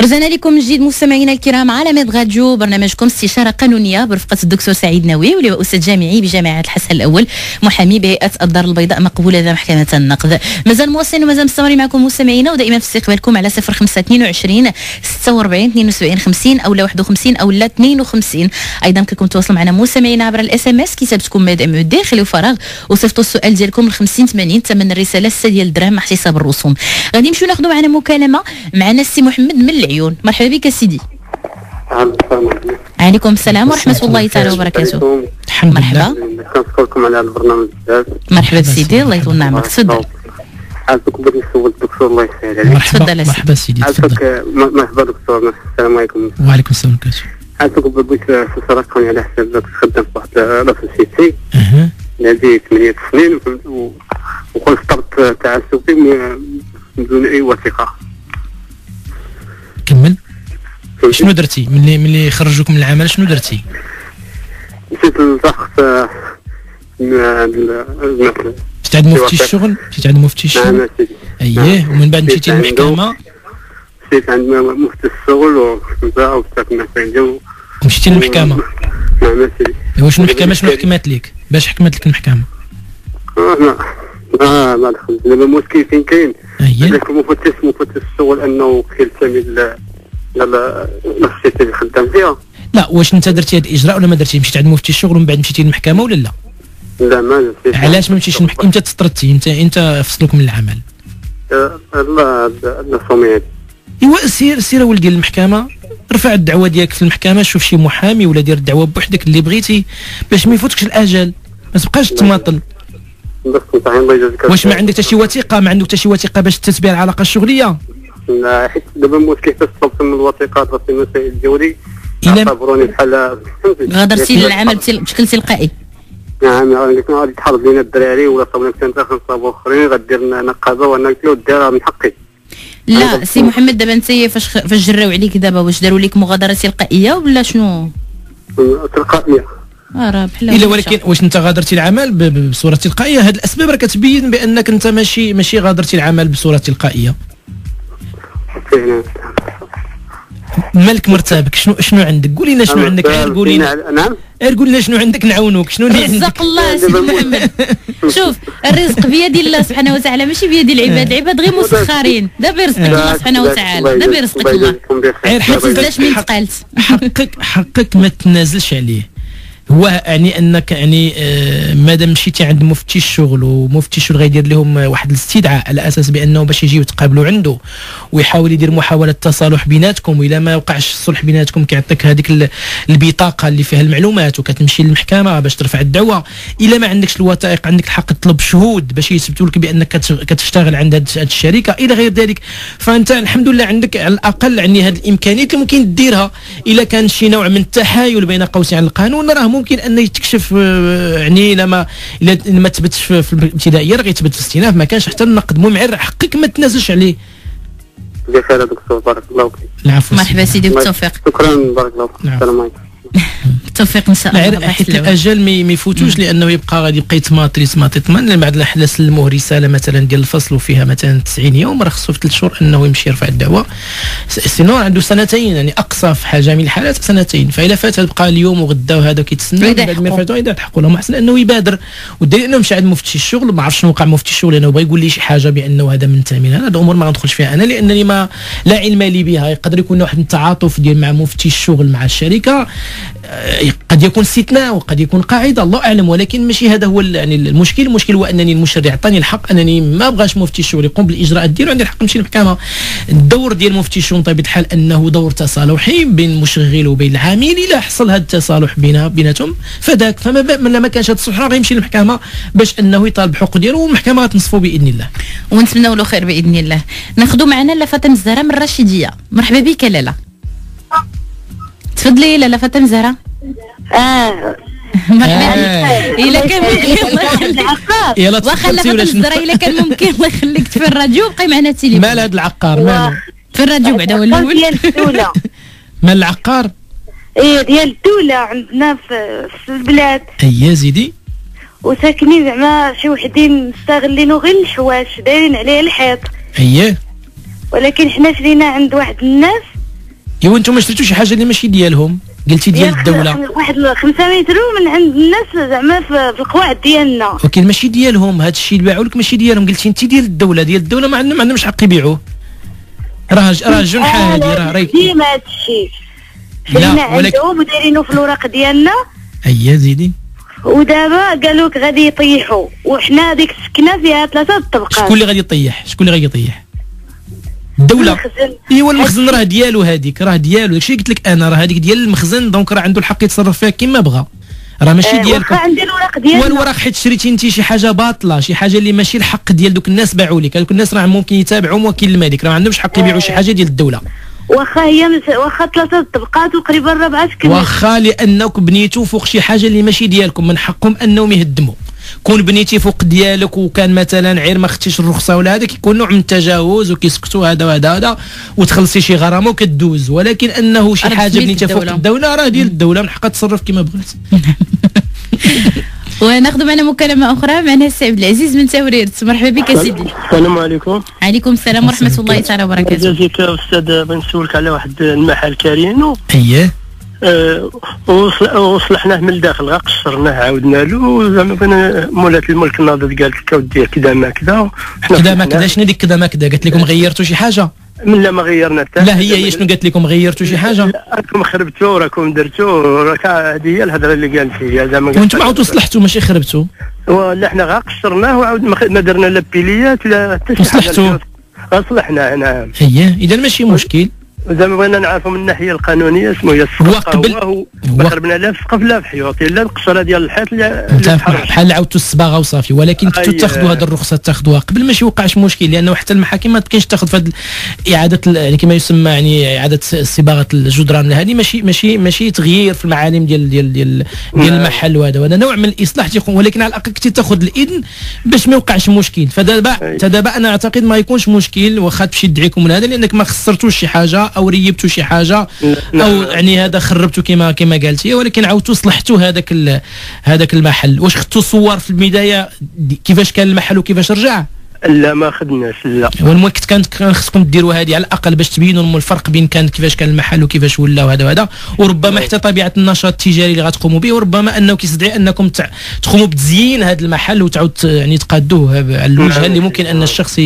رجعنا لكم من جديد مستمعينا الكرام على ميدغاديو، برنامجكم استشارة قانونية برفقة الدكتور سعيد ناوي، واللي هو أستاذ جامعي بجامعة الحسن الأول، محامي بهيئة الدار البيضاء، مقبول لدى محكمة النقض. مازال مواصلين ومازال مستمرين معكم مستمعينا، ودائما في استقبالكم على 0522 46 72 50 أو 51 أو 52. أيضا كلكم تواصلوا معنا مستمعينا عبر الاس ام اس، كتابتكم ميدغاديو، خليو فراغ وصيفطوا السؤال ديالكم ل 50 80، ثمن الرسالة 6 ديال الدراهم مع حساب الرسوم. غادي نمشيو ناخذوا معنا مكالمة معنا السي محمد من العيون. مرحبا بك سيدي. عليكم السلام ورحمة الله تعالى وبركاته. مرحبا. كنشكركم على البرنامج بزاف. مرحبا سيدي، الله يطول عمرك، تفضل. عافاك، بغيت نسول الدكتور الله يسهل عليك. تفضل. مرحبا سيدي، تفضل. مرحبا دكتور، السلام عليكم. وعليكم السلام ورحمة الله. عافاك، بغيت استفسار كوني على حساب كنت خدام في واحد لاسوسيتي هذه 8 سنين، وكنت طلبت تعسفي بدون أي وثيقة. كمل. شنو درتي ملي خرجوك من العمل؟ شنو درتي؟ مشيت للتخت مشيت عند مفتي الشغل. نعم سيدي. اييه، ومن بعد مشيتي للمحكمة. مشيت عند مفتي الشغل ومشيتي للمحكمة. نعم سيدي. واش المحكمة شنو حكمات لك؟ باش حكمات لك المحكمة؟ ما دخلت دابا. المشكل فين كاين؟ هذاك مفتش الشغل انه كيلتمس السيتي اللي خدام فيها. لا، واش انت درتي هذا الاجراء ولا ما درتي؟ مشيتي عند مفتي الشغل ومن بعد مشيتي للمحكمه ولا لا؟ لا، ما درتيش. علاش ما مشيتيش للمحكمه؟ انت تطردتي، انت فصلوك من العمل. الله صوميت. ايوا سير اولدي للمحكمه، رفع الدعوه ديالك في المحكمه، شوف شي محامي ولا دير الدعوه بوحدك اللي بغيتي باش ما يفوتكش الاجل، ما تبقاش تماطل. واش ما عندك حتى شي وثيقه؟ باش تتبع العلاقه الشغليه؟ لا، حيت دابا المشكل حتى طلبت من الوثيقات راسي المسائل ديالي اعتبروني بحال غادرتي للعمل بشكل تلقائي. نعم، غادي تحرض لينا الدراري ولا صابنا انت خنصابوا اخرين، غدير لنا نقابه وانا قلت له ديرها من حقي. لا سي محمد، دابا انت فاش جراو عليك دابا واش داروا لك مغادره تلقائيه ولا شنو؟ تلقائيه. راه بحال الا، ولكن واش انت غادرتي العمل بصوره تلقائيه؟ هاد الاسباب راه كتبين بانك انت ماشي غادرتي العمل بصوره تلقائيه. مالك مرتبك؟ شنو عندك؟ قولي لنا شنو عندك. قولي لنا. نعم، قول لنا شنو عندك نعاونوك. شنو اللي عندك؟ رزق الله سي محمد. شوف، الرزق بيد الله سبحانه وتعالى، ماشي بيد العباد. العباد غير مسخرين. دابا رزقك الله سبحانه وتعالى، دابا رزقك الله. غير حتى من تقالت حقك ما تنازلش عليه. هو يعني انك يعني مادام مشيتي عند مفتي الشغل، ومفتي الشغل غيدير لهم واحد الاستدعاء على اساس بانه باش يجيو تقابلوا عنده ويحاول يدير محاوله تصالح بيناتكم، والا ما وقعش الصلح بيناتكم كيعطيك هذيك البطاقه اللي فيها المعلومات، وكتمشي للمحكمه باش ترفع الدعوه. الا ما عندكش الوثائق عندك الحق تطلب شهود باش يثبتوا لك بانك كتشتغل عند هذه الشركه الى غير ذلك. فانت الحمد لله عندك على الاقل يعني هذه الامكانيات اللي ممكن ديرها. الا كان شي نوع من التحايل بين قوسين على القانون، راه ممكن ان يتكشف يعني لما تبتش في الابتدائيه راه غيتبت في الاستئناف، ما كانش حتى النقد. المهم حقك ما تنازلش عليه. جزاك خير دكتور، بارك الله فيك. العفو. مرحبا سيدي، بالتوفيق. شكرا، بارك الله فيك. السلام عليكم. بالتوفيق ان شاء الله. حيت الاجل ما يفوتوش، لانه يبقى يتماطل. بعد الحلا سلموه رساله مثلا ديال الفصل وفيها مثلا 90 يوم، راه خصو في 3 شهور انه يمشي يرفع الدعوه. سينون عنده 2 سنين، يعني اقصى في حاجه من الحالات 2 سنين. فالا فات بقى اليوم وغدا وهذا كيتسنى، بعد ما فاتوا اذا تحقوا لهم احسن انه يبادر. والدليل انه مشى عند مفتي الشغل، ما عرف شنو وقع مفتي الشغل، لانه بغى يقول لي شي حاجه بانه هذا من تامين. هذا امور ما غندخلش فيها انا، لانني ما لا علم لي بها. يقدر يكون واحد التعاطف ديال مع مفتي الشغل مع الشركه، قد يكون استثناء وقد يكون قاعده، الله اعلم. ولكن ماشي هذا هو يعني المشكل. المشكل هو انني المشرع عطاني الحق انني ما بغاش مفتي الشغل يقوم بالاجراءات ديالو، عندي الحق نمشي للمحكمه. الدور ديال مفتي الشغل بطبيعه الحال انه دور تصالحي بين المشغل وبين العامل. الا حصل هذا التصالح بيناتهم فذاك، فما كانش هذا الصلح راه غيمشي للمحكمه باش انه يطالب حقه ديالو، والمحكمه غتنصفو باذن الله. ونتمنوا له خير باذن الله. ناخذوا معنا لا فاطمه الزهراء من الرشيديه. مرحبا بك لاله. تفضلي لاله فاطمه زهراء. مرحبا. الا كان ممكن واخا لاله فاطمه زهراء، الا كان ممكن الله يخليك تفي الراديو وبقي معنا التليفون. مال هذا العقار؟ مالو في الراديو بعدا ولا الاول؟ مال العقار؟ ايه، ديال الدولة عندنا في البلاد. اييه زيدي. وساكنين زعما شي وحدين مستغلينو غير الحواش، دايرين عليه الحيط. اييه. ولكن حنا شرينا عند واحد الناس ايوا انتم ما شريتوش حاجه اللي ماشي ديالهم، قلتي ديال الدوله واحد 500 يورو من عند الناس زعما في القواعد ديالنا، ولكن ماشي ديالهم، هذا الشيء اللي باعوا لك ماشي ديالهم، قلتي انت ديال الدوله، ديال الدوله ما عندهمش حق يبيعوه، راه جنحه هذه، راه ديما هذا الشيء حنا عندهم ودايرينو في الوراق ديالنا. اييه زيدي. ودابا قالوا لك غادي يطيحوا، وحنا هذيك السكنه فيها 3 طبقات. شكون اللي غادي يطيح؟ شكون اللي غادي يطيح؟ الدولة. ايوا المخزن راه ديالو، هذيك راه ديالو، داكشي قلت لك انا، راه هذيك ديال المخزن، دونك راه عنده الحق يتصرف فيها كما بغا، راه ماشي ديالكم. واخا عندي الوراق ديالنا، والوراق حيت شريتي انت شي حاجه باطله، شي حاجه اللي ماشي الحق ديال دوك الناس باعوا لك، هذوك الناس راه ممكن يتابعوا موكل الملك، راه ما عندهمش حق يبيعوا شي حاجه ديال الدولة. واخا هي واخا 3 طبقات وقريبا 4 سكن، واخا لانكم بنيتوا فوق شي حاجه اللي ماشي ديالكم، من حقهم انهم يهدموا. كون بنيتي فوق ديالك وكان مثلا عير ما خدتيش الرخصه ولا هذا، كيكون نوع من التجاوز وكيسكتوا هذا وهذا هذا وتخلصي شي غرامه وكدوز، ولكن انه شي حاجه بنيتها فوق الدوله راه ديال الدوله، من حقها تصرف كما بغات. وناخذ معنا مكالمه اخرى، معنا السي عبد العزيز من توريرت. مرحبا بك سيدي. السلام عليكم. عليكم السلام ورحمه الله تعالى وبركاته. جزاك استاذ، بنسولك على واحد المحل كارينو. اييه. وصلحناه من الداخل، غا قشرناه عاودنا له، زعما مولات الملك ناضت قالت لك اودي كذا ما كذا كذا ما كذا. شنو ديك كذا ما كذا؟ قالت لكم غيرتوا شي حاجه؟ لا ما غيرنا حتى. لا هي شنو قالت لكم؟ غيرتوا شي حاجه؟ راكم خربتوا، راكم درتوا، راك هذه هي الهضره اللي قالت هي زعما. وانتم عاودتوا صلحتوا ماشي خربتوا؟ لا حنا غا قشرناه وعاود ما درنا لا بيليات لا حتى شي حاجه. صلحتوا؟ صلحناه نعم. اييه اذا ماشي مشكل. زعما بغينا نعرفوا من الناحيه القانونيه شنو هي السقف، هو ما خربنا لا في السقف لا في حيوط، لا القشره ديال الحيط لا بحال عاودتوا الصباغه وصافي، ولكن كنتوا تاخذوا هذه الرخصه تاخذوها قبل ما يوقعش مشكل، لانه حتى المحاكم ما تكونش تاخذ في هذه اعاده كما يسمى يعني اعاده صباغه الجدران، هذه ماشي تغيير في المعالم ديال المحل، وهذا نوع من الاصلاح تيكون، ولكن على الاقل كنتي تاخذ الاذن باش ما يوقعش مشكل. فدابا انا اعتقد ما يكونش مشكل، واخا تمشي تدعيكم من هذا، لانك ما خسرتوش شي حاجه او ريبتوا شي حاجه او يعني هذا خربتوا كما قالتي، ولكن عاودتوا صلحتوا هذاك المحل. واش خدتوا صور في البدايه كيفاش كان المحل وكيفاش رجع؟ لا ما خدناش. لا والمؤكد كان خصكم ديروا هذه على الاقل باش تبينوا الفرق بين كان كيفاش كان المحل وكيفاش ولا وهذا، وربما حتى طبيعه النشاط التجاري اللي غتقوموا به، وربما انه كيستدعي انكم تقوموا بتزيين هذا المحل وتعاود يعني تقادوه على الوجه اللي ممكن ان الشخص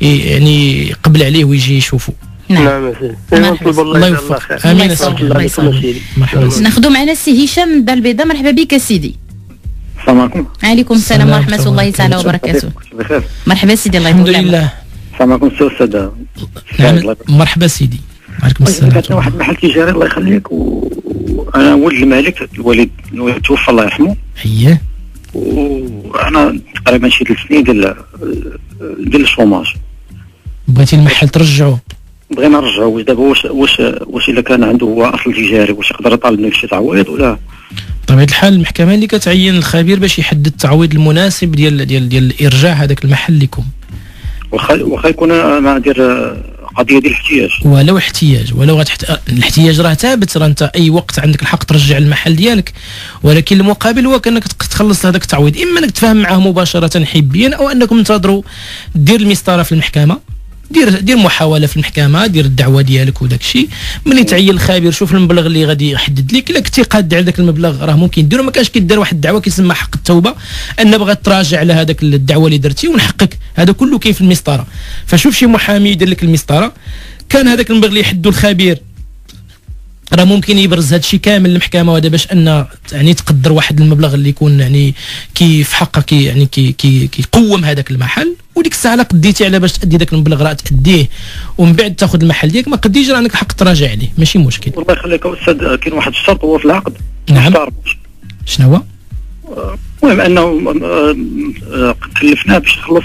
يعني يقبل عليه ويجي يشوفه. نعم نطلب الله يوفقك. امين. الله يسلمك. مرحبا. ناخذوا معنا السي هشام من الدار البيضاء. مرحبا بك سيدي. السلام عليكم. وعليكم السلام ورحمه الله تعالى وبركاته. بخير. مرحبا سيدي. الله يحفظك. الحمد لله. السلام عليكم استاذ. نعم مرحبا سيدي. وعليكم السلام. كانت واحد المحل تجاري الله يخليك، وانا ولد الملك، الوالد توفى الله يرحمه. اييه. وانا تقريبا شي 3 سنين ديال الشوماج. بغيتي المحل ترجعوه؟ بغينا نرجعو. واش دابا واش الا كان عنده هو اصل تجاري، واش يقدر يطالب منك شي تعويض ولا؟ بطبيعه الحال المحكمه اللي كتعين الخبير باش يحدد التعويض المناسب ديال ديال ديال ارجاع هذاك المحل لكم. واخا يكون انا ندير قضيه ديال الاحتياج. ولو احتياج، الاحتياج راه ثابت، راه انت اي وقت عندك الحق ترجع المحل ديالك، ولكن المقابل هو كانك تخلص هذاك التعويض، اما انك تفاهم معاه مباشره حبيا، او انكم تنتظروا دير المسطره في المحكمه، دير محاوله في المحكمه، دير الدعوه ديالك وداك الشيء، ملي تعين الخبير شوف المبلغ اللي غادي يحدد لك، الا كنتي قاد على ذاك المبلغ راه ممكن ديرو. ما كانش كيدار واحد الدعوه كيسمى حق التوبه، ان بغات تراجع على هذاك الدعوه اللي درتي ومن حقك، هذا كله كاين في المسطره. فشوف شي محامي يدير لك المسطره، كان هذاك المبلغ اللي يحدو الخبير راه ممكن يبرز هذا الشيء كامل للمحكمه، وهذا باش ان يعني تقدر واحد المبلغ اللي يكون يعني كي في حقك، يعني كي كيقوم هذاك المحل، وديك الساعه الا قديتي على باش تادي ذاك المبلغ راه تاديه، ومن بعد تاخذ المحل ديالك. ما قديتيش راه عندك حق تراجع عليه، ماشي مشكل. الله يخليك استاذ، كاين واحد الشرط هو في العقد. نعم. شنو هو؟ المهم انه كلفناه باش يخلص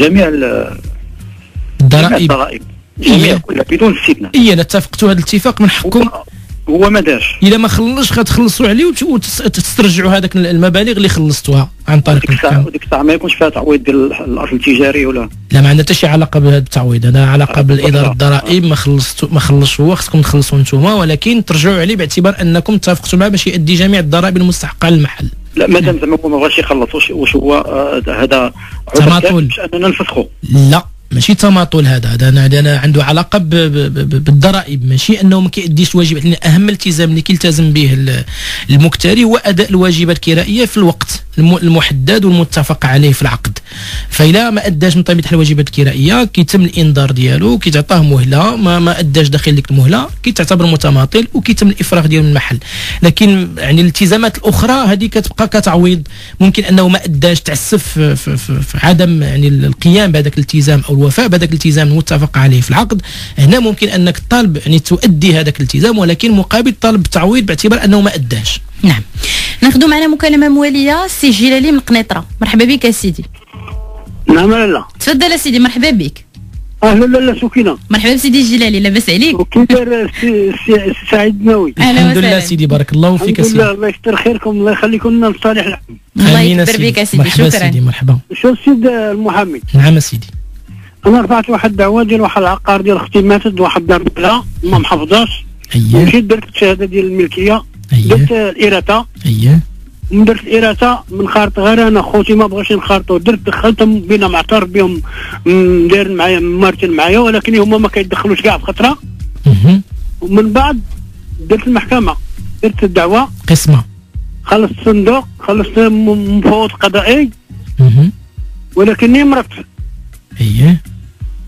جميع الضرائب. جميع كلها بدون استثناء. اذا اتفقتوا هذا الاتفاق من حقكم. هو ما دارش. الا ما خلصش غتخلصوا عليه وتسترجعوا هذاك المبالغ اللي خلصتوها عن طريق المحكمه. وديك الساعه ما يكونش فيها تعويض ديال الاصل التجاري ولا؟ لا ما عندها حتى شي علاقه بهذا التعويض، هذا علاقه بالاداره الضرائب. ما خلصش هو، خصكم تخلصوا نتوما، ولكن ترجعوا عليه باعتبار انكم اتفقتوا معاه باش يؤدي جميع الضرائب المستحقه على المحل. لا مادام زعما هو ما بغاش يخلص، واش هو هذا تماطل باش اننا نفسخوا؟ لا ماشي تماطل، هذا عنده علاقه بالضرائب، ماشي انه ما كيأديش واجبات، لان اهم التزام اللي كيلتزم به المكتري هو اداء الواجبات الكرائيه في الوقت المحدد والمتفق عليه في العقد. فإلا ما اداش من طبيعه الواجبات الكرائيه كيتم الانذار ديالو، كيتعطاه مهله، ما اداش داخل ديك المهله كيتعتبر متماطل وكيتم الافراغ ديالو من المحل. لكن يعني الالتزامات الاخرى هذه كتبقى كتعويض، ممكن انه ما اداش، تعسف في عدم يعني القيام بهذاك الالتزام او الوفاء بهذاك الالتزام المتفق عليه في العقد. هنا ممكن انك تطالب يعني تؤدي هذاك الالتزام، ولكن مقابل طلب تعويض باعتبار انه ما اداش. نعم، ناخذوا معنا مكالمه مواليه. سي جلالي من قنيطره، مرحبا بك يا سيدي. نعم لاله، تفضل يا سيدي، مرحبا بك. اهلا لاله سكينه. مرحبا بسيدي الجلالي، لاباس عليك؟ كي داير سي سعيد ناوي؟ الحمد لله سيدي، بارك الله فيك سيدي. الحمد لله، الله يكثر خيركم، الله يخليكم لنا لصالح العام. الله يكبر بك يا سيدي، شكرا. مرحبا سيدي، مرحبا. شو السيد المحامي؟ نعم سيدي، انا رفعت واحد الدعوه ديال واحد العقار ديال اختي ماتت، واحد الدار البيضاء ما محافظاش. مشيت درت الشهاده ديال الملكيه، درت الإرثة. من درت الإرثة من خارط غير أنا، خوتي ما بغاش ينخرطوا، درت دخلتهم بينا، معترف بهم، داير معايا مارتين معايا، ولكن هما ما كيدخلوش كاع بخطرة. ومن بعد درت المحكمة، درت الدعوة قسمة، خلصت الصندوق، خلصت مفوض قضائي، ولكني مرضت.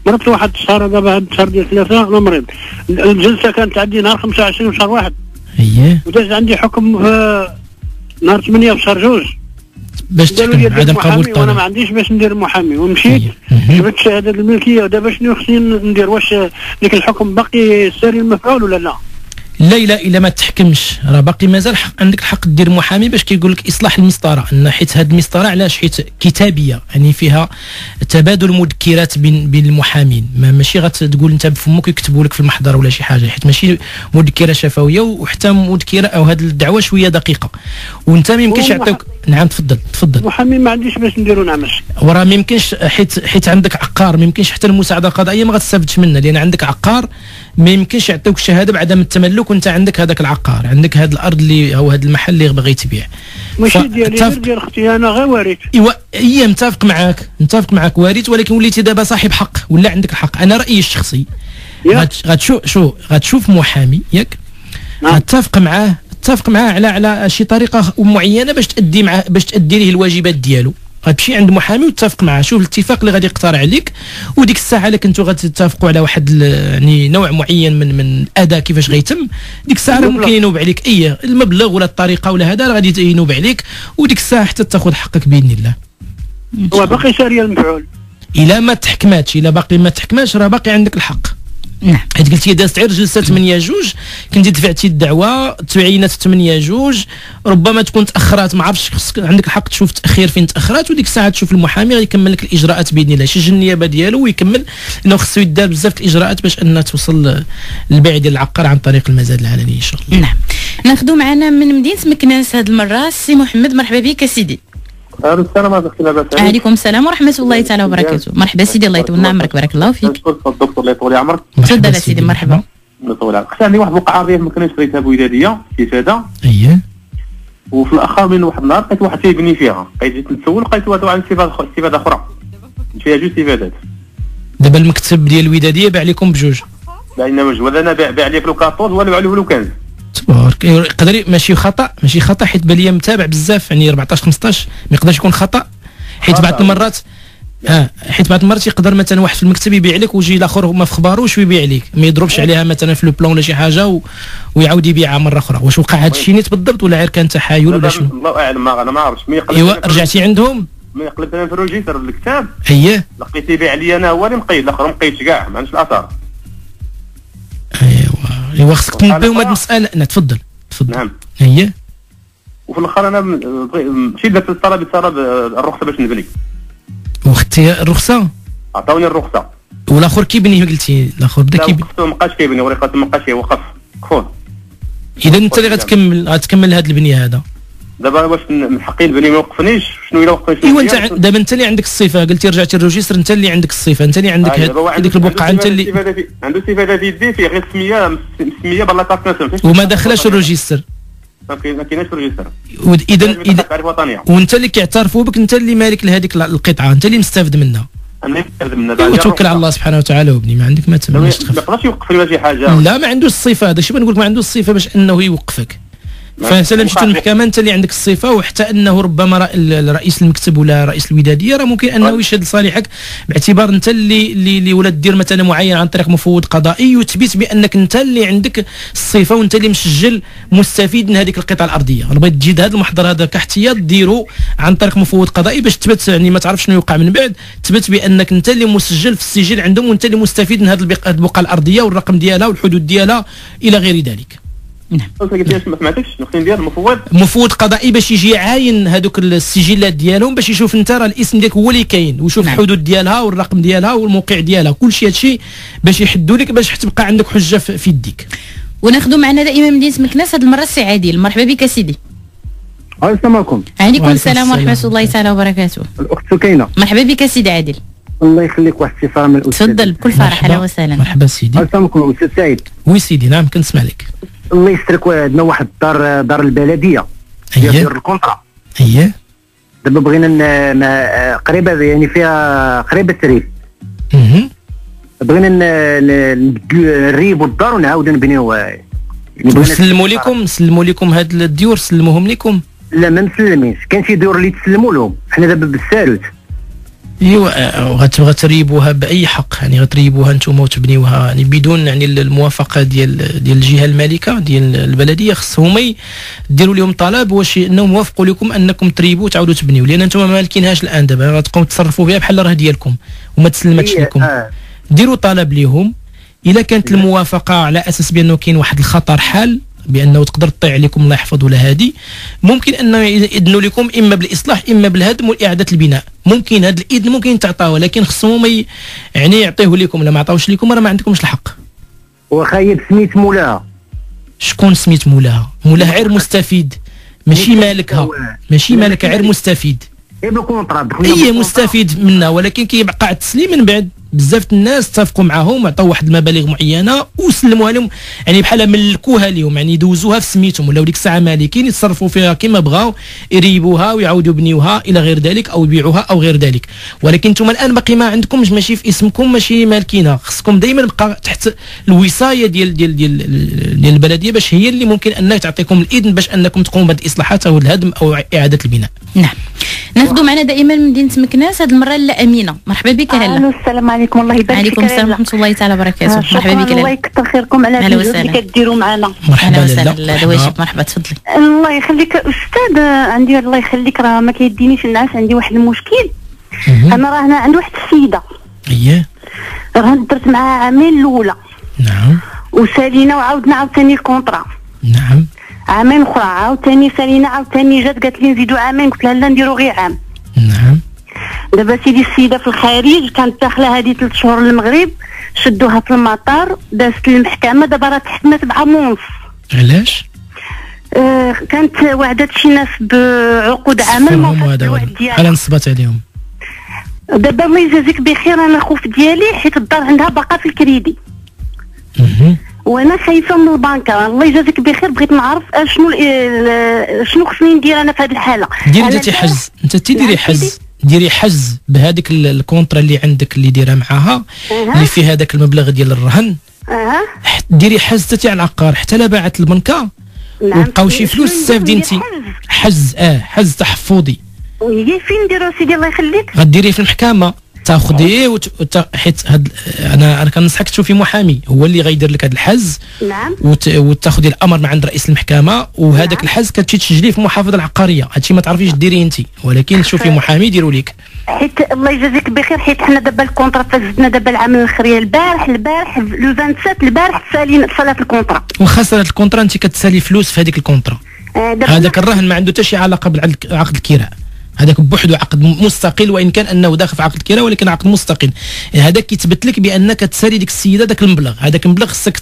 مرضت واحد الشهر، دابا هاد الشهر ديال ثلاثة أنا مريض. الجلسة كانت عندي نهار 25 شهر واحد. وداز عندي حكم في نهار 8 في شهر 2 باش تحكم عدم قبول الطلب، وانا ما عنديش باش ندير محامي، ومشيت جبت شهاده الملكيه. ودابا شنو خصني ندير؟ واش ديك الحكم باقي ساري المفعول ولا لا؟ لا، الا ما تحكمش راه باقي مازال عندك الحق دير محامي، باش كيقول لك اصلاح المسطره، ان حيت هذه المسطره علاش؟ حيت كتابيه، يعني فيها تبادل مذكرات بين المحامين، ماشي غتقول انت بفمك يكتبوا لك في المحضر ولا شي حاجه، حيت ماشي مذكره شفويه، وحتى مذكره او هذه الدعوه شويه دقيقه، وانت ما يمكنش يعطيوك. نعم تفضل تفضل. محامي ما عنديش باش نديرو، نعمش وراه ما يمكنش، حيت عندك عقار، ما يمكنش حتى المساعده القضائيه ما غتستافدش منها، لان عندك عقار ما يمكنش يعطيوك الشهاده بعدم التملك، وانت عندك هذاك العقار، عندك هذا الارض اللي او هذا المحل اللي بغيت تبيع. ماشي ديالي، ديال اختي انا، غير وارث. ايوا هي متفق معاك وارث، ولكن وليتي دابا صاحب حق، ولا عندك الحق. انا رايي الشخصي غتشوف محامي، ياك؟ غتتفق معاه على شي طريقه معينه باش تادي ليه الواجبات ديالو. غتمشي عند محامي وتتفق معاه، شوف الاتفاق اللي غادي يقترح عليك، وديك الساعه الا كنتو غتتفقوا على واحد يعني نوع معين من الاداء كيفاش غيتم، ديك الساعه ممكن ينوب عليك اي المبلغ ولا الطريقه ولا هذا، راه غادي ينوب عليك، وديك الساعه حتى تاخذ حقك باذن الله. هو باقي شاري المفعول. الا باقي ما تحكماتش راه باقي عندك الحق. نعم، حيت قلتي دازت غير جلسه 8 جوج، كنتي دفعتي الدعوه، تعينات 8 جوج، ربما تكون تاخرات، ما عرفتش، خصك عندك الحق تشوف تاخير فين تاخرات، وديك الساعه تشوف المحامي غيكمل لك الاجراءات باذن الله، يسجل النيابه ديالو ويكمل، لانه خصو يدار بزاف الاجراءات باش انها توصل للبيع ديال العقار عن طريق المزاد العلني ان شاء الله. نعم، ناخذوا معنا من مدينه مكناس هذه المره السي محمد، مرحبا بك يا سيدي. السلام عليكم. لاباس عليك؟ وعليكم السلام ورحمه الله تعالى وبركاته. مرحبا سيدي، الله يطول عمرك، بارك الله فيك. شكرا الدكتور، الله يطول عمرك. تفضل سيدي، مرحبا. الله يطول عمرك. كنت عندي واحد الوقعه عرضيه في مكناس، شريتها بولاديه استفاده. وفي الاخر من واحد النهار لقيت واحد تيبني فيها، جيت نتسول لقيتو هذا عن استفاده اخرى، فيها جوج استفادات. دابا المكتب ديال الوداديه باع لكم بجوج. باعنا بجوج، ولا انا باع لي بلو 14 ولا باع له بلو 15. تبارك، يقدر ماشي خطا، حيت بالي متابع بزاف، يعني 14 15 ما يقدرش يكون خطا، حيت بعض المرات يقدر مثلا واحد في المكتب يبيع لك، ويجي الاخر ما في خباروش ويبيع لك، ما يضربش عليها مثلا في لو بلون ولا شي حاجه ويعاود يبيعها مره اخرى. واش وقع هذا الشيء نيت بالضبط ولا غير كان تحايل ولا شنو؟ الله اعلم، انا ما عرفتش. ايوا رجعتي عندهم؟ ملي قلبت انا في الريجيستر الكتاب لقيت يبيع لي انا، هو اللي مقيد، الاخر ما مقيدش كاع، ما عندش الاثار. ايوا خصك تنبههم هاد المسألة. تفضل. نعم. وفي الاخر انا مشيت درت الطلب الرخصة باش نبني. وختي الرخصة؟ عطاوني الرخصة. والاخر كيبني قلتي، الاخر بدا كيبني. لا، مابقاش كيبني، ورقته مابقاش، هي وقف كفور. إذا أنت اللي غتكمل هاد البنية هذا. دابا واش من حقي نبني ما وقفنيش؟ شنو إلا وقفني؟ ايوا أنت دابا أنت اللي عندك الصفة، قلتي رجعتي للريجيستر، أنت اللي عندك الصفة، أنت اللي عندك هذيك البقعة، أنت اللي عنده استفادة في يديه، فيه غير سمية بالله كارت وما دخلاش الريجيستر. ما كايناش في الريجيستر. إذا وأنت اللي كيعترفوا بك، أنت اللي مالك لهذيك القطعة، أنت اللي مستافد منها. وتوكل على الله سبحانه وتعالى وابني، ما عندك ما تخاف. ما يقدرش يوقف لنا شي حاجه، لا ما عندوش الصفه. هذا الشيء بنقول لك، ما عندوش الصفه باش انه يوقفك. فسلام مشيتو المحكمه انت اللي عندك الصفه، وحتى انه ربما رئيس المكتب ولا رئيس الوداديه راه ممكن انه يشهد لصالحك، باعتبار انت اللي ولا دير مثلا معين عن طريق مفوض قضائي وتثبيت بانك انت اللي عندك الصفه وانت اللي مسجل مستفيد من هذيك القطعه الارضيه. انا بغيت تجي هذا المحضر هذا كاحتياط ديرو عن طريق مفوض قضائي باش تثبت، يعني ما تعرفش شنو يوقع من بعد، تثبت بانك انت اللي مسجل في السجل عندهم وانت اللي مستفيد من هذه البقعه الارضيه والرقم ديالها والحدود ديالها الى غير ذلك. نعم. ما سمعتكش النقطتين ديال المفوض. مفوض قضائي باش يجي عاين هذوك السجلات ديالهم باش يشوف انت راه الاسم ديالك هو اللي كاين، ويشوف الحدود ديالها والرقم ديالها والموقع ديالها، كلشي هادشي باش يحدوا لك باش تبقى عندك حجه في يديك. وناخذوا معنا دائما مدينه مكناس هذه المره السي عادل، مرحبا بك سيدي. السلام عليكم. وعليكم السلام ورحمه الله تعالى وبركاته. الاخت سكينه. مرحبا بك سيدي عادل. الله يخليك، واحد اتصال من الاستاذ. تفضل بكل فرح. اهلا وسهلا. مرحبا سيدي. السلام عليكم استاذ سعيد. وي سيدي، نعم كنسمع لك. الله يسترك، عندنا واحد دار البلديه ديال الكونطرا. اييه دابا بغينا قريبه، يعني فيها قريبه الريف. بغينا نبدلو الريف والدار ونعاودو نبنيو. نسلموا لكم هاد الديور، سلموهم لكم؟ لا ما مسلمينش، كاين شي ديور اللي تسلموا لهم، حنا دابا بالسالوت. ايوا غتبغى تريبوها باي حق؟ يعني غتريبوها نتوما وتبنيوها يعني بدون يعني الموافقه ديال الجهه المالكه ديال البلديه؟ خص هما ديروا لهم طلب واش انهم وافقوا لكم انكم تريبوا وتعاودوا تبنيو، لان نتوما ما مالكينهاش الان. دابا غتبقاو تصرفوا بها بحال راه ديالكم وما تسلمتش لكم. ديروا طلب ليهم، الا كانت الموافقه على اساس بانه كاين واحد الخطر حال بانه تقدر تطيع عليكم الله يحفظ ولا هادي، ممكن انه يدنوا لكم اما بالاصلاح اما بالهدم واعاده البناء. ممكن هذا الاذن ممكن تعطاه، ولكن خصهم يعني يعطيه لكم. الا ما عطاوش لكم راه ما عندكمش الحق. واخا سميت مولاها. شكون سميت مولاها؟ مولاها غير مستفيد، ماشي مالكها، ماشي مالكها، غير مستفيد. اي مستفيد منها، ولكن كيبقى التسليم من بعد. بزاف الناس اتفقوا معاهم وعطاو واحد المبالغ معينه وسلموها لهم، يعني بحال ملكوها لهم، يعني دوزوها في سميتهم، ولاو ديك الساعه مالكين يتصرفوا فيها كما بغاو، يريبوها ويعاودوا يبنيوها الى غير ذلك او يبيعوها او غير ذلك. ولكن نتوما الان باقي ما عندكمش، ماشي في اسمكم، ماشي مالكينها. خصكم دائما تبقى تحت الوصايه ديال ديال ديال ديال البلديه باش هي اللي ممكن انها تعطيكم الاذن باش انكم تقوموا بهذه الاصلاحات او الهدم او اعاده البناء. نعم. ناخذوا معنا دائما من مدينه مكناس هذه المره لا امينه، مرحبا بك. هلا السلام عليكم. الله يبارك فيك. وعليكم السلام ورحمه الله تعالى وبركاته. مرحبا بك. الله يكثر خيركم على الفيديو اللي كديروا معنا. مرحبا لله. مرحبا، تفضلي. الله يخليك استاذ، عندي الله يخليك راه ما كيدينيش الناس، عندي واحد المشكل. انا راه هنا عند واحد السيده. اييه راه درت معها عامين الاولى. نعم. وسالينا وعاودنا عاوتاني الكونطرا. نعم. عامين اخرى عاوتاني سالينا، عاوتاني جات قالت لي نزيدوا عامين، قلت لها لا نديروا غير عام. نعم. دابا سيدي السيده في الخارج كانت داخله هذه 3 شهور للمغرب، شدوها في المطار دازت للمحكمه، دابا راه تحكمها 7.5. علاش؟ كانت وعدت شي ناس بعقود عمل ما وفاتش الوعد ديالها، بحال نصبات عليهم. دابا الله يجازيك بخير، انا خوف ديالي حيت الدار عندها باقا في الكريدي. وانا خايفه من البنكه. الله يجازيك بخير، بغيت نعرف شنو خصني ندير انا في هذه الحاله. دير انت حز، انت تديري حز، ديري حز بهذيك الكونترا اللي عندك اللي دايره معاها اللي فيها هذاك المبلغ ديال الرهن. ديري حز حتى على العقار، حتى لا باعت البنكه وبقاو شي فلوس استافدينتي. حز حز تحفظي. وهي فين نديرو سيدي الله يخليك؟ غديريه في المحكمه تاخذيه حيت انا كننصحك تشوفي محامي هو اللي غيدير لك هذا الحز. نعم. وتاخذي الامر من عند رئيس المحكمه، وهذاك الحز كتمشي تسجليه في المحافظه العقاريه. هادشي ما تعرفيش ديريه انت، ولكن شوفي محامي يديروا لك. حيت الله يجازيك بخير، حيت حنا دابا الكونطرا فزدنا دابا العام الاخريه البارح لو 27 البارح تسالينا صلات الكونطرا. واخا صلات الكونطرا انت كتسالي فلوس في هذيك الكونطرا. هذاك الرهن ما عنده حتى شي علاقه بعقد الكراء، هذاك بوحدو عقد مستقل، وان كان انه داخل في عقد الكراء ولكن عقد مستقل. هذاك كيثبت لك بانك تسالي ديك السيده داك المبلغ، هذاك المبلغ خصك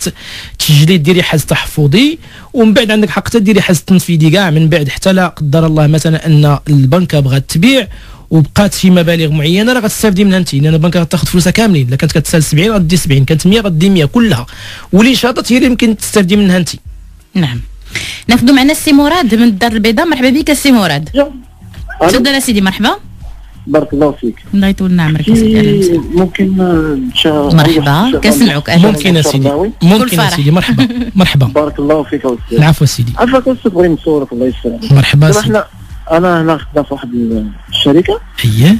تسجليه، ديري حجز تحفظي، ومن بعد عندك حق حتى ديري حجز تنفيذي كاع من بعد. حتى لا قدر الله مثلا ان البنكه بغات تبيع وبقات شي مبالغ معينه راه غتستافدي منها انت، لان البنكه غتاخذ فلوسها كاملين. الا كانت كتسال 70 غدي 70، كانت 100 غدي 100 كلها، واللي شاطت هي اللي يمكن تستافدي منها انت. نعم. ناخذ معنا السي مراد من الدار البيضاء، مرحبا بك السي مراد. تفضل سيدي. مرحبا. بارك الله فيك. الله يطول عمرك يا سيدي. ممكن مرحبا كنسمعوك. ممكن يا سيدي. ممكن يا سيدي. مرحبا مرحبا. بارك الله فيك يا سيدي. العفو يا سيدي. عفاك السيد بغي نصورك الله يسلمك. مرحبا سيدي. انا هنا خدام في واحد الشركه. اييه.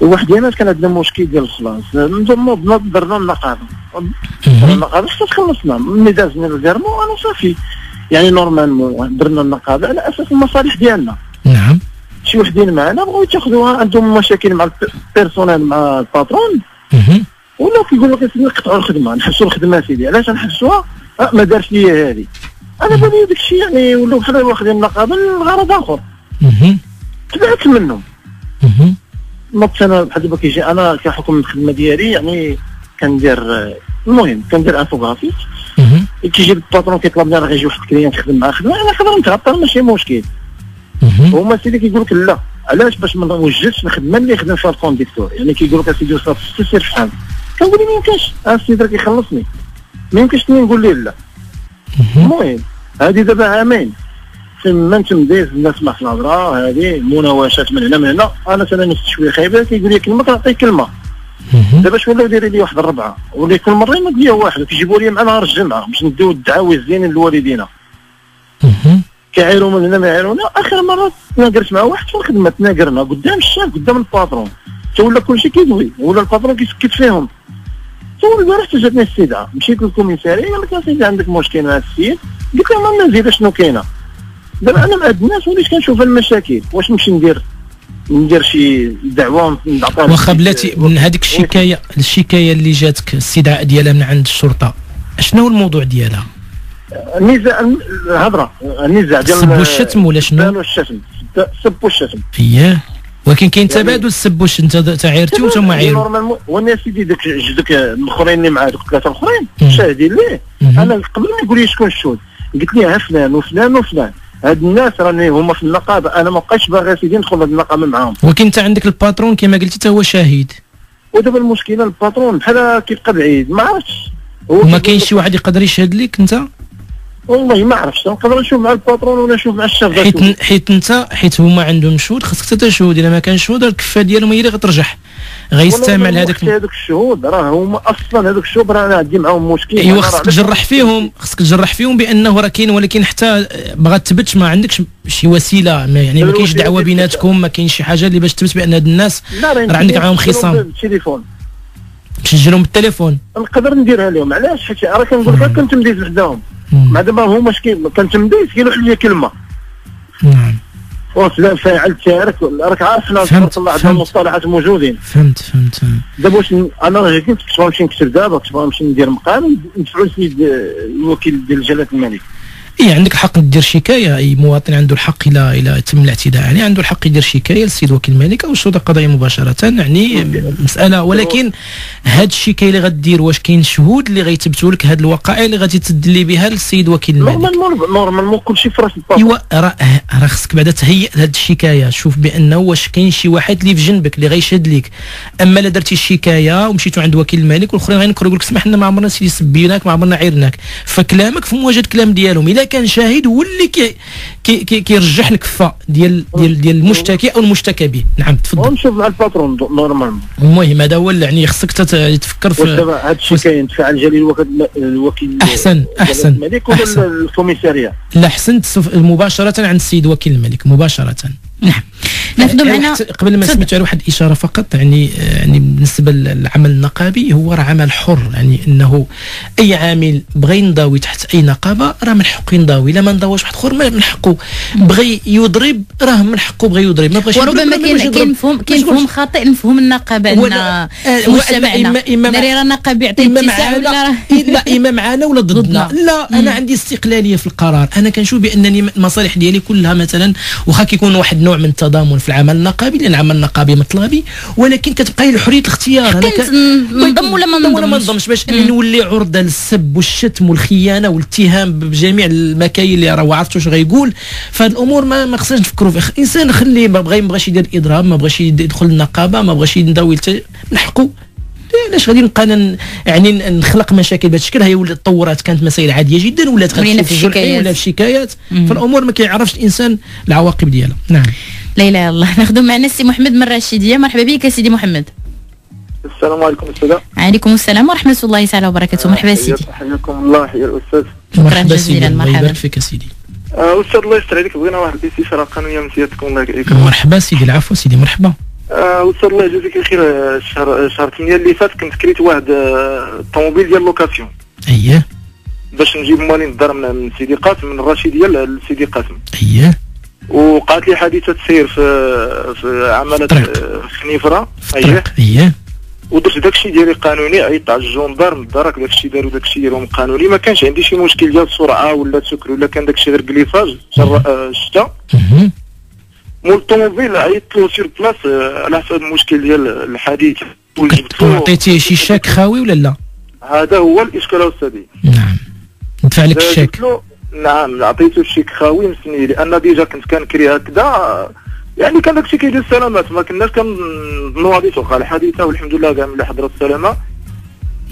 واحد اليامات كان عندنا مشكل ديال الخلاص، نضموا درنا النقابه. النقابه حتى تخلصنا، ملي دازنا الجرمو انا صافي. يعني نورمالمون درنا النقابه على اساس المصالح ديالنا. نعم. شي وحدين معنا بغاو يتاخذوها، عندهم مشاكل مع البيرسونال مع الباترون. ولاو كيقولوا كيسميو قطعوا الخدمه، نحبسوا الخدمه سيدي، علاش نحبسوها؟ ما دارش ليا هذه. انا بالي داك الشيء يعني ولاو بحال واخدين النقابه لغرض اخر. تبعت منهم. نوضت انا بحال دابا كيجي انا كحكم الخدمه ديالي يعني كندير المهم كندير انفوغرافيك. كيجي الباترون كيطلب مني راه غيجي واحد الكليان تخدم معاه خدمه، انا نقدر نتعطل ماشي مشكل. هما سيدي كيقول لك لا، علاش باش ما نوجدش الخدمه اللي خدم فيها الكونديكتور، يعني كيقول لك اسيدي وصافي سير فحال. كنقول ليه ما يمكنش، السيد راه كيخلصني، ما يمكنش نقول ليه لا. المهم هذه دابا عامين تما تمديز نسمع في الهضره هذه مناوشات من هنا من هنا، انا تنمست شويه خايبه كيقول لي كلمه كنعطيك كلمه. دابا شنو ولاو دايرين لي واحد الربعه، ولا كل مره ينوض ليا واحد كيجيبوا لي مع نهار الجمعه باش نديو الدعاوي الزينين لوالدينا. كيعايروا من هنا ما يعايرونا. اخر مره تناقرت مع واحد في الخدمه، تناقرنا قدام الشاف قدام الباترون، حتى ولا كلشي كيدوي ولا الباترون كيسكت فيهم. حتى البارح جاتني السيده، مشيت للكوميساريه قالت لي سيدي عندك مشكل مع السيد، قلت لها ما نزيد شنو كاينه. دابا انا مع هاد الناس وليت كنشوف المشاكل، واش نمشي ندير شي دعوه نعطيها. واخا بلاتي من هذيك الشكايه اللي جاتك الاستدعاء ديالها من عند الشرطه، شنو هو الموضوع ديالها؟ النزاع الهضره النزاع ديال السب والشتم ولا شنو؟ سب والشتم السب والشتم. اييه ولكن كاين تبادل السب والشتم، انت عايرتي وانت ما عايرتي. نورمالمون وانا سيدي دوك الاخرين اللي معاه دوك ثلاثه الاخرين شاهدين ليه. انا قبل ما يقول لي شكون الشهود قلت ليه فلان وفلان وفلان، هاد الناس راني هما في النقابه، انا ما بقيتش باغي سيدي ندخل هاد النقابه معاهم. ولكن انت عندك الباترون كما قلتي حتى هو شهيد. ودابا المشكله الباترون بحال كيبقى بعيد ما عرفتش. وما كاينش شي واحد يقدر يشهد لك انت؟ والله ما عرفتش، نقدر نشوف مع الباترون ولا نشوف مع الشاف. حيت انت حيت هما عندهم شهود خاصك حتى تشهد، الا ما كان شهود الكفه ديالهم هي اللي غترجح، غيستمع لهذاك. هذوك الشهود راه هما اصلا هذوك الشهود راه انا عندي معاهم مشكل. ايوا خاصك تجرح فيهم، خاصك تجرح فيهم بانه راه كاين، ولكن حتى ما تثبتش ما عندكش شي وسيله، يعني ما كاينش دعوه بيناتكم، ما كاينش شي حاجه اللي باش تثبت بان هاد الناس راه عندك معاهم خصام. تسجلهم بالتليفون نقدر نديرها لهم، علاش؟ حيت راه كنقول لك كنت مديز وحدهم مع دابا هما كنت مديز كيلوح ليا كلمه. نعم وسلام فاعل تارك، راك عارف تبارك الله عندنا المصطلحات موجودين. فهمت دابا واش انا راه كنت كتبغي نمشي نكتب دابا، كتبغي نمشي ندير مقال ندفعوا لسيد الوكيل ديال جلاله الملك. اي عندك الحق دير شكايه، اي مواطن عنده الحق الى تم الاعتداء عليه عنده الحق يدير شكايه للسيد وكيل الملك او الشرطه القضائيه مباشره، يعني مساله. ولكن هاد الشكايه اللي غدير واش كاين شهود اللي غيثبتوا لك هاد الوقائع اللي غادي تدلي بها للسيد وكيل الملك؟ نورمالمون كلشي في راس الباب. ايوا راه خصك بعدا تهيئ هاد الشكايه، شوف بانه واش كاين شي واحد اللي في جنبك اللي غيشهد لك. اما لا درتي الشكايه ومشيتوا عند وكيل الملك والاخرين غينكروا يقول لك سمح لنا ما عمرنا سيدي سبيناك ما عمرنا عيرناك، فكلامك في مواجهه الكلام ديالهم. كان شاهد هو اللي كيرجح الكفه ديال المشتكي او المشتكى به. نعم تفضل. ونشوف مع الباترون نورمالمون. المهم هذا هو يعني خصك تفكر في دابا هاد الشيء كيندفع الجليل الوكيل احسن الملك ولا الكوميساريه؟ لا احسنت مباشره عند السيد وكيل الملك مباشره. نعم ناخذ معنا قبل ما سميتو على واحد الاشاره فقط، يعني بالنسبه للعمل النقابي هو راه عمل حر، يعني انه اي عامل بغى ينضوي تحت اي نقابه راه من حقه ينضوي، الا ما نضواش واحد اخر من حقه. بغى يضرب راه من حقه بغى يضرب، ما بغاش يضرب. وربما كاين مفهوم خاطئ مفهوم النقابه ان مجتمعنا ناري راه نقابي يعطي اتساع ولا اما معنا ولا ضدنا. لا انا عندي استقلاليه في القرار، انا كنشوف بانني المصالح ديالي كلها مثلا واخا كيكون واحد نوع من التضامن في العمل النقابي لان العمل النقابي مطلبي، ولكن كتبقى لي حريه الاختيار. انا نضم ولا ما نضمش باش نولي عرضه للسب والشتم والخيانه والاتهام بجميع المكاين اللي راه عرفتو واش غيقول. فهاد الامور ما خصناش نفكروا فيها. الانسان خليه ما بغاش يدير اضراب، ما بغاش يدخل للنقابه، ما بغاش يندوي من حقه. علاش غادي نبقى يعني نخلق مشاكل بهذا الشكل؟ هي ولات تطورات، كانت مسائل عاديه جدا ولات غتشوف في الشكايات، ولا في الشكايات. فالامور ما كيعرفش الانسان العواقب ديالها. نعم لا اله الا الله. ناخذوا معنا السي محمد من الرشيديه. مرحبا بك سيدي محمد. السلام عليكم. السلام عليكم السلام ورحمه الله تعالى وبركاته. مرحبا سيدي. حياكم الله. حيا الاستاذ. شكرا جزيلا. مرحبا. الله يبارك فيك سيدي. استاذ الله يستر عليك، بغينا واحد الاستشاره قانونيه من سيادتكم الله يعينكم. مرحبا سيدي. العفو سيدي. مرحبا. استاذ الله يجازيك الخير. شهر 8 اللي فات كنت كريت واحد الطوموبيل ديال لوكاسيون. اييه. باش نجيب مالين الدار من سيدي قاسم، من الرشيديه لسيدي قاسم. اييه. وقعت لي حادثه سير في عماله خنيفره. اييه. اييه. ودرت داكشي ديالي قانوني، عيطت على الجندرم دارك داكشي دارو داكشي ديالهم قانوني، ما كانش عندي شي مشكل ديال السرعه ولا السكر ولا كان داكشي غير كليفاج الشتا. مول الطوموبيل عيطت له سير بلاص على حسب المشكل ديال الحديث. عطيتيه شي شاك خاوي ولا لا؟ هذا هو الاشكال استاذي. نعم. ندفع لك الشاك. نعم عطيته الشيك خاوي مسني، لان ديجا كنت كنكري هكذا، يعني كان داكشي كيدير السلامات، ما كناش كنظنوا غادي توقع الحادثه، والحمد لله كاع ملي حضرت السلامه.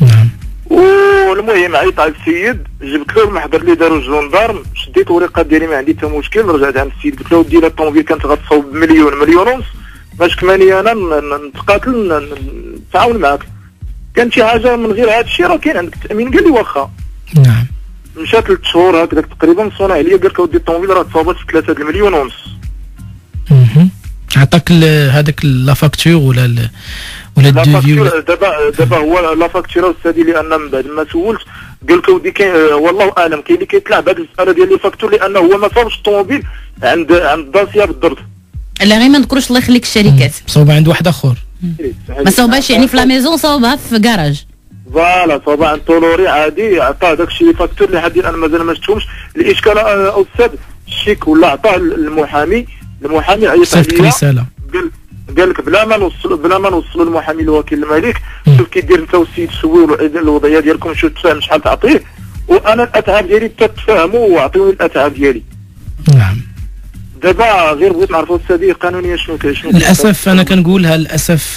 نعم. والمهم عيط على السيد، جبت له المحضر اللي دارو الجندرم، شديت الورقه ديالي ما عندي حتى مشكل، رجعت عند السيد قلت له ودي الا الطوموبيل كانت غتصاوب بمليون مليون ونص باش كماني انا نتقاتل نتعاون معاك، كان شي حاجه من غير هذا الشيء راه كاين عندك التامين. قال لي واخا. نعم. مشات 3 شهور هكذاك تقريبا صونع عليا قال لك اودي الطوموبيل راه تصاوبات ب 3 المليون ونص. عطاك هذاك لا فاكتور ولا الديفي؟ دابا هو لا فاكتور استاذي، لان من بعد ما سولت قال لك اودي والله اعلم كاين اللي كيطلع بهذه المساله ديال لي فاكتور، لانه هو ما صابش الطوموبيل عند داسيا بالضرب. لا غير ما نذكروش الله يخليك الشركات. صوبها عند واحد اخر. ما صوبهاش يعني في لا ميزون، صوبها في كراج. فوالا صوبها عند طولوري عادي، عطاه داك الشيء لي فاكتور لحد الان مازال ما شفتهمش. الاشكال استاذ الشيك ولا عطاه المحامي عيط عليا رساله قال لك بلا ما نوصلوا المحامي الوكيل الملك، شوف كيدير انت والسيد سويو الوضعيه ديالكم، شوف تفاهم شحال تعطيه وانا الاتعاب ديالي تتفاهموا واعطيوني الاتعاب ديالي. نعم. دابا غير بغيت نعرفوا السبيل القانونيه شنو للاسف انا كنقولها للاسف،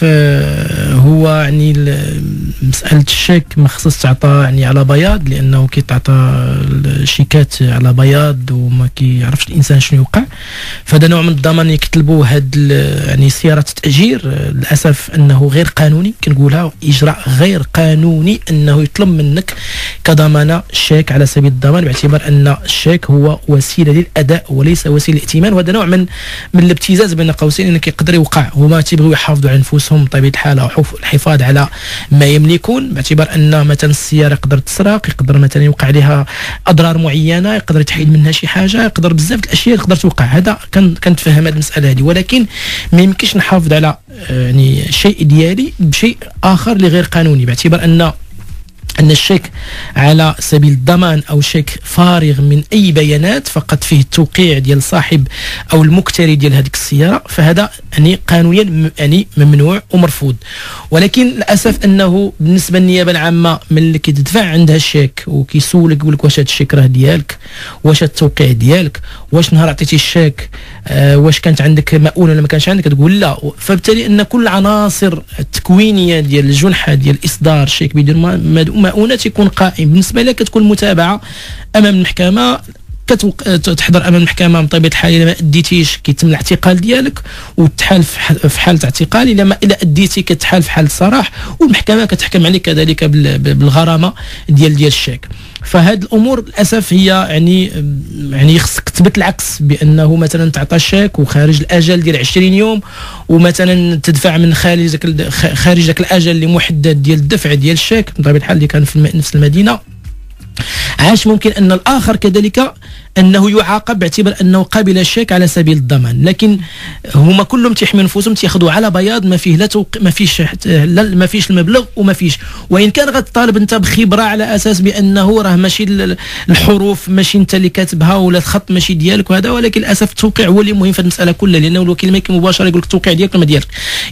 هو يعني مساله الشيك ما خصهاش تعطى يعني على بياض، لانه كيتعطى الشيكات على بياض وما كيعرفش الانسان شنو يوقع، فهذا نوع من الضمان يطلبوا هاد يعني سيارات التاجير للاسف انه غير قانوني، كنقولها اجراء غير قانوني انه يطلب منك كضمانه الشيك على سبيل الضمان، باعتبار ان الشيك هو وسيله للاداء وليس وسيله للائتمان، وهذا نوع من الابتزاز بين قوسين، انه كيقدر يوقع. هما تيبغيو يحافظوا على نفوسهم بطبيعه الحال او الحفاظ على ما يملكون، باعتبار ان مثلا السياره يقدر تسرق، يقدر مثلا يوقع عليها اضرار معينه، يقدر يتحيد منها شي حاجه، يقدر بزاف الاشياء يقدر توقع. هذا كنتفهم هذه المساله هذه، ولكن ما يمكنش نحافظ على يعني الشيء ديالي بشيء اخر اللي غير قانوني، باعتبار أن الشيك على سبيل الضمان أو شيك فارغ من أي بيانات فقط فيه التوقيع ديال صاحب أو المكتري ديال هذيك السيارة، فهذا يعني قانونيا يعني ممنوع ومرفوض. ولكن للأسف أنه بالنسبة للنيابة العامة من اللي كيدفع عندها الشيك وكيسولك يقول لك واش هذا الشيك راه ديالك، واش التوقيع ديالك، واش نهار عطيتي الشيك واش كانت عندك مؤونة ولا ما كانش عندك، تقول لا. فبالتالي أن كل العناصر التكوينية ديال الجنحة ديال إصدار الشيك بدون مؤونة تكون قائم. بالنسبه لك كتكون متابعه امام المحكمه، تحضر امام المحكمه بطبيعه الحال، الا ما اديتيش كيتم الاعتقال ديالك وتحال في حاله اعتقال، الا اديتي كتحال في حاله سراح، والمحكمه كتحكم عليك كذلك بالغرامه ديال الشيك. فهاد الامور للاسف هي يعني خصك تثبت العكس، بانه مثلا تعطى الشيك وخارج الاجل ديال 20 يوم، ومثلا تدفع من خارج ذاك الاجل اللي محدد ديال الدفع ديال الشيك بطبيعه الحال اللي كان في نفس المدينه، عاش ممكن ان الاخر كذلك انه يعاقب باعتبار انه قابل الشيك على سبيل الضمان. لكن هما كلهم تيحميوا نفوسهم، تياخذوا على بياض، ما فيه لا ما فيش المبلغ وما فيش، وان كان غتطالب انت بخبره على اساس بانه راه ماشي الحروف ماشي انت اللي كاتبها ولا الخط ماشي ديالك وهذا، ولكن للاسف التوقيع هو اللي مهم في المساله كلها، لانه الوكيل ما كيمباشر مباشره يقول لك التوقيع ديالك ولا ما ديالك.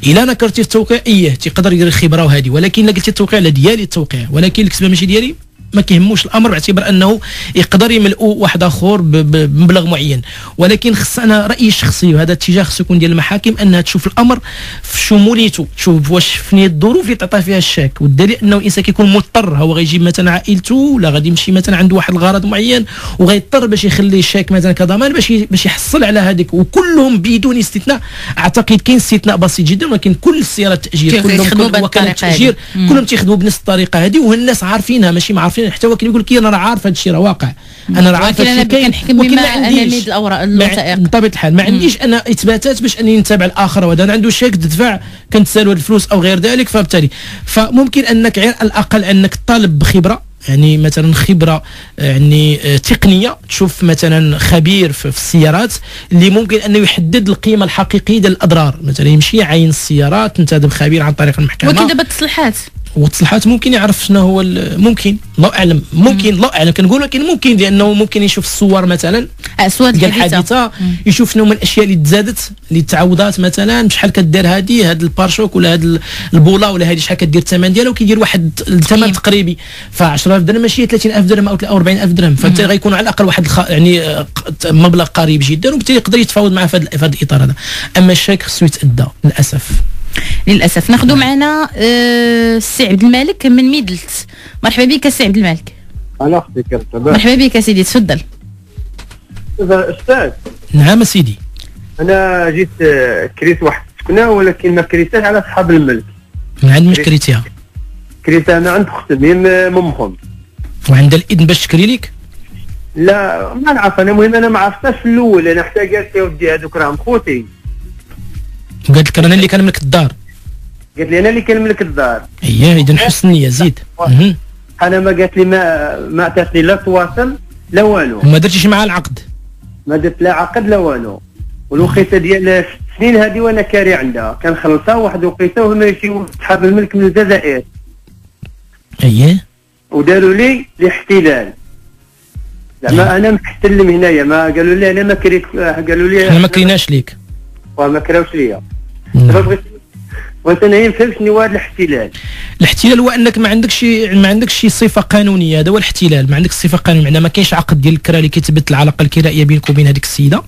الا نكرتي التوقيع تيقدر يدير الخبره وهذه، ولكن الا قلتي التوقيع لا ديالي التوقيع، ولكن الكتبه ماشي ديالي ما كيهموش الامر باعتبار انه يقدر يملؤوا واحد اخر بمبلغ معين، ولكن خص انا رايي الشخصي وهذا الاتجاه خصو يكون ديال المحاكم انها تشوف الامر في شموليته، تشوف واش فين الظروف اللي تعطى فيها الشاك، والدليل انه الانسان كيكون مضطر، هو غيجيب مثلا عائلته ولا غادي يمشي مثلا عنده واحد الغرض معين وغيضطر باش يخلي الشاك مثلا كضمان باش يحصل على هذيك، وكلهم بدون استثناء، اعتقد كاين استثناء بسيط جدا ولكن كل سيارة التاجير كلهم وكالة التاجير كلهم تيخدموا بنفس الطريقه هذه، وهالناس عارفينها ماشي معارفين، حتى هو كيقول لك انا راه عارف هذا الشيء راه واقع، انا راه عارف هذا الشيء كاين، ولكن ما عنديش الاوراق الوثائق بطبيعه الحال، ما عنديش انا اثباتات باش انني نتابع الاخر، وهذا انا عنده شاك تدفع كنتسالوا الفلوس او غير ذلك، فبالتالي فممكن انك على الاقل انك طالب بخبره، يعني مثلا خبره يعني تقنيه، تشوف مثلا خبير في السيارات اللي ممكن انه يحدد القيمه الحقيقيه ديال الاضرار، مثلا يمشي عين السيارات انتدب خبير عن طريق المحكمه، ولكن دابا التصليحات والتصليحات ممكن يعرف شنو هو ممكن الله اعلم، ممكن الله اعلم كنقول، لكن ممكن لانه ممكن يشوف الصور مثلا ديال الحادثه، يشوف شنو من الاشياء اللي تزادت اللي تعوضات، مثلا شحال كدير هذه هذا البارشوك ولا هذا البولا ولا هذه شحال كدير الثمن ديالها، وكيدير واحد الثمن تقريبي ف 10000 درهم ماشي 30000 درهم او 40000 درهم، فبالتالي غيكون على الاقل واحد يعني مبلغ قريب جدا، وبالتالي يقدر يتفاوض معاه في هذا الاطار هذا، اما الشاك خصو يتأدى للاسف للاسف. ناخذوا معنا السي عبد الملك من ميدلت. مرحبا بك السي عبد الملك. انا اختي كرتبه. مرحبا بك سيدي تفضل. استاذ. نعم سيدي. انا جيت كريت واحد السكنه ولكن ما كريتهاش على اصحاب الملك. من عند من كريتيها؟ كريتها انا عند اختي من مخهم. وعندها الاذن باش تكري لك؟ لا ما نعرف انا، المهم انا ما عرفتهاش في الاول، انا حتى قالت يا ودي هذوك راهم خوتي. قالت لك انا اللي كنملك الدار. قالت لي انا اللي كنملك الدار. اييه اذا حسن النيه زيد. انا ما قالت لي ما عطاتني لا تواصل لا والو. ما درتيش معها العقد؟ ما درت لا عقد لا والو. والوقيته ديال 6 سنين هذه وانا كاري عندها، كنخلصها واحد الوقيته وهما يجيو اصحاب الملك من الجزائر. اييه. وداروا لي الاحتلال. زعما انا محتلم هنايا، ما قالوا لي انا ما كريت، قالوا لي احنا ما كريناش ليك. وما كراوش ليا. بغيت انا نفهم شنو هو هذا الاحتلال. الاحتلال هو انك ما عندكش شي صفه قانونيه، هذا هو الاحتلال، ما عندكش صفه قانونيه، معناها ما كاينش عقد ديال الكرا اللي كيثبت العلاقه الكرائيه بينك وبين هذيك السيده.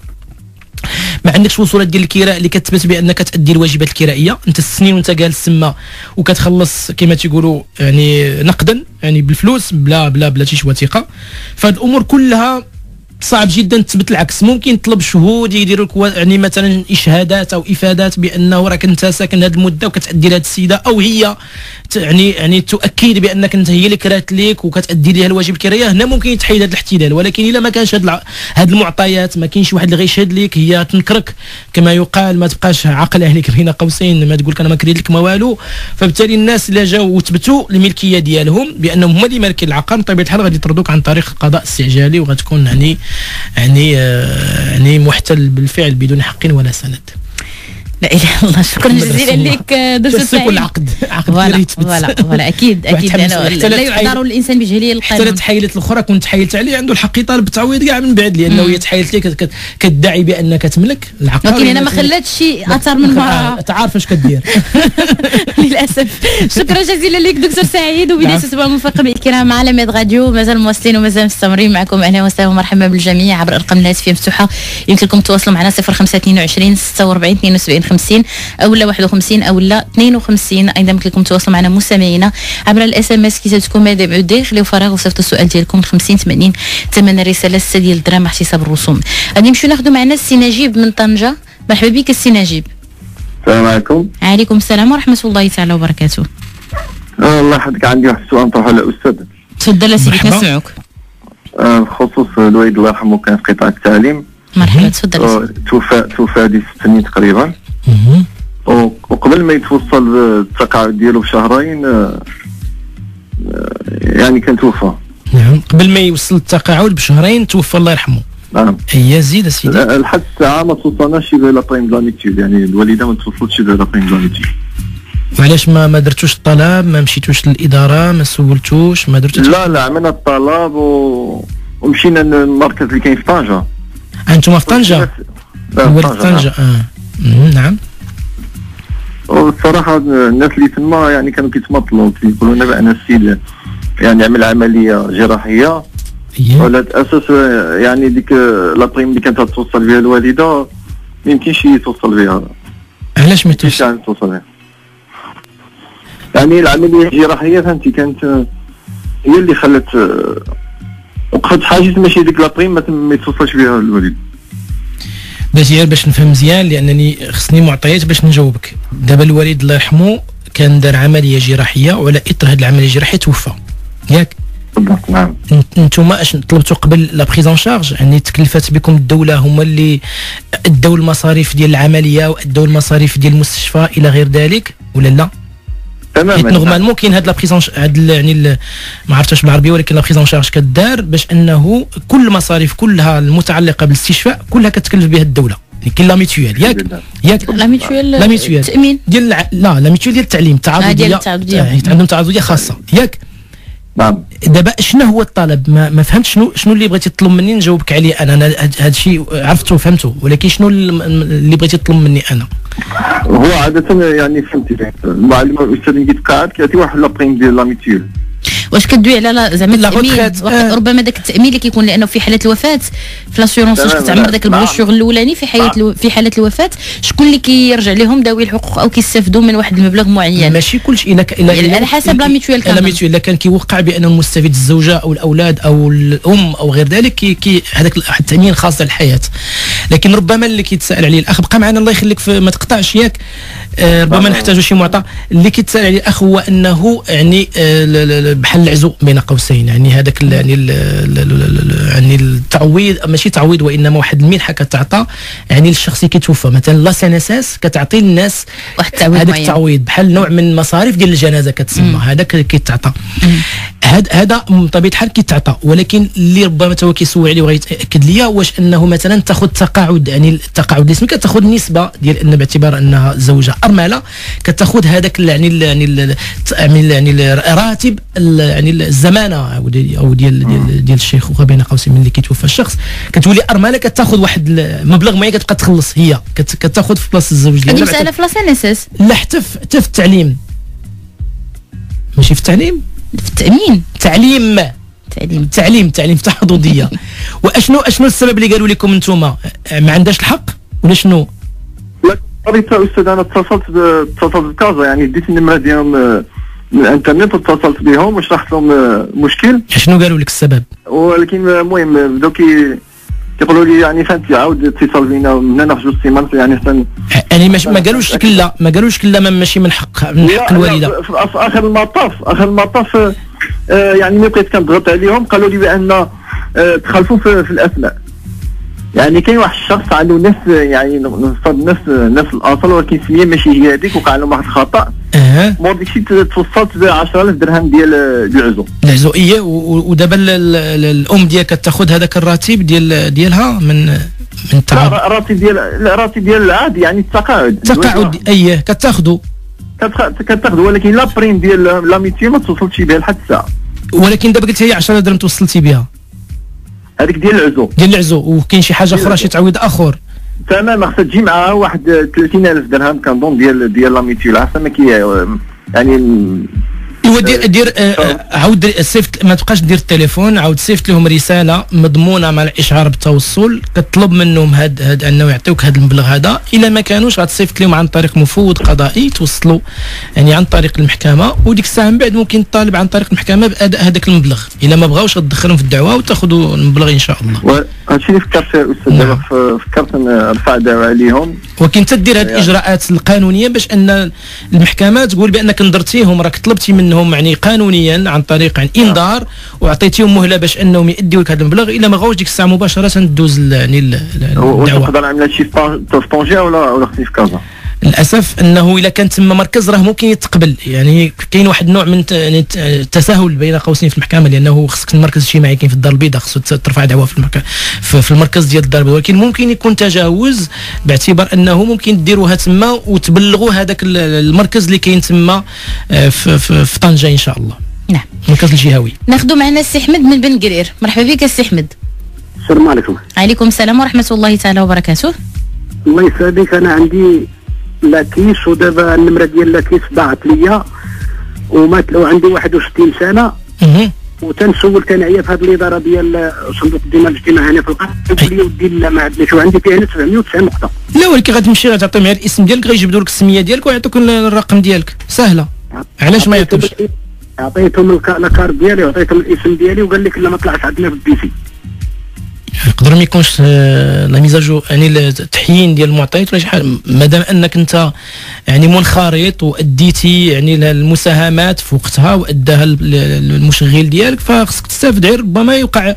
ما عندكش وصولات ديال الكراء اللي كتثبت بانك تأدي الواجبات الكرائيه، انت 6 سنين وانت جالس تما وكتخلص كما تيقولوا يعني نقدا، يعني بالفلوس بلا بلا بلا شي وثيقه، فهاد الامور كلها صعب جدا تثبت العكس. ممكن تطلب شهود يديروا لك يعني مثلا اشهادات او افادات بانه راك انت ساكن هذه المده وكتادي لهذه السيده، او هي يعني تؤكد بانك انت هي اللي كرات ليك وكتادي ليها الواجب الكرايه، هنا ممكن يتحيد هذا الاحتلال. ولكن الا ما كانش هاد المعطيات، ما كاينش واحد اللي غيشهد ليك، هي تنكرك كما يقال، ما تبقاش عقل اهلك بين قوسين، ما تقول لك انا ما كريت لك ما والو، فبالتالي الناس اللي جاوا وثبتوا الملكيه ديالهم بانهم هما اللي مالكين العقار، بطبيعه الحال غادي يطردوك عن طريق القضاء استعجالي، وغتكون يعني محتل بالفعل بدون حق ولا سند. لا اله الا الله. شكرا جزيلا لك دكتور سعيد. عقد كريت فوالا اكيد لا يعذر الانسان بجهله القانون. حتى تحايلت الاخرى كنت حايلت عليه، عنده الحق يطالب بالتعويض كاع من بعد، لانه هي تحايلت لك كتدعي بانك تملك العقار، ولكن انا ما خلاتش شي اثر من المراه، تعرف اش كدير للاسف. شكرا جزيلا لك دكتور سعيد. وبدايه اسبوع موفق بالكرام على ميدغاديو، مازال مواصلين ومازال مستمرين معكم، اهلا وسهلا ومرحبا بالجميع عبر ارقام الهاتف مفتوحه، يمكنكم تواصلوا معنا 0522 46 72 50 اولا 51 اولا 52، ايضا يمكن لكم تواصلوا معنا مستمعينا عبر الاس ام اس كيساتكم ماذا بعدي، خليو فراغ وصيفطوا السؤال ديالكم 50 80 ثمن الرساله 6 ديال الدراهم احتساب الرسوم. غادي نمشيو ناخذوا معنا السي نجيب من طنجه. مرحبا بك السي نجيب. السلام عليكم. وعليكم السلام ورحمه الله تعالى وبركاته. الله يحفظك، عندي واحد السؤال نطرحه على الاستاذ. تفضل سيدي كنسمعوك. بخصوص الوالد الله يرحمه كان في قطاع التعليم. مرحبا تفضل. توفى هذه 6 سنين تقريبا. وقبل ما يتوصل التقاعد ديالو ب2 شهر يعني كان توفى. نعم قبل ما يوصل التقاعد ب2 شهر توفى الله يرحمه. نعم هي زيد سيدي لحد الساعه ما توصلناش الى لاطيم دلاميتيود، يعني الوالده ما توصلتش الى لاطيم دلاميتيود. وعلاش ما درتوش الطلب؟ ما مشيتوش للاداره؟ ما سولتوش؟ ما درتوش؟ لا عملنا الطلب ومشينا للمركز اللي كاين في طنجه. انتم في طنجه؟ طنجه نعم. والصراحه الناس اللي تما يعني كانوا كيتمطلوا، كيقولوا لنا بان السيد يعني عمل عمليه جراحيه على اساس يعني ديك لابريم اللي كانت توصل بها الوالده ما يمكنش توصل بها. علاش ما توصل بها؟ يعني العمليه الجراحيه فهمتي كانت هي اللي خلت وقعت حاجه ماشي ديك لابريم ما توصلش بها الوالد. باش غير باش نفهم مزيان لانني خصني معطيات باش نجاوبك. دابا الوالد الله يرحمه كان دار عمليه جراحيه وعلى اثر هذه العمليه الجراحيه توفى ياك؟ بالضبط نعم. انتم اش طلبتوا قبل لا بريز ان شارج يعني تكلفات بكم الدوله، هما اللي ادوا المصاريف ديال العمليه وادوا المصاريف ديال المستشفى الى غير ذلك ولا لا؟ تماما. نورمالمون كاين هاد لا بريز ان هاد يعني ما عرفتش بالعربيه ولكن لا بريز ان شارج كدار باش انه كل المصاريف كلها المتعلقه بالاستشفاء كلها كتكلف بها الدوله. كاين لا ميتويال ياك لا ميتويال التامين ديال لا لا ميتويال ديال التعليم التعاضديه عندهم تعاضديه خاصه ياك؟ نعم. دابا شنو هو الطلب؟ ما فهمت شنو اللي بغيتي تطلب مني نجاوبك عليه انا هذا الشيء عرفته وفهمته، ولكن شنو اللي بغيتي تطلب مني انا؟ هو عادة يعني فهمتي المعلم الاستاذ اللي كيتقاعد كيعطي واحد لابريم ديال لاميتيول. واش كدوي على زعما التامين؟ ربما داك التامين اللي كيكون لانه في حاله الوفاه في لاسيورونس كتعمر داك البروشور الاولاني في حاله الوفاه شكون اللي كيرجع لهم؟ ذوي الحقوق او كيستافدوا من واحد المبلغ معين؟ ماشي كلشي الا على حسب لاميتويال. لاميتويال الا كان كيوقع بان المستفيد الزوجه او الاولاد او الام او غير ذلك كي هذاك التامين الخاص للحياه. لكن ربما اللي كيتسائل عليه الاخ بقى معنا الله يخليك ما تقطعش ياك، ربما نحتاجوا شي معطى. اللي كيتسائل عليه الاخ هو انه يعني بحال العزو بين قوسين يعني هذاك يعني التعويض ماشي تعويض وانما واحد المنحه كتعطى يعني للشخص اللي كيتوفى مثلا لا سي ان اس اس كتعطي للناس هذاك التعويض بحال نوع من المصاريف ديال الجنازه كتسمى هذاك كيتعطى هذا من طبيعه الحال كيتعطى. ولكن اللي ربما توا كيسول عليه وغيتاكد ليا واش انه مثلا تاخذ تقاعد يعني التقاعد الاسمي كتاخذ نسبه ديال ان باعتبار انها زوجه ارمله كتاخذ هذاك يعني راتب يعني الزمانه او ديال الشيخ وخا بين قوسين ملي كيتوفى الشخص كتولي ارمله كتاخذ واحد المبلغ معين كتبقى تخلص هي كتاخذ في بلاصه الزوج ديالها. هذه مساله في لا سي ان اس اس لا حتى في التعليم ماشي في التعليم في التأمين تعليم تعاضدية. واشنو السبب اللي قالوا لكم انتوما ما عندهاش الحق ولا شنو؟ لا قريت استاذ انا اتصلت بكازا يعني ديت النمرة ديالهم من الانترنت واتصلت بهم وشرحت لهم المشكل. شنو قالوا لك السبب؟ ولكن المهم بداو كيقولوا لي يعني فهمتي عاود اتصل بينا هنا في جوج سيمانات يعني حتى يعني ما قالوش كلا ماشي من حق الوالده. في اخر المطاف يعني ملي بقيت كنضغط عليهم قالوا لي بان تخلفوا في الاسماء. يعني كاين واحد الشخص عنده نفس يعني نفس الاصل ولكن السميه ماشي هي هذيك وقع لهم واحد الخطا. مور داكشي توصلت ب 10000 درهم ديال العزو ايه. ودابا الام ديالها كتاخذ هذاك الراتب ديالها من التعاون. الراتب ديال العاد يعني التقاعد ايه كتاخذو ولكن لا بريم ديال لاميتي ما توصلتش بها لحد الساعه. ولكن دابا قلت هي 10 درهم توصلتي بها هذيك ديال العزو وكاين شي حاجه اخرى شي تعويض اخر تماما خصها تجي معاها واحد 30000 درهم كنظن ديال لاميتيول حتى ما كي يعني هو دير عاود صيفط ما تبقاش دير التليفون عاود صيفط لهم رساله مضمونه مع الاشعار بالتوصل كتطلب منهم هاد انه يعطيوك هاد المبلغ هذا. الا ما كانوش غتصيفط لهم عن طريق مفوض قضائي توصلوا يعني عن طريق المحكمه وديك الساعه من بعد ممكن تطالب عن طريق المحكمه باداء هذاك المبلغ. الا ما بغاوش غتدخلهم في الدعوه وتاخذوا المبلغ ان شاء الله. هادشي اللي فكرت استاذ دابا فكرت نرفع دعوه عليهم. ولكن تدير هاد الاجراءات القانونيه باش ان المحكمه تقول بانك نضرتيهم راك طلبتي منهم يعني قانونيا عن طريق عن انذار وعطيتيهم مهله باش انهم يؤديوا لك هذا المبلغ. الا ما غاوش ديك الساعه مباشره ندوز يعني الدعوه. نقدر نعمل هادشي في طنجه ولا في كازا؟ للاسف انه الا كان تما مركز راه ممكن يتقبل. يعني كاين واحد النوع من التساهل بين قوسين في المحكمه لانه خصك المركز الاجتماعي كاين في الدار البيضاء خصو ترفع دعوه في المركز ديال الدار البيضاء. ولكن ممكن يكون تجاوز باعتبار انه ممكن ديروها تما وتبلغوا هذاك المركز اللي كاين تما في طنجه ان شاء الله. نعم المركز الجهوي. ناخذوا معنا السي احمد من بن قرير. مرحبا بك السي احمد. السلام عليكم. وعليكم السلام ورحمه الله تعالى وبركاته. الله يسعدك. انا عندي لاكيس ودابا النمره ديال لاكيس ضاعت ليا ومات وعندي 61 سنه وتنسول تنعيا في هذه الاداره ديال صندوق الدماء الاجتماعي هنا في القرن، قلت لي ودي لا ما عندناش وعندي فيها 709 نقطه. لا ولكن غتمشي غتعطيهم غير الاسم ديالك غيجبدوا لك السميه ديالك ويعطوك الرقم ديالك، سهله. علاش ما يعطوش؟ عطيتهم الكارت ديالي وعطيتهم الاسم ديالي وقال لك لا ما طلعش عندنا في البي سي. يقدر ما يكونش لا ميزاجو يعني التحيين ديال المعطيات ولا شي حاجه، مادام انك انت يعني منخرط واديتي يعني المساهمات في وقتها واداها المشغل ديالك فخصك تستافد، غير ربما يوقع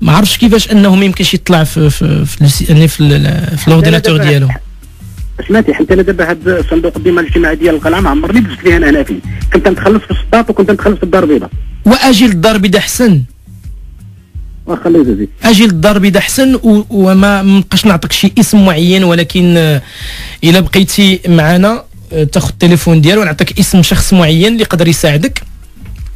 ما عرفتش كيفاش انه ما يمكنش يطلع في يعني في الاورديناتور ديالو. سمعتي حتى انا دابا هذا صندوق الدماء الاجتماعي ديال القلعه ما عمرني دزت ليه انا فيه، كنت نتخلص في السطاط وكنت نتخلص في الدار البيضاء. واجي للدار البيضاء حسن. واخا يزيد اجي للدار البيضاء حسن وما نبقاش نعطيك شي اسم معين، ولكن الا بقيتي معنا تاخذ التليفون ديالو ونعطيك اسم شخص معين اللي يقدر يساعدك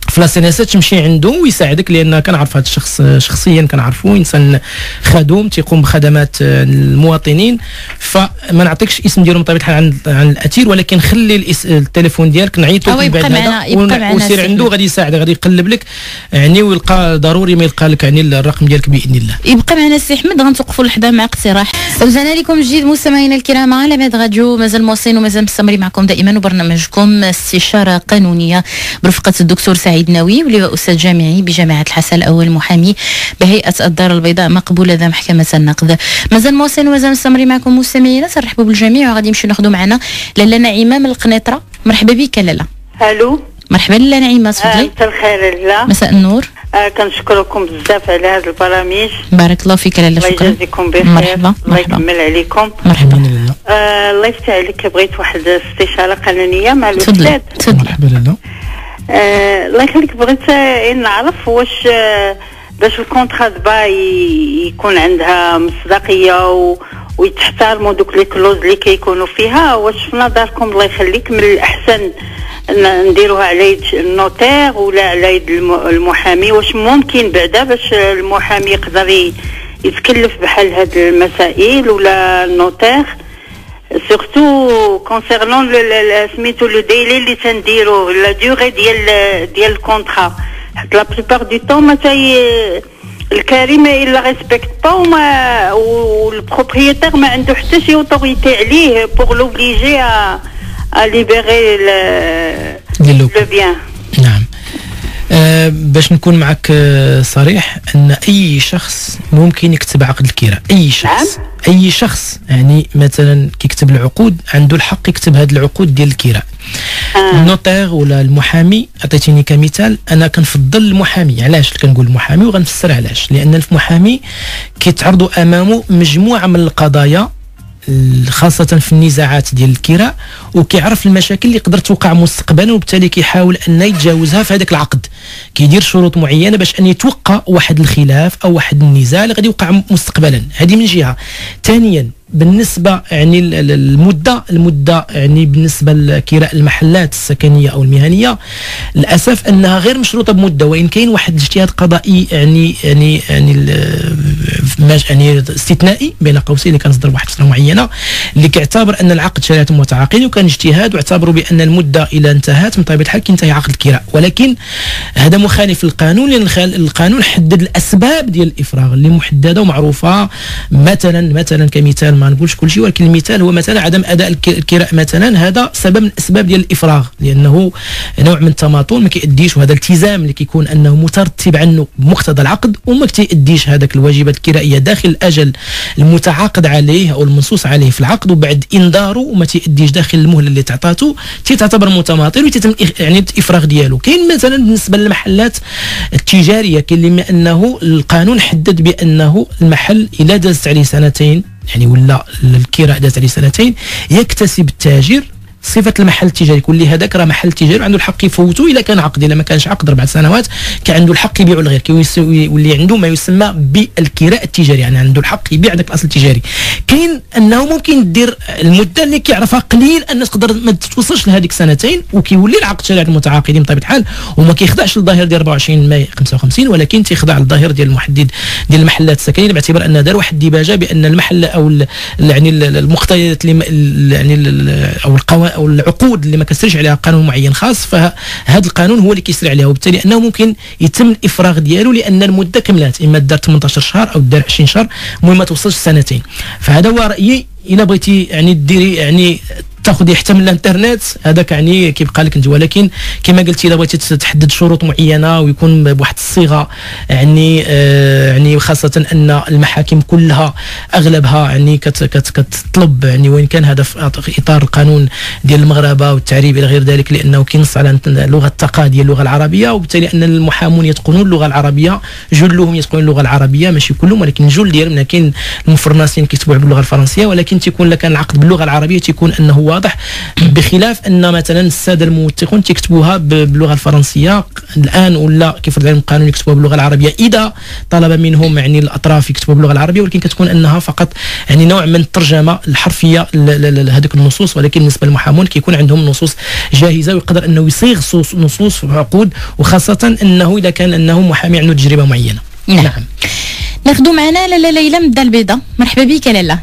في لاسيناسات، تمشي عنده ويساعدك لان كنعرف هذا الشخص شخصيا، كنعرفو انسان خدوم تيقوم بخدمات المواطنين، فما نعطيكش اسم ديالو بطبيعه الحال عن الاثير، ولكن خلي التليفون ديالك نعيطو من بعد هذا وسير عنده غادي يساعدك، غادي يقلب لك يعني ويلقى ضروري ما يلقى لك يعني الرقم ديالك باذن الله. يبقى معنا سي احمد، غنتوقفوا لحظه مع اقتراح. رجعنا لكم جديد مستمعينا الكرام على ميدغاديو، مازال موصلين ومازال مستمرين معكم دائما وبرنامجكم استشاره قانونيه برفقه الدكتور سعيد ناوي واللي أستاذ جامعي بجامعة الحسن الأول محامي بهيئة الدار البيضاء مقبول لدى محكمة النقض. مازال موصلين ومازال مستمرين معكم مستمعينا، ترحبوا بالجميع وغادي نمشيو ناخذوا معنا لالا نعيمة من القنيطرة. مرحبا بك لالا. الو مرحبا لالا نعيمة، تفضلي. مساء الخير لالا. مساء النور. كنشكركم بزاف على هذا البرامج. بارك الله فيك لالا، شكرا. الله يجازيكم بخير. مرحبا. الله يكمل عليكم. مرحبا لالا. الله يفتح عليك، بغيت واحد الاستشارة قانونية مع الأستاذ. تفضلي. مرحبا لالا. الله يخليك، بغيت نعرف واش باش الكونترا دبا يكون عندها مصداقيه ويتحترموا دوك لي كلوز اللي كيكونوا فيها، واش في نظركم الله يخليك من الاحسن نديروها على يد النوتير ولا على يد المحامي؟ واش ممكن بعدا باش المحامي يقدر يتكلف بحال هاد المسائل ولا النوتير؟ سورتو كونسيرنون سميتو لو ديلي اللي تنديرو لا ديوغي ديال الكونترا، حيت لا بليبار دو طون ما الكريم الا ريسبكت با وما والبروبريتير ما عنده حتى شي اوتوريتي عليه بوغ لوبليجي ا ليبيري لو بيان. نعم باش نكون معك صريح، ان اي شخص ممكن يكتب عقد الكراء، اي شخص. اي شخص يعني مثلا كيكتب العقود عنده الحق يكتب هاد العقود ديال الكراء. النوتير ولا المحامي عطيتيني كمثال، انا كنفضل المحامي. علاش كنقول المحامي وغنفسر علاش؟ لان المحامي كيتعرضوا امامه مجموعه من القضايا خاصة في النزاعات ديال الكراء، وكيعرف المشاكل اللي قدرت توقع مستقبلا وبالتالي كيحاول أن يتجاوزها في هذاك العقد، كيدير شروط معينة باش أن يتوقع واحد الخلاف أو واحد النزاع اللي غادي يوقع مستقبلا. هذه من جهة. ثانيا بالنسبه يعني المده يعني بالنسبه لكراء المحلات السكنيه او المهنيه، للاسف انها غير مشروطه بمده، وان كاين واحد الاجتهاد قضائي يعني استثنائي بين قوسين اللي كنصدر واحد الفتره معينه اللي كيعتبر ان العقد شريعه متعاقد، وكان اجتهاد واعتبروا بان المده الى انتهت من طبيعه الحال كينتهي عقد الكراء، ولكن هذا مخالف للقانون، لان القانون حدد الاسباب ديال الافراغ اللي محدده ومعروفه. مثلا كمثال، ما نقولش كل شيء ولكن المثال هو مثلا عدم اداء الكراء مثلا، هذا سبب من الاسباب ديال الافراغ، لانه نوع من التماطل ما كيأديش، وهذا التزام اللي كيكون انه مترتب عنه بمقتضى العقد وما كتأديش هذاك الواجبات الكرائيه داخل الاجل المتعاقد عليه او المنصوص عليه في العقد، وبعد انذاره وما تيأديش داخل المهله اللي تعطاتو، تعتبر متماطل وتتم يعني الافراغ ديالو. كاين مثلا بالنسبه للمحلات التجاريه، كاين لما انه القانون حدد بانه المحل الا دازت عليه سنتين يعني ولا الكراء دازت عليه سنتين يكتسب التاجر صفه المحل التجاري، كل هذاك راه محل تجاري وعنده الحق يفوتو الا كان عقد، الا ما كانش عقد 4 سنوات كان عنده الحق يبيعو لغير، كيولي عنده ما يسمى بالكراء التجاري، يعني عنده الحق يبيع داك الاصل التجاري. كاين انه ممكن دير المده اللي كيعرفها قليل ان تقدر ما توصلش لهذيك سنتين، وكيولي العقد شريعه المتعاقدين بطبيعه الحال، وما كيخضعش للظاهر ديال 24 ماي 55 ولكن تيخضع للظاهر ديال المحدد ديال المحلات السكنيه، باعتبار ان دار واحد الديباجه بان المحل او يعني المقتضيات يعني او القوانين او العقود اللي ما كسرش عليها قانون معين خاص، فهذا القانون هو اللي كيسري عليها، وبالتالي انه ممكن يتم الافراغ ديالو لان المده كملات، اما دار 18 شهر او دار 20 شهر، المهم ما توصلش سنتين. فهذا هو رايي. الا بغيتي يعني ديري يعني تاخذي حتى من الانترنت هذاك يعني كيبقى لك انت، ولكن كما قلتي الا بغيتي تحدد شروط معينه ويكون بواحد الصيغه يعني يعني خاصه ان المحاكم كلها اغلبها يعني كتطلب يعني وان كان هذا في اطار القانون ديال المغاربه والتعريب الى غير ذلك، لانه كينص على لغه التقاضي اللغه العربيه، وبالتالي ان المحامون يتقنون اللغه العربيه، جلهم يتقنون اللغه العربيه، ماشي كلهم ولكن جل ديالهم، لكن المفرنسيين كيتبعوا باللغه الفرنسيه، ولكن تيكون لك العقد باللغه العربيه تيكون انه واضح، بخلاف ان مثلا الساده الموثقون تكتبوها باللغه الفرنسيه الان، ولا كيفرض عليهم القانون يكتبوها باللغه العربيه اذا طلب منهم يعني الاطراف يكتبوها باللغه العربيه، ولكن كتكون انها فقط يعني نوع من الترجمه الحرفيه لهذوك النصوص، ولكن بالنسبه للمحامون كيكون عندهم نصوص جاهزه ويقدر انه يصيغ نصوص وعقود، وخاصه انه اذا كان انه محامي عنده تجربه معينه. نعم. ناخذ معنا لاله ليلى من الدار البيضاء. مرحبا بك يا لاله.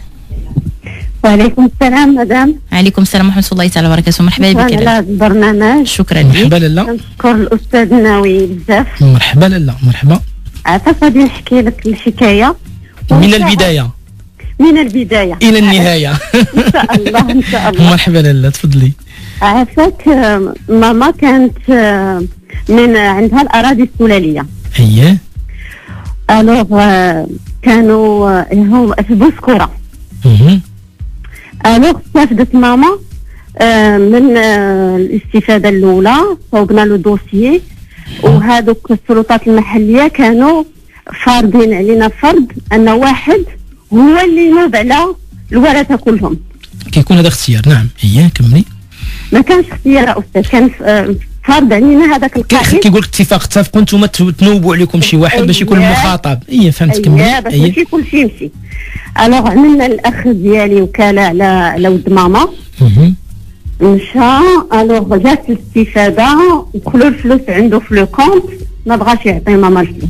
وعليكم السلام مدام. عليكم السلام ورحمة الله تعالى وبركاته، مرحبا بك. شكرا على البرنامج. شكرا لك. مرحبا لاله. نشكر الأستاذ ناوي بزاف. مرحبا لاله. مرحبا. عافاك. غادي نحكي لك الحكاية من البداية. من البداية إلى النهاية. إن شاء الله إن شاء الله. مرحبا لاله، تفضلي. عافاك. ماما كانت من عندها الأراضي السلالية. أييه. ألوغ كانوا هما في بوسكورة. الوغ استفدت ماما من الاستفاده الاولى، صوبنا لو دوسيي وهذوك السلطات المحليه كانوا فارضين علينا فرض ان واحد هو اللي ينوب على الورثه كلهم. كيكون هذا اختيار. نعم. اييه كملي. ما كانش اختيار يا استاذ، كان فرض علينا هذاك القائد. كيقول لك اتفاق، اتفقوا انتم تنوبوا عليكم شي واحد باش يكون المخاطب. اييه فهمت كملي. اييه باش ماشي كلشي يمشي. الوغ عملنا الاخ ديالي وكاله على ولد ماما. مشى الوغ جات الاستفاده وكلوا الفلوس عنده في لو كونت، ما بغاش يعطي ماما الفلوس.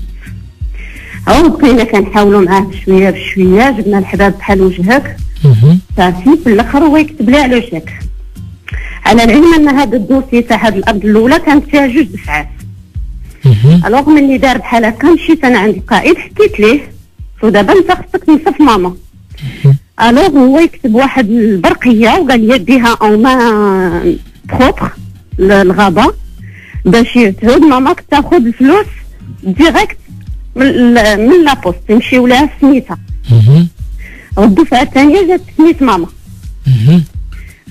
او بقينا كنحاولوا معاه بشويه بشويه، جبنا الحباب بحال وجهك صافي، في الاخر هو يكتب لي على شيك. على العلم ان هذا الدوسي تاع هذه الارض الاولى كانت فيها 2 دفعات. الوغ ملي دار بحال هكا مشيت انا عند القائد حكيت ليه، ودابا انت خصك تنصف ماما. الوغ هو يكتب واحد البرقيه وقال لي ديها اون مان بروبر للغابه باش تعود ماماك تاخذ الفلوس ديريكت من لابوست، يمشيو لها سميتها. والدفعه الثانيه جات سميت ماما.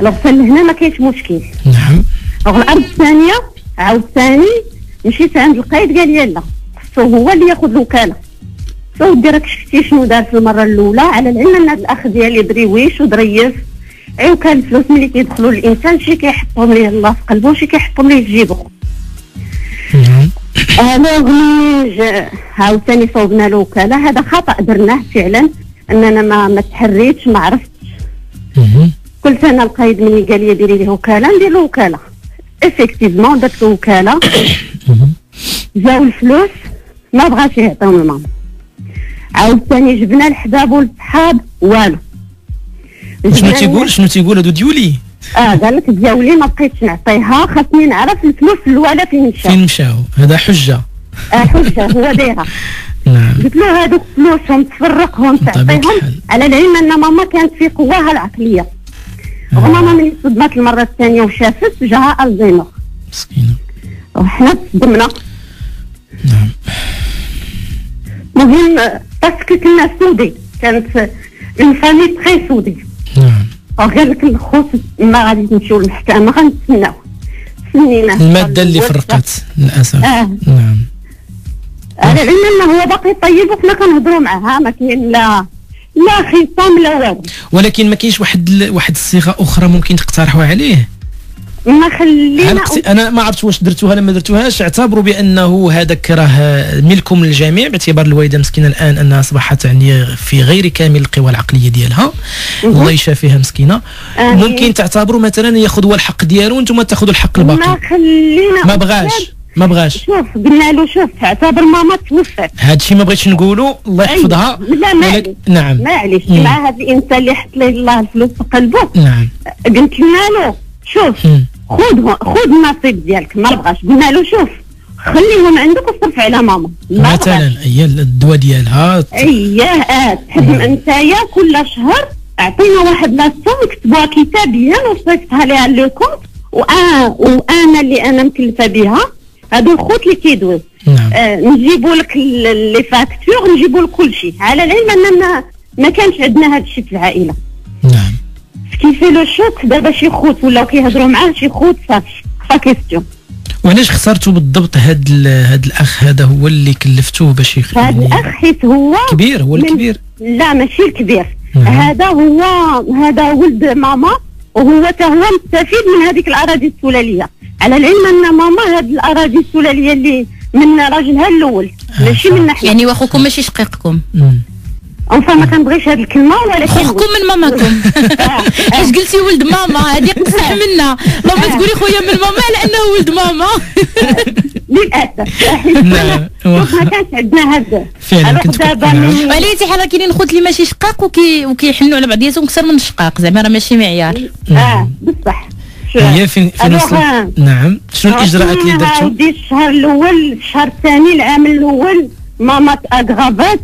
الوغ فالهنا ما كاينش مشكل. نعم. الوغ الارض الثانيه عاوتاني مشيت عند القايد قال لي لا، خصو هو اللي ياخذ الوكاله. فودي راك شفتي شنو دار في المره الاولى، على العلم ان الاخ ديالي دريويش ودريف، ايوا كان الفلوس ملي كيدخلوا للانسان شي كيحطهم ليه الله في قلبه وشي كيحطهم ليه في جيبه. انا غني عاوتاني صوبنا له وكاله، هذا خطا درناه فعلا اننا ما تحريتش ما عرفتش. كل سنه القايد ملي قال لي ديري ليه وكاله ندير له وكاله، افيكتيفمون درت له وكاله. جاو الفلوس ما بغاش يعطيهم لماما. عاوتاني جبنا الحباب والصحاب والو. شنو تيقول هادو ديولي؟ قال لك ديولي ما بقيتش نعطيها، خاصني نعرف الفلوس الاولى فين مشاو، هذا حجه. حجه هو دايرها. نعم. قلت له هادوك فلوسهم تفرقهم تعطيهم، على العلم ان ماما كانت في قواها العقليه. ماما ملي صدمات المره الثانيه وشافت جاها الزهايمر. مسكينه. وحنا تصدمنا. نعم. المهم باسكو كنا سودي، كانت اون فامي تخي سودي. نعم. وقال لك الخوت ما غاديش نمشيو للمحكمه غنتسناو. سنيناه الماده اللي فرقت للاسف. نعم. على العلم انه هو باقي طيب وحنا كنهضروا معاه، ما كاين لا خصام لا والو. ولكن ما كاينش واحد الصيغه اخرى ممكن تقترحوها عليه؟ ما خلينا انا ما عرفت واش درتوها لما درتوهاش. اعتبروا بانه هذاك راه ملكم للجميع، باعتبار الوالده مسكينه الان انها اصبحت يعني في غير كامل القوى العقليه ديالها، الله يشافيها مسكينه. ممكن تعتبروا مثلا ياخذ هو الحق ديالو وانتم تاخذوا الحق الباقي. ما خلينا. ما بغاش. شوف قلنا له شوف تعتبر ماما توفات. هذا الشيء ما بغيتش نقولوا الله يحفظها. لا معليش. نعم معليش. مع هذا الانسان اللي حط ليه الله الفلوس في قلبه. نعم. قلت لنا له شوف خذ النصيب ديالك، ما بغاش قلنا له شوف خليهم عندك وصرف على ماما مثلا، هي الدواء ديالها تحكم انتيا كل شهر، اعطينا واحد لاصه نكتبوها كتابيا وصيفطها ليها لو كونت، وانا اللي انا مكلفه بها هادو الخوت اللي كيدوز. نجيبوا لك لي فاكتور، نجيبوا لك كل شيء، على العلم اننا ما كانش عندنا هذا الشيء في العائله. نعم كيفي لو شوك دابا شي خوت ولاو كيهضروا معاه شي خوت صافي خا كيستيون. وعلاش خسرتوا بالضبط هاد الاخ هذا هو اللي كلفتوه باش يخدم؟ هاد الاخ حيت هو كبير، هو الكبير. لا ماشي الكبير، هذا هو ولد ماما، وهو حتى هو مستفيد من هذيك الاراضي السلاليه، على العلم ان ماما هاد الاراضي السلاليه اللي من راجلها الاول ماشي من ناحيه، يعني واخوكم ماشي شقيقكم. انفا ما كنبغيش هاد الكلمه، ولكن خوكم من ماماكم اش قلتي ولد ماما هادي قصح منا، لو ما تقولي خويا من ماما لانه ولد ماما للاسف. لا ما كانش عندنا هذا فعلا، كنت وليتي حنا كاينين خوت اللي ماشي شقاق وكيحنوا على بعضياتهم اكثر من الشقاق، زعما راه ماشي معيار. بصح هي فين وصلت؟ نعم شنو الاجراءات اللي درتو؟ بدي الشهر الاول الشهر الثاني العام الاول ماما تاغرافات،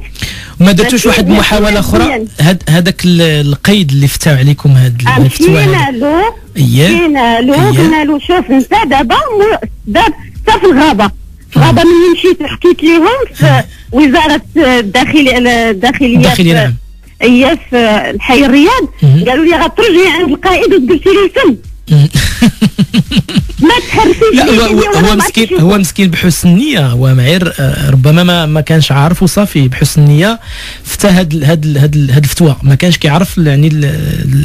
ما درتوش واحد محاولة أخرى؟ هذاك القيد اللي فتاو عليكم هذا الفتوى مشينا له مشينا له قلنا له شوف أنت دابا في الغابة، ملي مشيت حكيت ليهم في وزارة الداخلية نعم في الحي الرياض، قالوا لي غترجعي عند القائد وتجلسي له سم ما تحرسيش. لا هو مسكين بحسن النية، هو معير ربما ما كانش عارف، وصافي بحسن النية فتى هاد الفتوى، ما كانش كيعرف يعني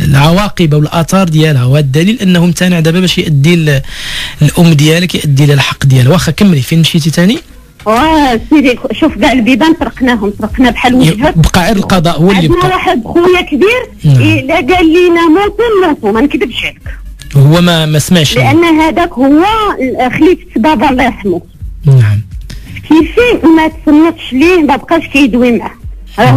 العواقب او الاثار ديالها، وهذا الدليل انه امتنع دابا باش يأدي الام ديالك يأدي لها الحق ديالها. واخا كملي فين مشيتي ثاني؟ سيدي شوف كاع البيبان طرقنا بحال وجهك، بقاعد القضاء هو اللي بقى. عندنا واحد خويا كبير الا قال لينا موتوا ما نكذبش عليك، هو ما سمعش، لان هذاك هو خليفة بابا الله يرحمه. نعم كيفي ما تصنتش ليه، ما بقاش كيدوي معاه.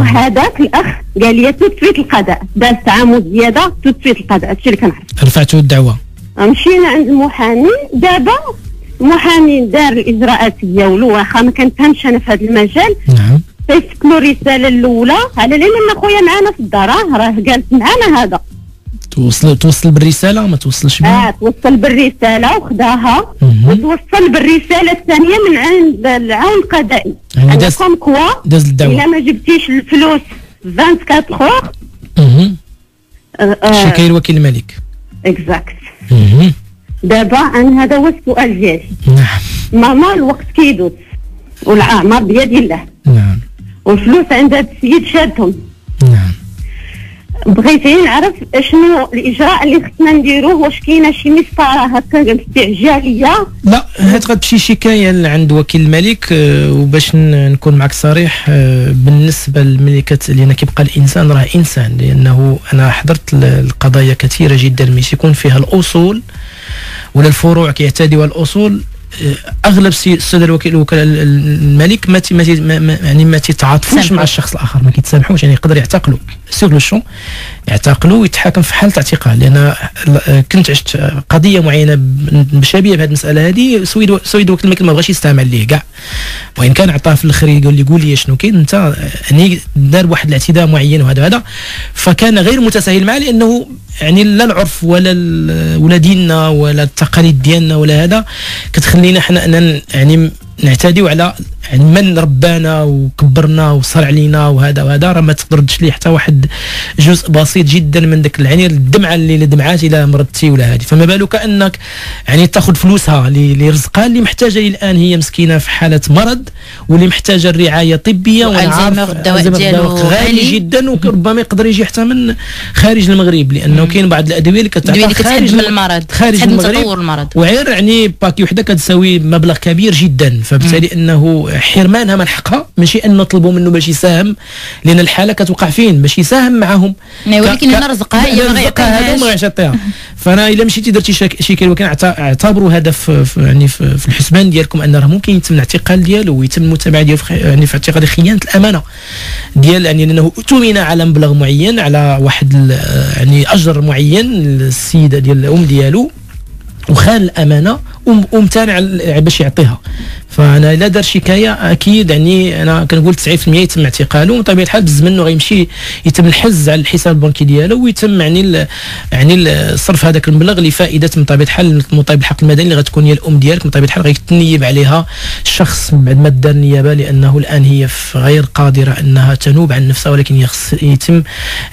هذاك الاخ قال لي توتفيت القضاء، دار تعامد زياده توتفيت القضاء، هادشي اللي كنعرف. رفعتوا الدعوه، مشينا عند المحامي، دابا المحامي دار الاجراءات ديالو، واخا ما كنفهمش انا في هذا المجال. نعم صيفط له الرساله الاولى، على العلم ان خويا معانا في الدار راه جالس معانا هذا، توصل بالرساله وما توصلش بها. توصل بالرساله وخداها، وتوصل بالرساله الثانيه من عند العون القضائي، يعني داز الدعوه الا ما جبتيش الفلوس 24 اور شكاير وكيل الملك اكزاكت. دابا انا هذا هو السؤال ديالي. نعم ماما الوقت كيدوز والعمر بيد الله، نعم والفلوس عند هذا السيد شادهم، نعم بغيت نعرف شنو الاجراء اللي خصنا نديروه، واش كاينه شي مسطره هكا استعجاليه؟ لا هاد غتمشي شكايه عند وكيل الملك. وباش نكون معك صريح، بالنسبه لملي لان كيبقى الانسان راه انسان، لانه انا حضرت القضايا كثيره جدا ملي تيكون فيها الاصول ولا الفروع كيعتديوا على الاصول، اغلب الساده الوكلاء الملك ما تيتعاطفوش مع الشخص الاخر، ما كيتسامحوش، يعني يقدر يعتقلوا سيغ لو شون، يعتقلوا ويتحاكم في حاله اعتقال. لان كنت عشت قضيه معينه مشابهه بهذه المساله هذه، سويد وكيل الملك ما بغاش يستعمل ليه كاع، وان كان عطاه في الاخر يقول لي شنو كاين انت، يعني دار واحد الاعتداء معين وهذا فكان غير متساهل معه، لانه يعني لا العرف ولا ديننا ولا التقاليد ديالنا ولا هذا كتخلينا حنا اننا يعني نعتديو على يعني من ربانا وكبرنا وصار علينا وهذا راه ما تقدرش ليه حتى واحد جزء بسيط جدا من داك يعني الدمعه اللي دمعات الى مرضتي ولا هذه، فما بالك انك يعني تاخذ فلوسها اللي رزقها اللي محتاجه الان، هي مسكينه في حاله مرض واللي محتاجه الرعايه الطبيه، والزمر الدواء غالي جدا، وربما يقدر يجي حتى من خارج المغرب، لانه كاين بعض الادويه اللي كتعطى خارج المرض خارج المغرب، وعير يعني باكي وحده كتساوي مبلغ كبير جدا، فبالتالي انه حرمانها من حقها، ماشي ان نطلبوا منه باش يساهم، لان الحاله كتوقع فين باش يساهم معاهم، ولكن انا رزقها هي ما غيعطيهاش فانا الا مشيتي درتي شي كلمه اعتبروا هذا يعني في الحسبان ديالكم، ان راه ممكن يتم الاعتقال ديالو ويتم المتابعه ديالو يعني في اعتقال خيانه الامانه ديال، يعني لانه اؤتمن على مبلغ معين على واحد يعني اجر معين السيده ديال الام ديالو، وخان الامانه وممتنع باش يعطيها. فانا الا دار شكايه اكيد يعني انا كنقول 90% يتم اعتقاله، ومن طبيعه الحال بز منه غيمشي يتم الحجز على الحساب البنكي ديالو، ويتم يعني صرف هذاك المبلغ لفائده من طبيعه الحال مطالب الحق المدني اللي غتكون هي الام ديالك. من طبيعه الحال غيتنيب عليها الشخص بعد ما دار النيابه، لانه الان هي غير قادره انها تنوب عن نفسها، ولكن يتم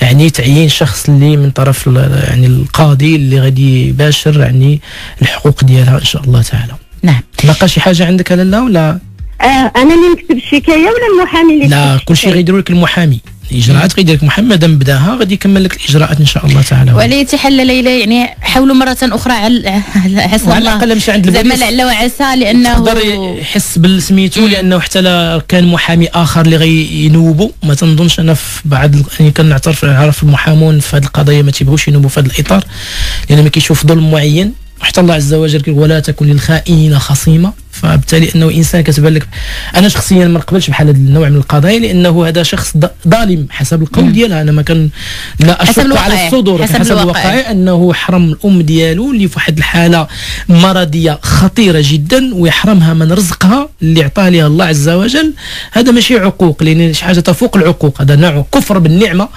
يعني تعيين شخص اللي من طرف يعني القاضي اللي غادي يباشر يعني الحقوق ديالها ان شاء الله تعالى. نعم. بقى شي حاجه عندك لالا ولا؟ انا اللي نكتب الشكايه ولا المحامي اللي؟ لا، كلشي غيديروا لك المحامي، الاجراءات غيدير لك المحامي، مادام بداها غادي يكمل لك الاجراءات ان شاء الله تعالى. وليتي حل ليلى يعني حاولوا مره اخرى على عسى وعلى الاقل مشى عند البوليس زعما لعله وعسى، لانه يقدر يحس بالسميتو، لانه حتى لا كان محامي اخر اللي غينوبوا ما تنظنش انا في بعض يعني كنعترف نعرف المحامون في هذه القضايا ما تيبغوش ينوبوا في هذا الاطار، لان ما كيشوف ظلم معين، وحتى الله عز وجل كيقول ولا تكن للخائنين خصيمه. فبالتالي انه انسان كتبان لك، انا شخصيا ما نقبلش بحال هذا النوع من القضايا، لانه هذا شخص ظالم حسب القول ديالها. انا ما كان لا اشق على الصدور حسب الواقع انه حرم الام ديالو اللي في واحد الحاله مرضيه خطيره جدا، ويحرمها من رزقها اللي عطاه لها الله عز وجل. هذا ماشي عقوق، لان شي حاجه تفوق العقوق، هذا نوع كفر بالنعمه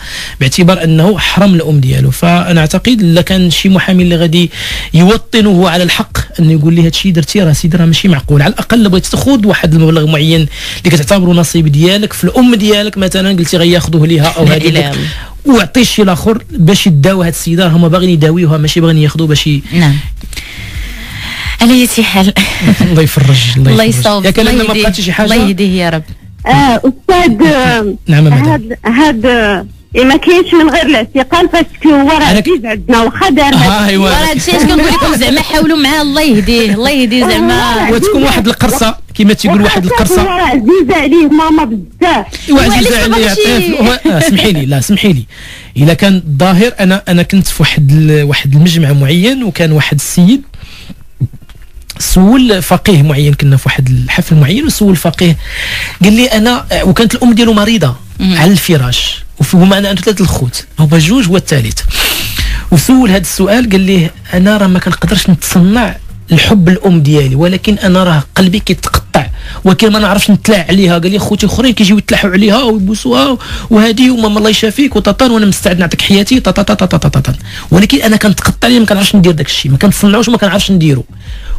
باعتبار انه حرم الام ديالو. فانا اعتقد الا كان شي محامي اللي غادي يوطنه على الحق انه يقول لي هذا الشيء درتي راه سيدي راه ماشي معقول، على الاقل بغيت تاخذ واحد المبلغ معين اللي كتعتبره نصيب ديالك في الام ديالك مثلا، قلتي غياخذوه ليها او هذيك، وعطيه شي لاخر باش يداو هاد السيده، هما باغيين يداويوها ماشي باغيين ياخذوه باش نعم. على اي حال الله يفرج، الله يصوب، ياك انا ما بقاتش شي حاجه الله يهديه يا رب. استاذ نعم هذا ما كاينش من غير الاعتقال، باسكو هو راه عزيز عندنا وخا دار هادشي، وراه هادشي اش كنقول لكم زعما حاولوا معاه الله يهديه الله يهديه زعما وتكون واحد القرصه كما تيقول واحد القرصه راه عزيزه عليه ماما بزاف وعزيزه عليه يعطيه. سمحي لي لا سمحي لي، الا كان الظاهر انا كنت في واحد المجمع معين، وكان واحد السيد سول فقيه معين، كنا في واحد الحفل معين وسول فقيه قال لي انا، وكانت الام ديالو مريضه على الفراش وهما انا ثلاثه الخوت، هما جوج هو الثالث، وسول هذا السؤال قال ليه انا راه ما كنقدرش نتصنع الحب الام ديالي، ولكن انا راه قلبي كيتقطع ولكن ما نعرفش نتلاع عليها. قال لي خوتي الاخرين كيجيو يتلاحوا عليها ويبوسوها وهذه وماما الله يشافيك وطاطان وانا مستعد نعطيك حياتي طاطان، ولكن انا كنتقطع لي ما كنعرفش ندير داك الشيء، ما كنتصنعوش وما كنعرفش نديرو.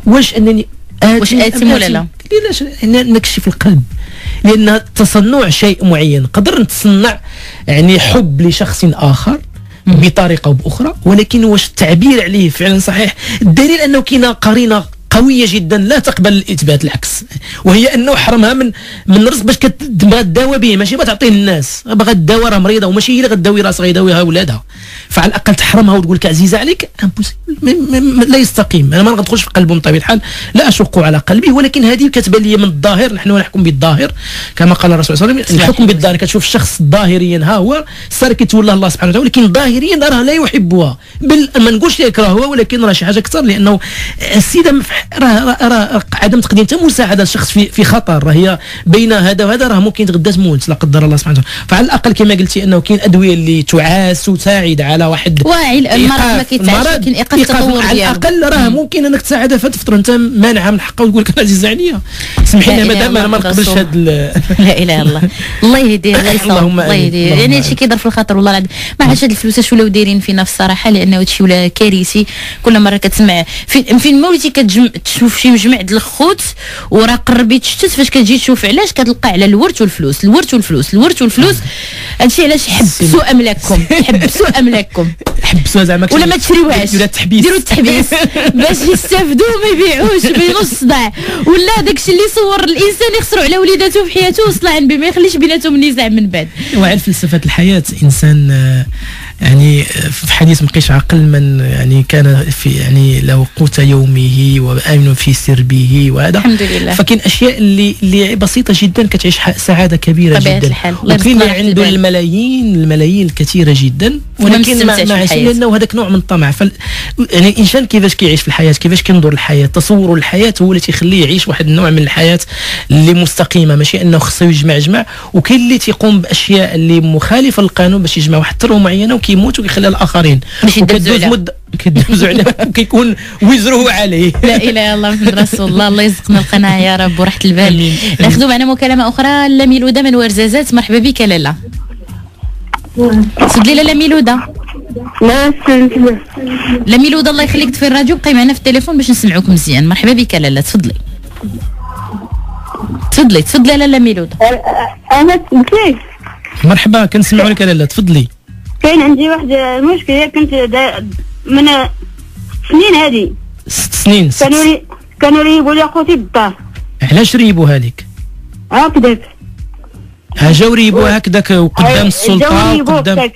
واش انني واش آثم ولا لا؟ علاش؟ انك شي في القلب، لان التصنع شيء معين، قدر نتصنع يعني حب لشخص اخر بطريقه او باخرى، ولكن واش التعبير عليه فعلا صحيح؟ الدليل انه كاينه قرينه قويه جدا لا تقبل الاثبات العكس، وهي انه حرمها من رزق باش كتداوى به، ماشي ما تعطيه للناس، باغا تداوى راه مريضه وماشي هي اللي غداوي راسها غيداويها ولادها، فعلى الاقل تحرمها وتقول لك عزيزه عليك لا يستقيم. انا ما ندخلش في قلبه من طبيعه الحال، لا اشق على قلبه، ولكن هذه كتبان لي من الظاهر، نحن نحكم بالظاهر كما قال الرسول صلى الله عليه وسلم، الحكم بالظاهر. كتشوف الشخص ظاهريا ها هو صار كيتولى الله سبحانه وتعالى، ولكن ظاهريا راه لا يحبها، بل ما نقولش يكرهها، ولكن راه شي حاجه اكثر، لانه السيده راه عدم تقديم حتى مساعده الشخص في خطر، راه هي بين هذا وهذا راه ممكن تغدا تموت لا قدر الله سبحانه وتعالى. فعلى الاقل كما قلتي انه كاين ادويه اللي تعاس وتساعد على واحد المرض ما كيتعاش، ولكن ايقاف التطور على الاقل راه ممكن انك تساعدها في هذه الفتره، انت مانعها من حقها وتقول لك عزيزه عليا. سمحي لي مدام انا ما نقبلش هذا لا اله الا الله، الله يهديه الله يصوب الله يهديه، يعني هادشي كيضرب في الخاطر والله العظيم. ما عرفتش هاد الفلوس اش ولاو دايرين فينا في الصراحه، لانه هادشي ولا كارثي. كل مره كتسمع فين ما وليتي تشوف شي مجمع د الخوت وراه قرب يتشتت، فاش كتجي تشوف علاش كتلقى على الورث والفلوس. هادشي علاش حبسوا املاككم زعما ولا ما تشريوهاش، ديروا التحبيس باش يستافدوا وما يبيعوش بنص صداع، ولا داكشي اللي صور الانسان يخسروا على وليداته في حياته وصلع عن بما يخليش بيناتهم النزاع من بعد. وعلى فلسفه الحياه انسان يعني في حديث مقيش عقل من يعني كان في يعني لو قوت يومه وآمن في سربه، وهذا الحمد لله. فكاين اشياء اللي بسيطه جدا كتعيش سعاده كبيره جدا، وكاين اللي عنده الملايين الكثيره جدا ولكن ما عايش، لانه هذاك نوع من الطمع. يعني الانسان كيفاش كيعيش في الحياه، كيفاش كينظر للحياه، تصوره الحياه هو اللي تيخليه يعيش واحد النوع من الحياه اللي مستقيمه، ماشي انه خصو يجمع. وكاين اللي تيقوم باشياء اللي مخالفه للقانون باش يجمع واحد الثروه معينه يموت ويخليها للاخرين، وكدوز مده كيدوزو عليه وكيكون وزره عليه. لا اله الا الله محمد رسول الله. الله يرزقنا القناعه يا رب وراحه البال. ناخذ معنا مكالمه اخرى. لا ميلوده من ورزازات، مرحبا بك لاله. سد لي لاله ميلوده. لا ميلوده الله يخليك تفي الراديو، بقي معنا في التليفون باش نسمعوك مزيان. مرحبا بك لاله، تفضلي تفضلي تفضلي لاله ميلوده. انا تفضلي مرحبا كنسمعوا لك لاله، تفضلي. كاين عندي واحد المشكله، كنت من سنين هذه 6 سنين كانوا يريبوا لي خوتي بالدار. علاش ريبوها لك؟ هكذاك جاو ريبوها هكذاك وقدام السلطه قدام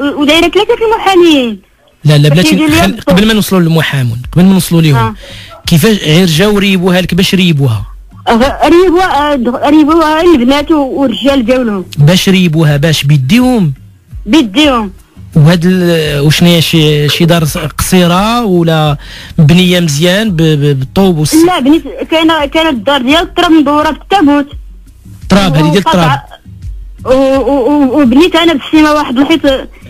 ودايره 3 محامين. لا لا بلاتي قبل ما نوصلوا للمحامون، قبل ما نوصلوا ليهم كيفاش غير جاو ريبوها لك؟ باش ريبوها ريبوها البنات والرجال جاو لهم باش ريبوها باش بيديهم وهاد وشنو هي شي دار قصيره ولا مبنيه مزيان بالطوب والسيف؟ لا بنيت كانت الدار ديال التراب مدوره بالتابوت. التراب هذه ديال التراب وبنيت انا بالسيمه واحد الحيط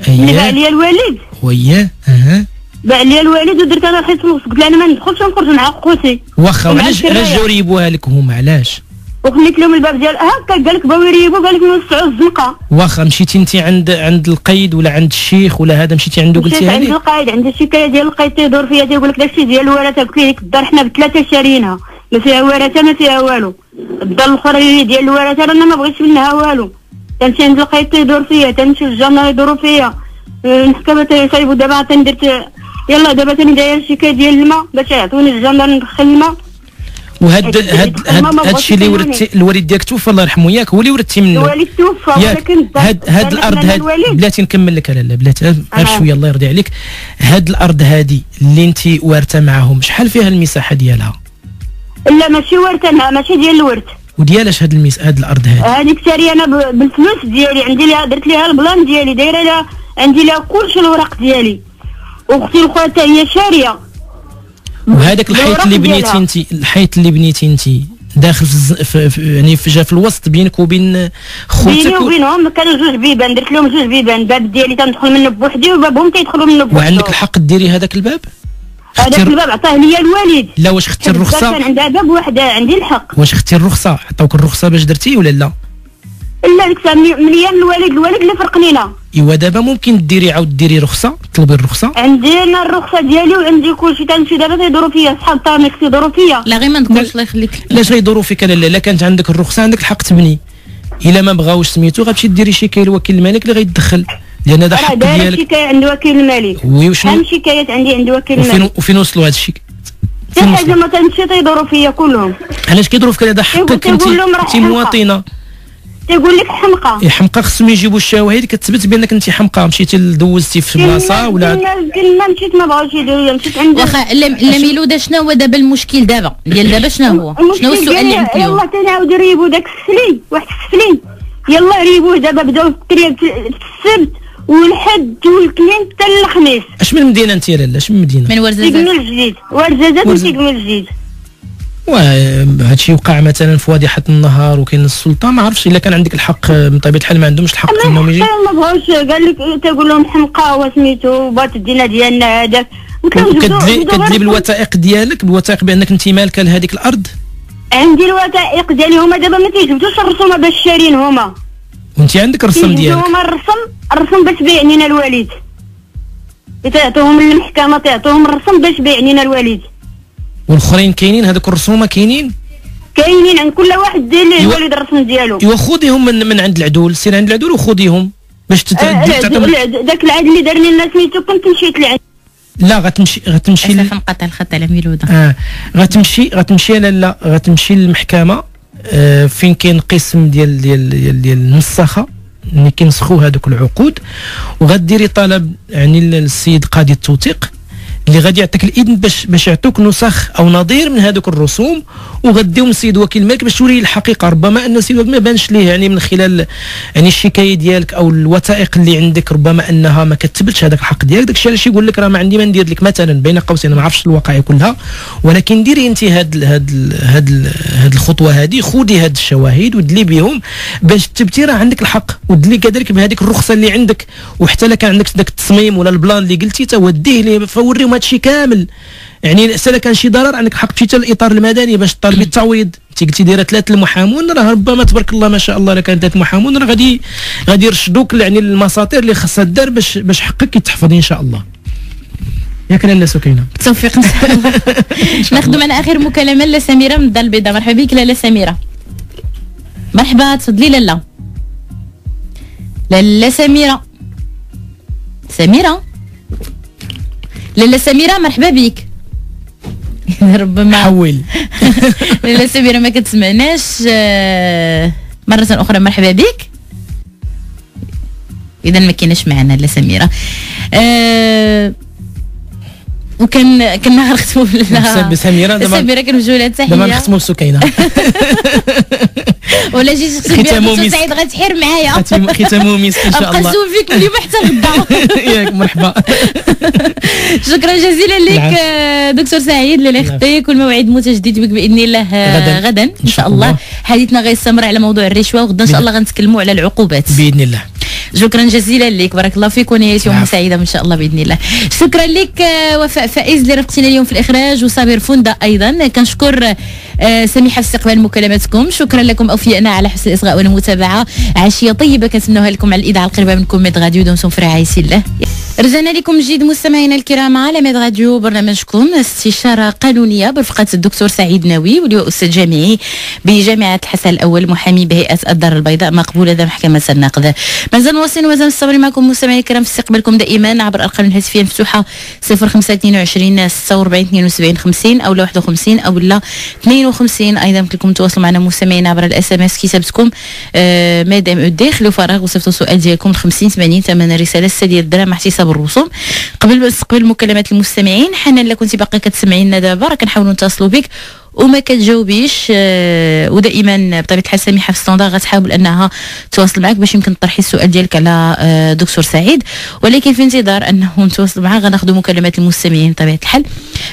اللي باع ليا الوالد. وياه اها باع ليا الوالد ودرت انا الحيط في الوسط، قلت له انا ما ندخلش نخرج مع خوتي. واخا علاش جاو ريبوها لك هما؟ علاش؟ وخليت لهم الباب ديال هكا، قال لك باغيو يريبوا، قال لك نوسعوا الزنقه. واخا مشيتي انت عند القيد ولا عند الشيخ ولا هذا؟ مشيتي عنده قلتي هذه؟ عند القيد، عند الشكايه ديال القيد تيدور فيا تيقول لك داكشي ديال الورثه. قلت له ديك الدار حنا ب3 شارينها، ما فيها ورثه ما فيها والو. الدار الاخرى ديال الورثه انا ما بغيتش منها والو. تنمشي عند القيد تيدور فيا، تنمشي للجنه يدوروا فيا، المحكمه تيصايبوا. دابا عاد تندير يلاه دابا تاني داير الشكايه ديال الماء باش يعطوني الجنه ندخل الماء. وهاد هادشي اللي ورثتي الوالد ديالك توفى الله يرحمه، ياك هو اللي ورثتي منه؟ الوالد توفى ولكن هاد الارض بلاتي نكمل لك لاله بلاتي غير شويه الله يرضي عليك. هاد الارض هادي اللي انت وارثه معاهم شحال فيها المساحه ديالها؟ لا ماشي وارثه، ماشي ديال الورث. وديالاش هاد الارض هادي؟ هاديك شاريه انا بالفلوس ديالي، عندي ليها درت ليها البلان ديالي، دايره لها عندي لها كلشي الوراق ديالي، واختي الاخرى حتى هي شاريه. وهذاك الحيط اللي بنيتي انت، الحيط اللي بنيتي انت داخل في يعني جا في الوسط بينك وبين خوتك؟ بيني وبينهم كانوا 2 بيبان، درت لهم 2 بيبان، باب ديالي تندخل منه بوحدي وبابهم تيدخلوا منه بوحدي. وعندك الحق ديري هذاك الباب؟ هذاك الباب عطاه ليا الوالد. لا واش اختي الرخصه؟ كان عندها باب واحد، عندي الحق. واش اختي الرخصه؟ عطاوك الرخصه باش درتي ولا لا؟ لا ديك الساعه مليان الوالد اللي فرقنينا. ايوا دابا ممكن ديري عاود ديري رخصه، تطلبي الرخصه. عندي انا الرخصه ديالي وعندي كلشي، تنمشي دابا تيدوروا فيا صحاب طامك تيدوروا فيا. لا غير ما نقولش الله يخليك. علاش غيدوروا فيك؟ لا كانت عندك الرخصه عندك الحق تبني، الا ما بغاوش سميتو غتمشي ديري شكايه لوكيل الملك اللي غيتدخل، لان هذا حق ديالك. دايره شكايه عند وكيل الملك. وشنو شكايات عندي عند وكيل الملك؟ وفين وصلوا هذا الشيء؟ حتى حاجه ما تنمشي تيدوروا فيا كلهم. علاش كيدوروا فيك؟ هذا حقك انت مواطنه. تيقول لك حمقى. اي حمقى، خصهم يجيبوا الشواهد كتثبت بانك انت حمقى، مشيتي دوزتي في بلاصه ولا قلنا مشيت ما بغاوش يديروا لي، مشيت عند واخا. لا ميلوده شنو هو دابا المشكل دابا ديال دابا؟ شنو هو السؤال اللي عندك اليوم؟ يلاه تنعاودوا يريبوا داك السفلي، واحد السفلي يلاه ريبوه دابا، بداو السبت والحد والكلين حتى الخميس. اش من مدينه انت يا لاله؟ اش من مدينه؟ من ورزازات. تيكمل الجديد، ورزازات وتيكمل الجديد. وهادشي وقع مثلا في واضحة النهار وكاين السلطة، ما عرفتش إلا كان عندك الحق من طبيعة الحال ما عندهمش الحق أنهم يجي. ما بغاوش، قال لك تقول لهم حمقى وسميتو بات الدينا ديالنا هذاك، قلت لهم كتدلي بالوثائق ديالك، بالوثائق بأنك أنت مالكة لهذيك الأرض. عندي الوثائق ديالي، هما دابا ما تيجبدوش الرسومة باش شارين هما. وأنت عندك الرسم ديالك؟ هما الرسم باش بيعنينا الوالد. تيعطوهم المحكمة، تيعطوهم الرسم باش بيعنينا الوالد. والاخرين كاينين هذوك الرسومه كاينين؟ كاينين عند كل واحد الوالد الرسم ديالو. ايوا خذيهم من عند العدول، سير عند العدول وخذيهم باش تعطيهم. ذاك العدل اللي دارني لنا سميتو كنت مشيت لعند. لا غتمشي صافي نقطع الخط على ميلوده. غتمشي لاله، غتمشي للمحكمه فين كاين قسم ديال النسخه اللي كينسخوا هذوك العقود، وغديري طلب يعني للسيد قاضي التوثيق اللي غادي يعطيك الاذن باش يعطوك نسخ او نظير من هذوك الرسوم، وغديهم السيد وكيل الملك باش توريه الحقيقه. ربما ان السيد ما بانش ليه يعني من خلال يعني الشكايه ديالك او الوثائق اللي عندك، ربما انها ما كتثبتش هذاك الحق ديالك. داكشي علاش يقول لك راه ما عندي ما ندير لك، مثلا بين قوسين ما عرفتش الوقائع كلها، ولكن ديري انت هاد الخطوه هذه، خذي هاد الشواهد ودلي بهم باش تثبتي راه عندك الحق، ودلي كذلك بهذيك الرخصه اللي عندك، وحتى الا كان عندك داك التصميم ولا البلان اللي قلتي توديه ليه فوريهم هادشي كامل. يعني الا كان شي ضرر عندك حق تمشي للاطار المدني باش تطالبي التعويض. انت قلتي دايره 3 المحامون، راه ربما تبارك الله ما شاء الله الا كان 3 محامون راه غادي يرشدوك يعني المساطير اللي خاصها دار باش حقك يتحفظ ان شاء الله. ياك لاله سكينه بالتوفيق ان شاء الله. ناخذ معنا اخر مكالمه لاله سميره من الدار البيضاء. مرحبا بك لاله سميره. مرحبا، تفضلي لاله. لاله سميره. سميره، لاله سميره مرحبا بك. ربما حول. لاله سميره ما كتسمعناش. مرة أخرى مرحبا بك. إذا ما كايناش معنا لاله سميره. وكان كنا غنختموا بسميره. سميره كنوجهوا لها التحيه. دابا غنختموا بسكينه. ولا جيتي تختمي سعيد غتحير معايا. ختامو مسك ان شاء الله. غنزول فيك اليوم حتى غدا. ياك مرحبا. شكرا جزيلا لك دكتور سعيد اللي خطيك، والموعد متجدد بك باذن الله غدا ان شاء الله. حديثنا غيستمر على موضوع الرشوه، وغدا ان شاء الله غنتكلموا على العقوبات باذن الله. شكرا جزيلا لك، بارك الله فيك، ونهاية يوم سعيدة ان شاء الله باذن الله. شكرا لك وفاء فائز اللي رافقتينا اليوم في الاخراج، وصابر فندا ايضا. كنشكر سميحه في استقبال مكالماتكم. شكرا لكم اوفيائنا على حسن الاصغاء والمتابعه. عشيه طيبه كنتمنوها لكم على الاذاعه القريبه منكم ميدغاديو. دمتم في رعايه الله. رجعنا لكم جديد مستمعينا الكرام على ميدغاديو برنامجكم استشاره قانونيه برفقه الدكتور سعيد ناوي، واللي استاذ جامعي بجامعه الحسن الاول، محامي بهيئه الدار البيضاء، مقبول لدى محكمه النقض. مازال مواصلين ومازال مستمرين معكم مستمعينا الكرام في استقبالكم دائما عبر الارقام الهاتفيه المفتوحه 0522 46 72 50 او 51 او لا 52. ايضا يمكنكم تواصلوا معنا مستمعينا عبر الاس ام اس كتابتكم مادام اودي، خلو فراغ وصيفطوا السؤال ديالكم 50 80 ثمن الرساله 6 ديال الدراهم احتساب الرسوم. قبل ما نستقبل مكالمات المستمعين، حنان الا كنتي باقي كتسمعينا دابا راه كنحاولوا نتصلوا بك وما كتجاوبيش، ودائما بطبيعه الحال سميحه في ستاندار غتحاول انها تواصل معك باش يمكن تطرحي السؤال ديالك على دكتور سعيد، ولكن في انتظار انه نتواصل معاه غناخذ مكالمات المستمعين بطبيعه الحال.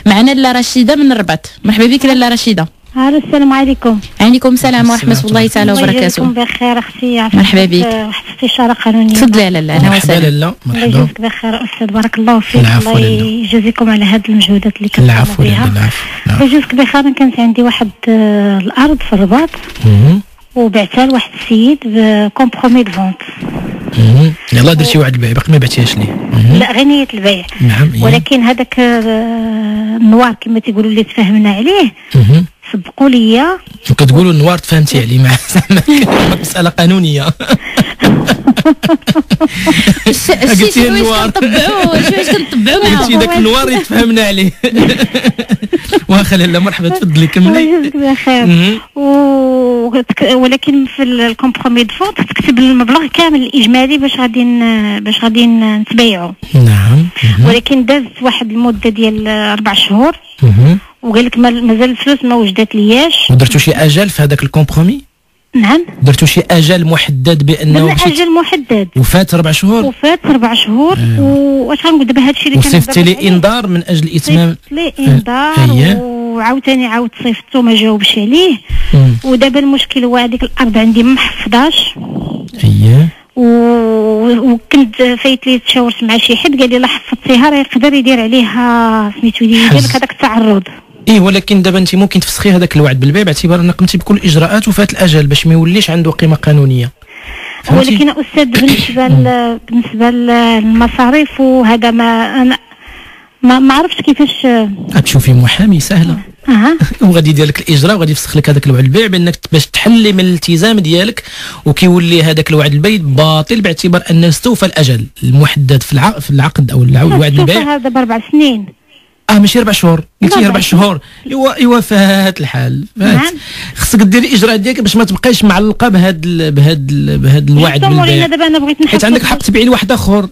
معنا لاله رشيده من الرباط. مرحبا بك لاله رشيده. السلام عليكم. وعليكم السلام ورحمه الله تعالى وبركاته. يجزيكم بخير اختي. مرحبا بك. واحد الاستشاره قانونيه. تفضلي لاله. اهلا وسهلا. لاله مرحبا. الله يجزيك بخير استاذ، بارك الله فيك. الله يجازيكم على هذه المجهودات اللي كتعملوا بها. الله يجزيك بخير. انا كانت عندي واحد الارض في الرباط وبعتها لواحد السيد بكومبرومي دو فونت. يلاه درتي واحد البيع باقي ما بعتيهاش ليه. لا غير نيه البيع. نعم. ولكن هذاك النوار كما تيقولوا اللي تفاهمنا عليه سبقوا ليا. كتقولوا النوار تفهمتي عليه مع مسألة قانونية. قلتي النوار واش كنطبعوا معاه. قلتي ذاك النوار يتفهمنا عليه. واخا لاله مرحبا تفضلي كملي. الله يجزيك بخير. ولكن في الكومبرومي دو فونت تكتب المبلغ كامل الاجمالي باش غادي نتبايعوا. نعم. ولكن دازت واحد المده ديال 4 شهور وقال لك مازال الفلوس ما وجدت لياش. ودرتو شي اجل في هذاك الكومبرومي؟ نعم. درتو شي اجل محدد بانه اجل محدد وفات 4 شهور. وفات 4 شهور. واش غنقول دابا هادشي اللي كان صيفطتي لي انذار من اجل اتمام. صيفط لي انذار وعاوتاني عاود صيفطتو ما جاوبش عليه. ودابا المشكل هو هذيك الارض عندي ما محفظاش. اييه. وكنت فايت لي تشاورت مع شي حد قال لي لا حفظتيها راه يقدر يدير عليها سميتو ديالك هذاك التعرض. ايه ولكن دابا انت ممكن تفسخي هذاك الوعد بالبيع باعتبار انك قمتي بكل الاجراءات وفات الاجل باش ما يوليش عنده قيمه قانونيه. ولكن استاذ بالنسبه للمصاريف وهذا ما عرفتش كيفاش. غتشوفي محامي سهله. وغادي يدير لك الاجراء وغادي يفسخ لك هذاك الوعد البيع بانك باش تحلي من الالتزام ديالك، وكيولي هذاك الوعد البيع باطل باعتبار انه استوفى الاجل المحدد في العقد او الوعد البيع. هذا ب4 سنين. ماشي 4 شهور، قلتي 4 شهور. ايوا فات الحال. خصك ديري الاجراءات ديالك باش ما تبقايش معلقه بهذا الوعد بالبيع. دابا انا بغيت نحط، حيت عندك حق تبيعي لواحد اخر.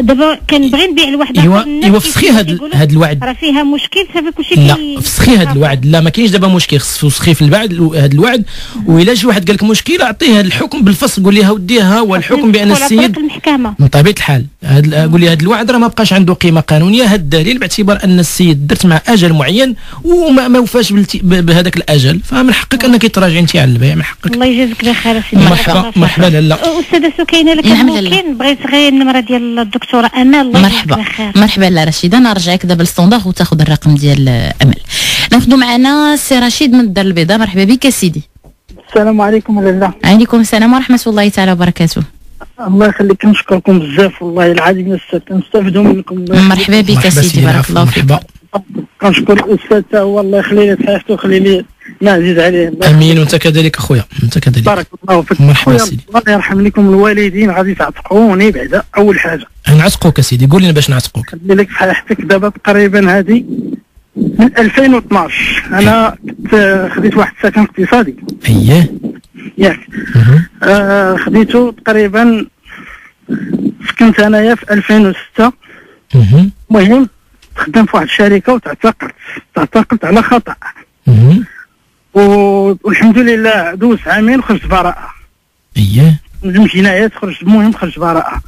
دابا كنبغي نبيع لواحد اخر. ايوا فسخي هاد الوعد، راه فيها مشكل صافي كلشي. لا فسخي هاد الوعد، لا ما كاينش دابا مشكل، خص فسخي في البعد هاد الوعد. وإلا جا واحد قال لك مشكل اعطيه هاد الحكم بالفصل، قول لها ودي ها هو الحكم بان السيد من طبيعه الحال قول لي هاد الوعد راه ما بقاش عنده قيمه قانونيه، هاد الدليل باعتبار ان السيد درت مع اجل معين وما وفاش بهذاك الاجل، فمن حقك انك تراجعي انت على البيع، من حقك. الله يجازيك بخير سيدي. مرحبا لاله استاذه سكينه، لك ممكن بغيت غير النمره ديال الدكتوره امل. مرحبا مرحبا لا رشيده، نرجعك دابا للصندوق وتاخذ الرقم ديال امل. ناخذوا معنا السي رشيد من الدار البيضاء. مرحبا بك سيدي. السلام عليكم لاله. عليكم السلام ورحمه الله تعالى وبركاته. الله يخليك، نشكركم بزاف والله العظيم، نستافدوا منكم. مرحبا بك سيدي، بارك الله فيك. كنشكر الاستاذ تا هو الله يخلي لي صحته ويخلي لي ما عزيز عليه. امين وانت كذلك اخويا، انت كذلك. بارك الله فيك. مرحبا سيدي. الله يرحم لكم الوالدين، غادي تعتقوني بعدا اول حاجه. نعتقوك سيدي، قول لنا باش نعتقوك. خلي لك صحتك دابا تقريبا هذه من 2012 انا كنت خديت واحد السكن اقتصادي. اييه ياك. خديته تقريبا، سكنت انايا في 2006. المهم خدام في واحد الشركه وتعتقلت على خطا. والحمد لله دوزت عامين وخرجت براءه. اييه من جنايات خرجت، المهم خرجت براءه.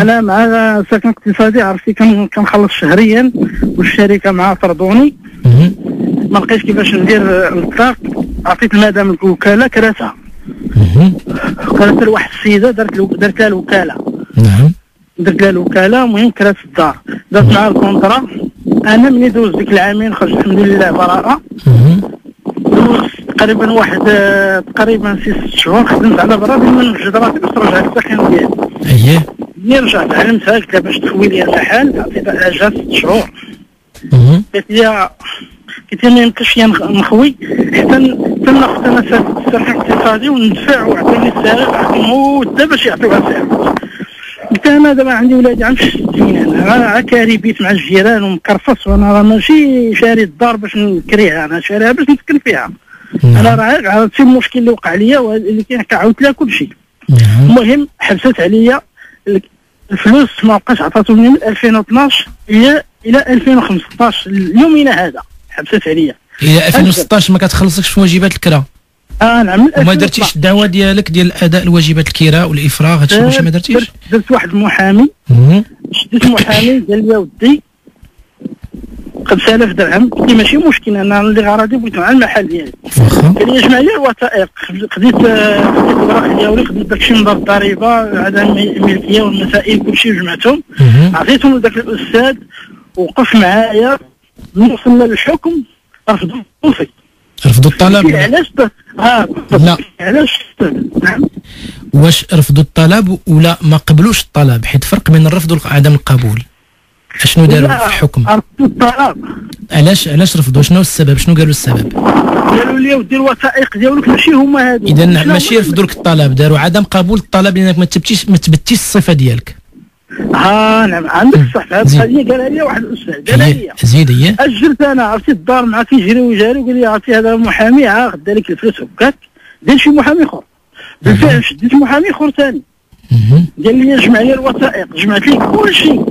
انا مع ساكن اقتصادي عرفتي كنخلص شهريا، والشركه معاه طردوني، ما لقيتش كيفاش ندير الطلاق. عطيت المدام الوكاله كراتها، كراتها لواحد السيده درت لها الوكاله. نعم درت لها الوكاله. المهم كرات الدار، درت معها الكونطرا. انا ملي دوز ديك العامين خرجت الحمد لله براءه. تقريبا واحد تقريبا 6 شهور خدمت على براسي من الجدرات باش نرجع للسكن ديالي. اييه ملي رجعت علمتها قلت لها باش تخوي لي الحال، عطيتها اجازه 6 شهور. قالت لي ما يمكنش ليا نخوي حتى ناخذ انا السكن الاقتصادي وندفع، وعطيني السعر مده باش يعطيوها السعر. قلت انا دابا عندي ولادي عام 60، انا عكاري بيت مع الجيران ومكرفص، وانا راه ماشي شاري الدار باش نكريها، انا شاريها باش نسكن فيها. انا راه عرفت المشكل اللي وقع ليا واللي كنعاود لها كلشي. المهم حبست عليا الفلوس، ما بقاش عطاتوني من 2012 الى 2015 اليومنا هذا حبست عليا. الى 2016 ما كتخلصكش في واجبات الكرا. نعم. وما درتيش الدعوه ديالك ديال اداء واجبات الكراء والافراغ، هادشي واش ما درتيش؟ درت واحد المحامي، شديت محامي قال لي ودي 5000 درهم، قلت لي ماشي مشكل، انا اللي غرضي بغيت مع المحل ديالي. قال لي اجمع لي الوثائق، خديت الوراق ديالي، خديت داكشي من دار الضريبه عدم الملكيه والمسائل كلشي وجمعتهم، عطيتهم لذاك الاستاذ وقف معايا. ملي وصلنا للحكم رفضوا الوصي، رفضوا الطلب. علاش؟ لا علاش؟ نعم. واش رفضوا الطلب ولا ما قبلوش الطلب؟ حيت فرق بين الرفض وعدم القبول. شنو داروا في الحكم؟ رفضوا الطلب. علاش رفضوا؟ شنو السبب؟ شنو قالوا السبب؟ قالوا لي ودي الوثائق ديالك ماشي هما هادو. اذا ماشي رفضوا لك الطلب، داروا عدم قبول الطلب لانك ما تبتيش الصفه ديالك. نعم عندك الصح. هذه قالها لي واحد الاستاذ، قالها لي زيد هي اجلت انا. عرفتي الدار معاه كيجري ويجري، وقال لي عرفتي هذا محامي غدا لك الفلوس هكاك، دير شي محامي اخر. بالفعل شديت محامي اخر ثاني، قال لي جمع لي الوثائق، جمعت لي كل شيء.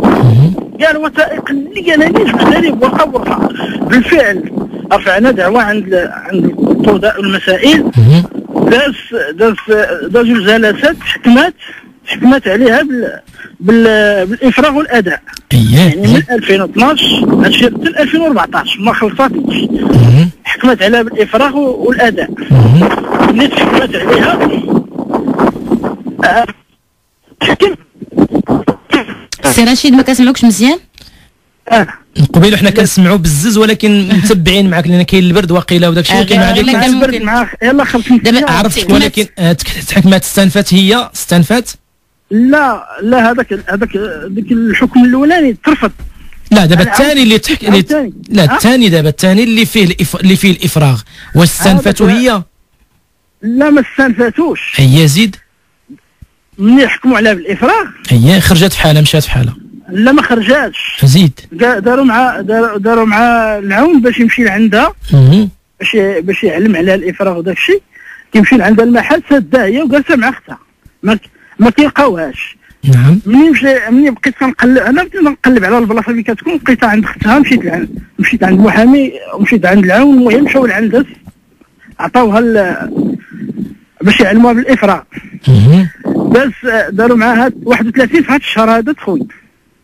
كاع الوثائق اللي قالها لي جمعتها لي بورقه بورقه. بالفعل رفعنا دعوه عند القضاء والمسائل. دازوا الجلسات، حكمت عليها بالافراغ والاداء. يعني من 2012 هادشي حتى 2014 ما خلصاتش، حكمت عليها بالافراغ والاداء. ملي تحكمت عليها حكم. سي رشيد ما كنسمعوكش مزيان. قبيله حنا كنسمعوا بزز ولكن متبعين معاك لان كاين البرد واقيلا وداك الشيء كاين معاك. البرد معاك يلاه خلصني دابا عرفتك، ولكن التحكمات استنفت، هي استنفت. لا هذاك ديك الحكم الاولاني ترفض. لا دابا الثاني اللي لا الثاني دابا الثاني اللي فيه الافراغ، واش استنفته هي؟ لا ما استنفتوش هي. زيد ملي حكموا عليها بالافراغ هي خرجت في حالها، مشات في حالها. لا ما خرجاتش. زيد داروا مع العون باش يمشي لعندها، باش يعلم عليها الافراغ وداك الشيء. كيمشي لعندها المحل سادها هي وجالسه مع اختها، ما كيلقاوهاش. نعم. مني بقيت كنقلب، انا بديت نقلب على البلاصه اللي كتكون، لقيتها عند اختها، مشيت عند المحامي، مشيت عند العون، المهم مشاو لعندها عطاوها باش يعلموها بالافراغ. بس داروا معاها 31 في هذا الشهر هذا خويا،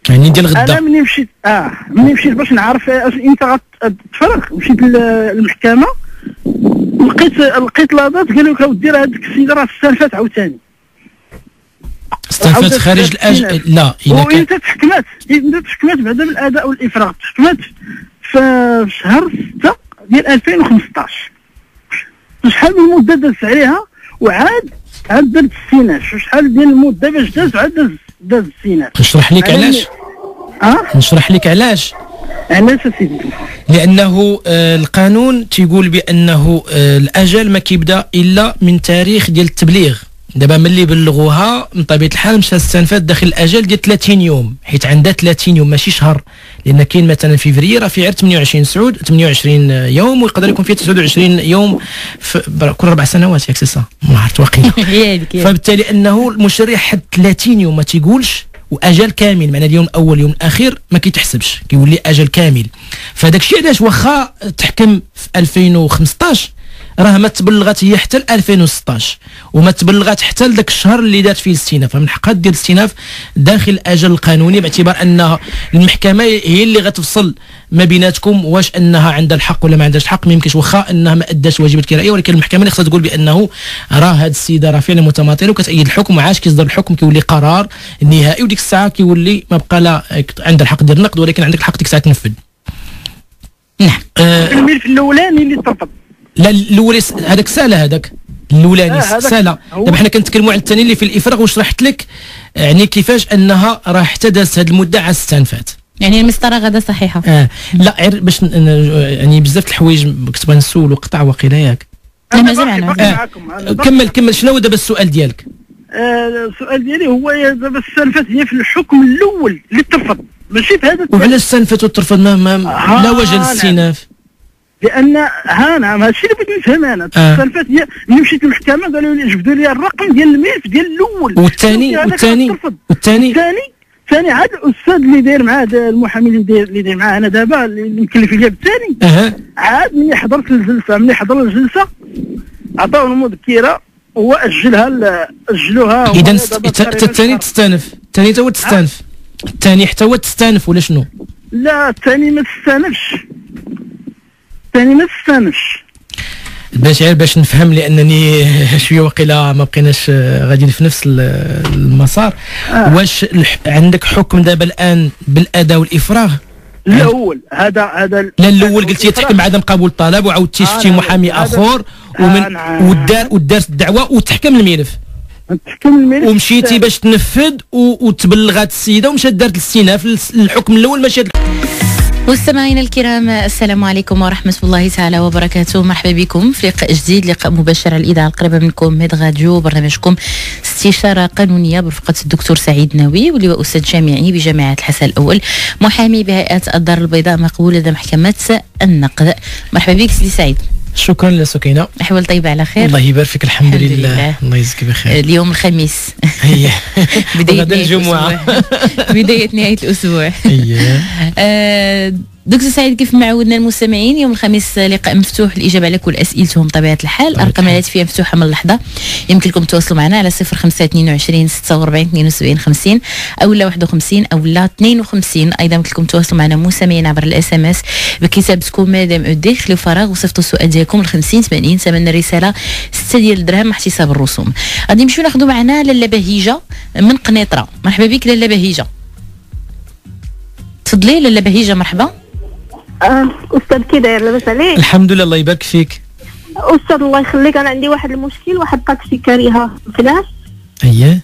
يعني ديال غدا. انا مني مشيت باش نعرف امتى غتفرغ، مشيت للمحكمه لقيت لاضات، قالوا لك اودي راه هذيك السيده راه استنفات عاوتاني، استنفات خارج الاجل. لا انت تحكمات، بعدا بالاداء والافراغ، تحكمات في شهر 6 ديال 2015. شحال من المده دازت عليها، وعاد درت السيناج، شحال ديال المده باش داز، وعاد داز السيناج. نشرح لك علاش. نشرح لك علاش. علاش سيدي؟ لأنه القانون تيقول بأنه الأجل ما كيبدا إلا من تاريخ ديال التبليغ. دابا ملي بلغوها من طبيعة الحال مشات استنفات داخل الأجل ديال 30 يوم، حيت عندها 30 يوم ماشي شهر، لأن كاين مثلا فيفري راه فيه غير 28 يوم، ويقدر يكون فيه 29 يوم كل 4 سنوات، ياك سي سا ما عرفت واقيلا. فبالتالي أنه المشرع حد 30 يوم ما تيقولش، واجل كامل، معنى اليوم الاول يوم الاخير ما كيتحسبش، كيولي اجل كامل. فداك الشيء علاش واخا تحكم في 2015 راه ما تبلغات هي حتى 2016، وما تبلغات حتى لذاك الشهر اللي دارت فيه الاستئناف. فمن حقها دير الاستئناف داخل الاجل القانوني، باعتبار ان المحكمه هي اللي غتفصل ما بيناتكم واش انها عندها الحق ولا ما عندهاش الحق. ما يمكنش واخا انها ما اداش واجبات كراهيه، ولكن المحكمه اللي خصها تقول بانه راه هاد السيده راه فعلا متماطله وكتأيد الحكم، وعاش كيصدر الحكم كيولي قرار نهائي، وديك الساعه كيولي ما بقى لا عندها الحق ديال النقد، ولكن عندك الحق ديك الساعه تنفذ. نعم. في الاولاني اللي ترفض، لا الاولي هذاك سهل، هذاك الاولاني سهل. دابا حنا كنتكلموا على الثاني اللي في الافراغ، وشرحت لك يعني كيفاش انها راه حتى دازت هذه المده عاد استنفات، يعني المسطره غدا صحيحه. لا غير باش يعني بزاف د الحوايج كنت بغا نسول وقطع وقيلا، ياك كمل شنو هو دابا السؤال ديالك؟ السؤال ديالي هو دابا استنفات هي في الحكم الاول اللي ترفض، ماشي في هذا. وعلاش استنفات وترفض؟ لا وجه للاستئناف، لان نعم هادشي اللي بغيت نفهم انا. استنفات هي ملي مشيت للمحكمه قالوا لي جبدوا لي الرقم ديال الملف ديال الاول، والثاني عاد الاستاذ اللي داير معاه، المحامي اللي داير معاه انا دابا اللي مكلف ليا بالثاني، عاد ملي حضر الجلسه عطاوه المذكره اجلوها. اذا الثاني تستانف، الثاني حتى هو تستانف ولا شنو؟ لا الثاني ما تستانفش، باش نفهم، لانني شويه وقيله ما بقيناش غاديين في نفس المسار. واش عندك حكم دابا الان بالاداء والافراغ؟ الاول هذا لا الاول قلتي تحكم عدم قبول الطلب، وعاودتي شفتي محامي اخر ومن ودارت الدعوه وتحكم الملف، ومشيتي باش تنفذ وتبلغات السيده ومشات دارت الاستئناف الحكم الاول مشات. مستمعينا الكرام، السلام عليكم ورحمة الله تعالى وبركاته. مرحبا بكم في لقاء جديد، لقاء مباشر على الإذاعة القريبة منكم ميدغاديو، برنامجكم استشارة قانونية برفقة الدكتور سعيد ناوي، واللي هو أستاذ جامعي بجامعة الحسن الأول، محامي بهيئة الدار البيضاء، مقبول لدى محكمة النقض. مرحبا بك سيدي سعيد. شكرا لسكينة، أحوال طيبة على خير؟ الله يبارك فيك، الحمد لله. الله يجزيك بخير. اليوم الخميس بداية غدا الجمعة بداية نهاية الأسبوع. دكتور سعيد، كيف ما عودنا المستمعين يوم الخميس لقاء مفتوح للإجابة على كل أسئلتهم بطبيعة الحال. أرقام الهاتفية مفتوحة من اللحظة، يمكنكم تواصلوا معنا على 0522 46 72 50 أولا 51 أولا 52. أيضا يمكنكم تواصلوا معنا مستمعين عبر الإس إم إس بكتابتكم مادام أودي، خليو فراغ وصيفطوا السؤال ديالكم ل 50 80، ثمن الرسالة 6 ديال الدرهم مع احتساب الرسوم. غادي نمشيو ناخذوا معنا لاله بهيجة من قنيطرة. مرحبا بك لاله بهيجة، تفضلي. لاله بهيجة مرحبا. استاذ كي داير؟ لاباس عليك؟ الحمد لله الله يبارك فيك. استاذ الله يخليك، انا عندي واحد المشكل، واحد طاكسي كاريها فلاس. اييه.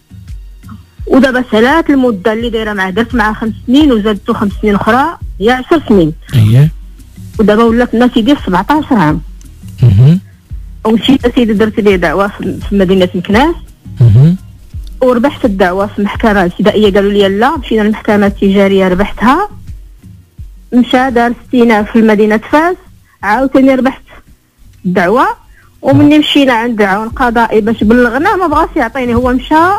ودابا سالات المده اللي دايره معاه، درت معاه 5 سنين وزادته 5 سنين اخرى، هي 10 سنين. اييه. ودابا ولات الناس يدير 17 عام. اها. ومشيت اسيدي درت ليه دعوه في مدينه مكناس. اها. وربحت الدعوه في المحكمه الابتدائيه، قالوا لي لا، مشينا للمحكمه التجاريه ربحتها. مشى دار استئناف في مدينة فاس، عاوتاني ربحت الدعوة، ومني مشينا عند العون القضائي باش بلغنا ما بغاش يعطيني، هو مشى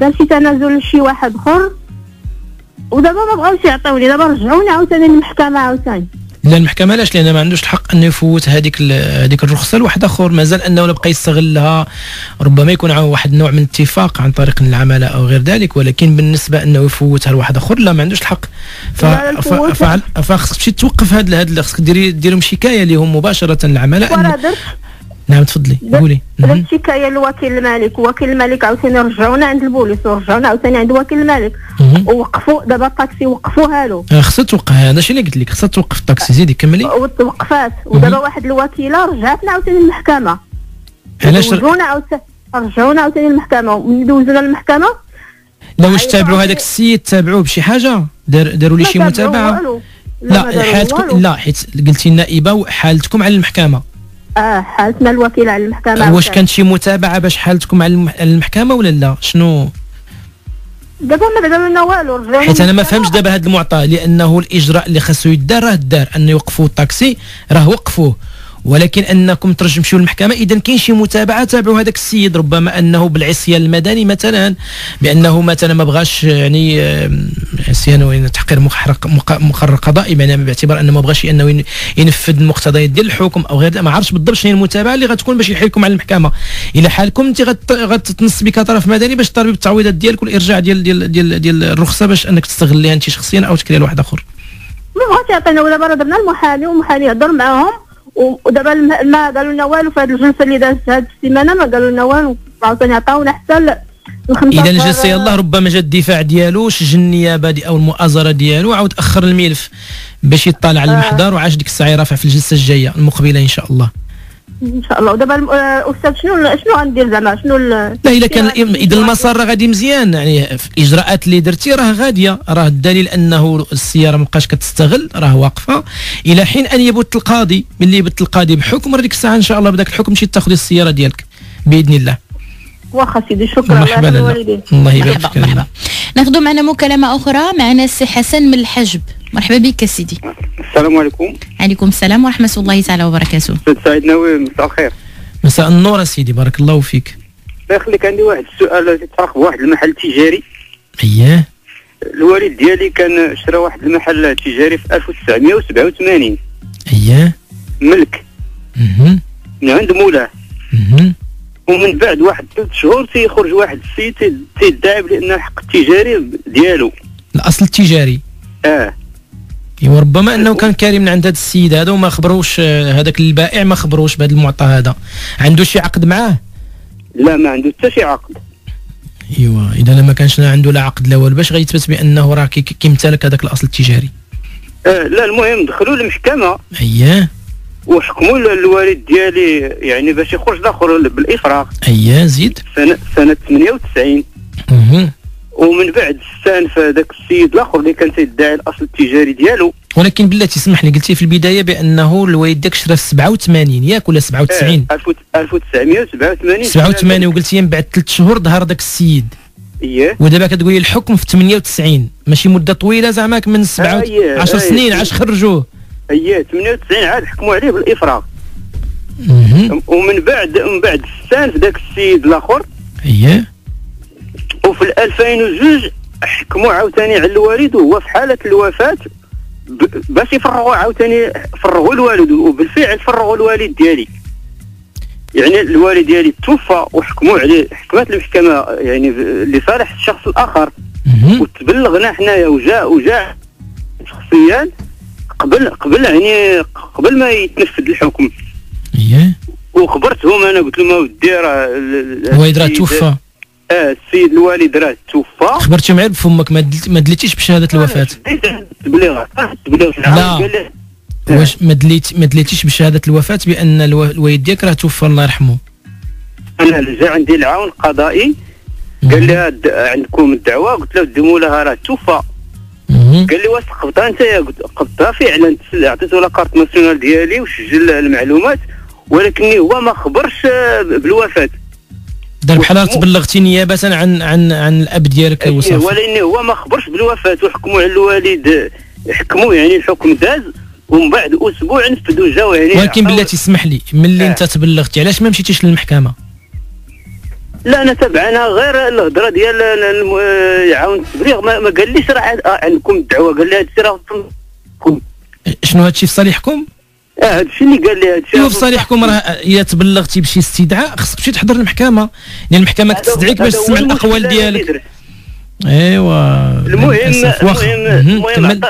دار شي تنازل لشي واحد اخر ودابا ما بغاوش يعطيوني، دابا رجعوني عاوتاني للمحكمه عاوتاني. لا المحكمه علاش؟ لان ما عندوش الحق انه يفوت هذيك الرخصه لواحد اخر، مازال انه بقى يستغلها، ربما يكون عندهم واحد النوع من الاتفاق عن طريق العماله او غير ذلك، ولكن بالنسبه انه يفوتها لواحد اخر لا ما عندوش الحق. فخصك تمشي توقف هذا، خصك ديرهم شكايه لهم مباشره العماله. نعم تفضلي قولي. درت شكايه لوكيل الملك، وكيل الملك عاوتاني رجعونا عند البوليس ورجعونا عاوتاني عند وكيل الملك ووقفوا، دابا الطاكسي وقفوها له. خصها توقف، هذا الشيء اللي قلت لك، خصها توقف الطاكسي. زيدي كملي. وقفات، ودابا واحد الوكيله رجعتنا عاوتاني للمحكمه. علاش رجعونا عاوتاني للمحكمه؟ وملي دوزونا للمحكمه لا واش تابعوا هذاك السيد، تابعوه بشي حاجه، داروا ليه شي متابعه؟ لا حالتكم، لا حيت قلتي النائبه حالتكم على المحكمه. حالتنا الوكيل على المحكمه. واش كانت شي متابعه باش حالتكم على المحكمه ولا لا؟ شنو دابا ما داروا لنا والو، حيت انا ما فهمتش دابا هذا المعطى، لانه الاجراء اللي خاصو يدار راه دار، انه يوقفوا الطاكسي راه وقفوه، ولكن انكم تمشيو للمحكمه اذا كاين شي متابعه. تابعوا هذاك السيد، ربما انه بالعصيان المدني مثلا، بانه مثلا ما بغاش يعني عصيان وتحقير مقرر قضائي، يعني باعتبار انه ما بغاش انه ينفذ المقتضيات ديال الحكم او غير، ما عرفتش بالضبط شنو هي المتابعه اللي غتكون باش يحيلكم على المحكمه. الى حالكم انت غتتنص بك كطرف مدني باش تطالبي بالتعويضات ديالك والارجاع ديال ديال ديال ديال الرخصه، باش انك تستغليها انت شخصيا او تكريها لواحد اخر. ما بغاش يعطينا، ودابا درنا المحامي والمحامي هضر معاهم ودابا ما قالوا لنا والو في هذه الجلسه اللي دازت هذه السيمانه، ما قالوا لنا والو، عاوتاني عطاونا حتى الخمسه. اذا الجلسه يلاه ربما جا الدفاع ديالو، شجن النيابه او المؤازره ديالو، عاود اخر الملف باش يطلع على المحضر، وعاش ديك الساعه يرافع في الجلسه الجايه المقبله ان شاء الله. ان شاء الله. ودابا الاستاذ شنو غندير زعما؟ شنو لا الا كان اذا المسار راه غادي مزيان، يعني في الاجراءات اللي درتي راه غاديه، راه الدليل انه السياره ما بقاش كتستغل، راه واقفه الى حين ان يبت القاضي. ملي يبت القاضي بحكم، راه ديك الساعه ان شاء الله بداك الحكم تمشي تاخذي السياره ديالك باذن الله. واخا سيدي، شكرا. الله يبارك فيك. مرحبا. ناخذ معنا مكالمه اخرى، معنا السي حسن من الحجب. مرحبا بك سيدي. السلام عليكم. عليكم السلام ورحمه الله تعالى وبركاته. سيد سعيد ناوي، مساء الخير. مساء النور سيدي، بارك الله فيك. الله يخليك، عندي واحد السؤال يتعلق بواحد المحل تجاري. اييه. الوالد ديالي كان شرا واحد المحل تجاري في 1987. اييه. ملك. من عند مولاه. ومن بعد واحد 3 شهور تيخرج واحد السيد تيدعي بان الحق التجاري ديالو. الاصل التجاري. وربما انه كان كريم من عند هذا السيد هذا وما خبروش، هذاك البائع ما خبروش بهذا المعطى هذا. عنده شي عقد معاه؟ لا ما عنده حتى شي عقد. ايوا اذا ما كانش عنده لا عقد لا والو، باش غيتثبت بانه راه كيمتلك هذاك الاصل التجاري؟ لا المهم دخلوا للمحكمه. اييه. وحكموا الوالد ديالي يعني باش يخرج داخل بالافراغ. اييه. زيد. سنه 98. ومن بعد استانف هذاك السيد الاخر اللي كان تيدعي الاصل التجاري ديالو. ولكن بلاتي سمح لي، قلتي في البدايه بانه الوالد داك شرا في 87 ياك ولا 97؟ 1987. 87 وقلتي من بعد 3 شهور ظهر داك السيد. اييه. ودابا كتقولي الحكم في 98، ماشي مده طويله زعما من 10 سنين عاش خرجوه. اييه 98 عاد حكموا عليه بالافراغ. ومن بعد استانف داك السيد الاخر. اييه. وفي 2002 حكموا عاوتاني على الوالد وهو في حاله الوفاه باش يفرغوا عاوتاني، فرغوا الوالد وبالفعل فرغوا الوالد ديالي. يعني الوالد ديالي توفى وحكموا عليه، حكمت المحكمه يعني لصالح الشخص الاخر. وتبلغنا حنايا وجاء شخصيا قبل يعني قبل ما يتنفذ الحكم. اييه. وخبرتهم انا، قلت لهم اودي راه الوالد راه توفى. السيد الوالد راه توفى. خبرتي معاه بفمك، ما دليتيش بشهاده الوفاه؟ التبليغ. لا واش ما دليتيش بشهاده الوفاه بان الوالد ديالك راه توفى الله يرحمه؟ انا جا عندي العون القضائي قال لي عندكم الدعوه، قلت له ودي مولاها راه توفى. قال لي واش قبضتها انت؟ قبضتها فعلا، عطيته لاكارت ناسيونال ديالي وسجل المعلومات، ولكن هو ما خبرش بالوفاه. دار بحال تبلغتي نيابه عن عن عن الاب ديالك وصافي. ولكن هو ما خبرش بالوفاه وحكموا على الوالد، حكموا يعني الحكم داز ومن بعد اسبوع نفذوا جاو يعني. ولكن بلاتي اسمح لي، ملي انت تبلغتي علاش ما مشيتيش للمحكمه؟ لا انا تبعنا غير الهضره ديال يعاون التبليغ، ما قاليش راه عندكم الدعوه، قال لي هادشي راه شنو هادشي في صالحكم؟ هادشي اللي قال لي هادشي في صالحكم. راه الا تبلغتي بشي استدعاء خصك تمشي تحضر المحكمه، لان المحكمه كتستدعيك باش تسمع الاقوال ديالك. ايوا المهم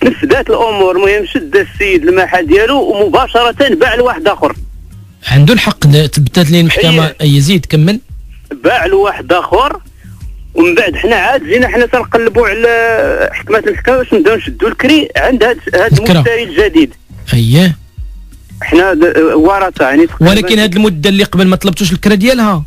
تنفذات الامور، المهم شد السيد المحل ديالو ومباشره باع لواحد اخر. عنده الحق، تبتات ليه المحكمه. يزيد كمل. باع لواحد اخر، ومن بعد حنا عاد جينا حنا تنقلبوا على حكمات المحكمه باش نبداو نشدوا الكري عند هذا المشتري الجديد. اييه حنا ورثه يعني. ولكن هذه المده اللي قبل ما طلبتوش الكره ديالها؟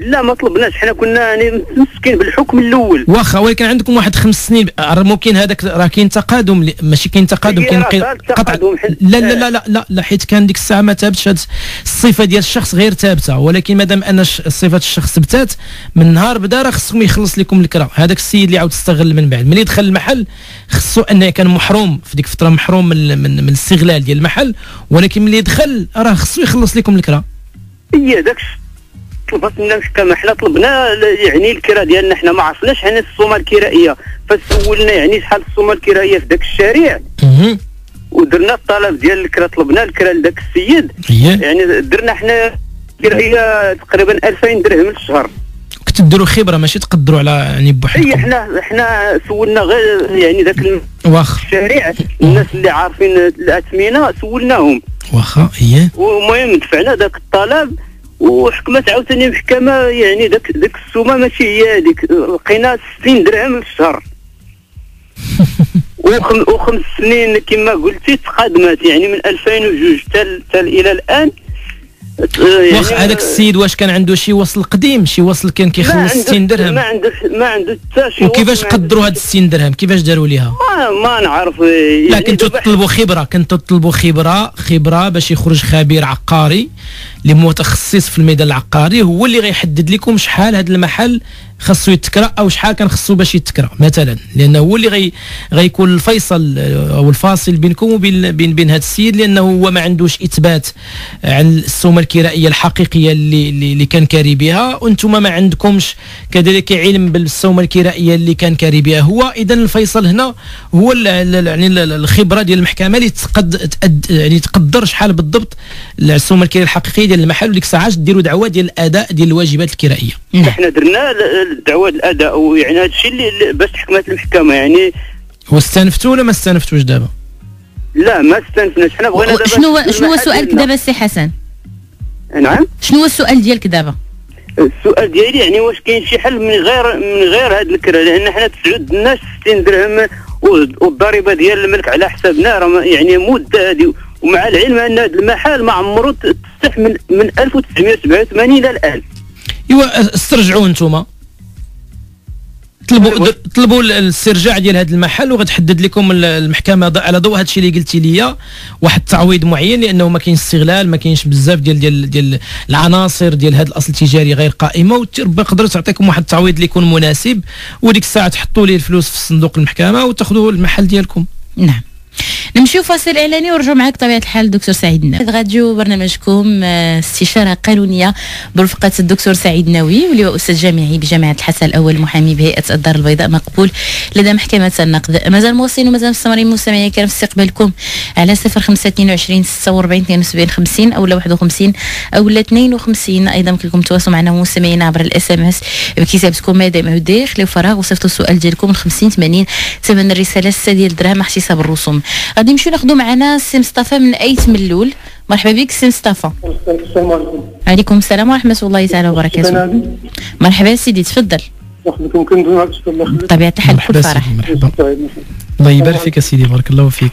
لا ما طلبناش، حنا كنا يعني متمسكين بالحكم الاول. واخا، ولكن عندكم واحد 5 سنين ممكن هذاك راه كاين تقادم. ماشي كاين تقادم، كاين قطع. لا لا لا لا لا، حيت كان ديك الساعه ما ثابتش الصفه ديال الشخص، غير ثابته. ولكن مادام ان صفه الشخص ثبتات من نهار بدا، راه خصكم يخلص لكم الكره. هذاك السيد اللي عاود استغل من بعد ملي دخل المحل، خصو انه كان محروم في ديك الفتره، محروم من الاستغلال ديال المحل. ولكن ملي دخل راه خصو يخلص لكم الكره. اي داك طلبت لنا المحكمه، حنا طلبنا يعني الكرا ديالنا، حنا ما عرفناش حنا السومه الكرائيه، فسولنا يعني شحال السومه الكرائيه في ذاك الشارع، ودرنا الطلب ديال الكرا، طلبنا الكرا لذاك السيد. يعني درنا حنا كرائيه تقريبا 2000 درهم للشهر. كنتو ديروا خبره، ماشي تقدروا على يعني بوحدكم. حنا سولنا غير يعني ذاك الشارع، الناس اللي عارفين الاثمنه سولناهم. واخا. والمهم دفعنا ذاك الطلب، وحكمت عاوتاني المحكمه يعني داك السومه ماشي هي هذيك، لقينا 60 درهم في الشهر. وخمس سنين كما قلتي تقادمات، يعني من 2002 حتى الى الان. واخا هذاك السيد واش كان عنده شي وصل قديم، شي وصل كان كيخلص 60 درهم؟ ما عنده حتى شي وصل. وكيفاش قدروا هاد 60 درهم؟ كيفاش داروا ليها؟ ما نعرف يعني. لا كنتوا تطلبوا خبره، كنتوا تطلبوا خبره باش يخرج خبير عقاري اللي متخصص في الميدان العقاري، هو اللي غيحدد لكم شحال هذا المحل خاصو يتكرا، او شحال كان خاصو باش يتكرا مثلا، لانه هو اللي غيكون الفيصل او الفاصل بينكم وبين بين هذا السيد، لانه هو ما عندوش اثبات عن السومه الكرائيه الحقيقيه اللي كان كاري بها، وانتم ما عندكمش كذلك علم بالسومه الكرائيه اللي كان كاري بها هو. اذا الفيصل هنا هو يعني الخبره ديال المحكمه اللي تقدر شحال بالضبط السومه الكرائيه الحقيقيه ديال المحل، وديك الساعه ديروا دعوه ديال الاداء ديال الواجبات الكرائيه. حنا درنا دعوه الاداء، ويعني هذا الشيء اللي باش حكمت المحكمه يعني. واستنفتوا ولا ما استنفتوش دابا؟ لا ما استنفناش، حنا بغينا دابا. شنو هو سؤالك دابا السي حسن؟ نعم؟ شنو هو السؤال ديالك دابا؟ السؤال ديالي يعني واش كاين شي حل من غير هاد الكره، لان حنا تعدناش 60 درهم، والضريبه ديال الملك على حسابنا راه يعني مده هذه، ومع العلم ان هذا المحل ما عمره تستحمل من 1987 الى الان. ايوا استرجعوه انتم، طلبوا الاسترجاع ديال هذا المحل، وغتحدد لكم المحكمه على ضوء هذا الشيء اللي قلتي لي واحد التعويض معين، لانه ما كاينش استغلال، ما كاينش بزاف ديال العناصر ديال هذا الاصل التجاري غير قائمه، وتربى قدرة تعطيكم واحد التعويض اللي يكون مناسب، وديك الساعه تحطوا ليه الفلوس في صندوق المحكمه وتاخذوا المحل ديالكم. نعم نمشيو فاصل اعلاني ونرجعوا معاك بطبيعه الحال دكتور سعيد ناوي. ميدغاديو برنامجكم استشاره قانونيه برفقه الدكتور سعيد ناوي، واللي هو استاذ جامعي بجامعه الحسن الاول، محامي بهيئه الدار البيضاء، مقبول لدى محكمه النقض. مازال مواصلين ومازال مستمرين مستمعينا الكرام في استقبالكم على 0522 46 72 50 اولا 51 اولا 52. ايضا يمكن لكم التواصل معنا مستمعينا عبر الاس ام اس بكتابتكم مادام عودي، خليو فراغ وصيفطوا السؤال ديالكم من 50 80 ثمن الرساله 6 ديال الدراهم مع احتساب الرسوم. غادي نمشيو ناخذوا معنا السي مصطفى من ايت ملول. مرحبا بك السي مصطفى. السلام عليكم. وعليكم السلام ورحمه الله تعالى وبركاته. مرحبا سيدي تفضل. مرحبا بكم كندوزو على الشكر الله يخليك. بطبيعه الحال بكل فرح. مرحبا. الله يبارك فيك سيدي، بارك الله فيك.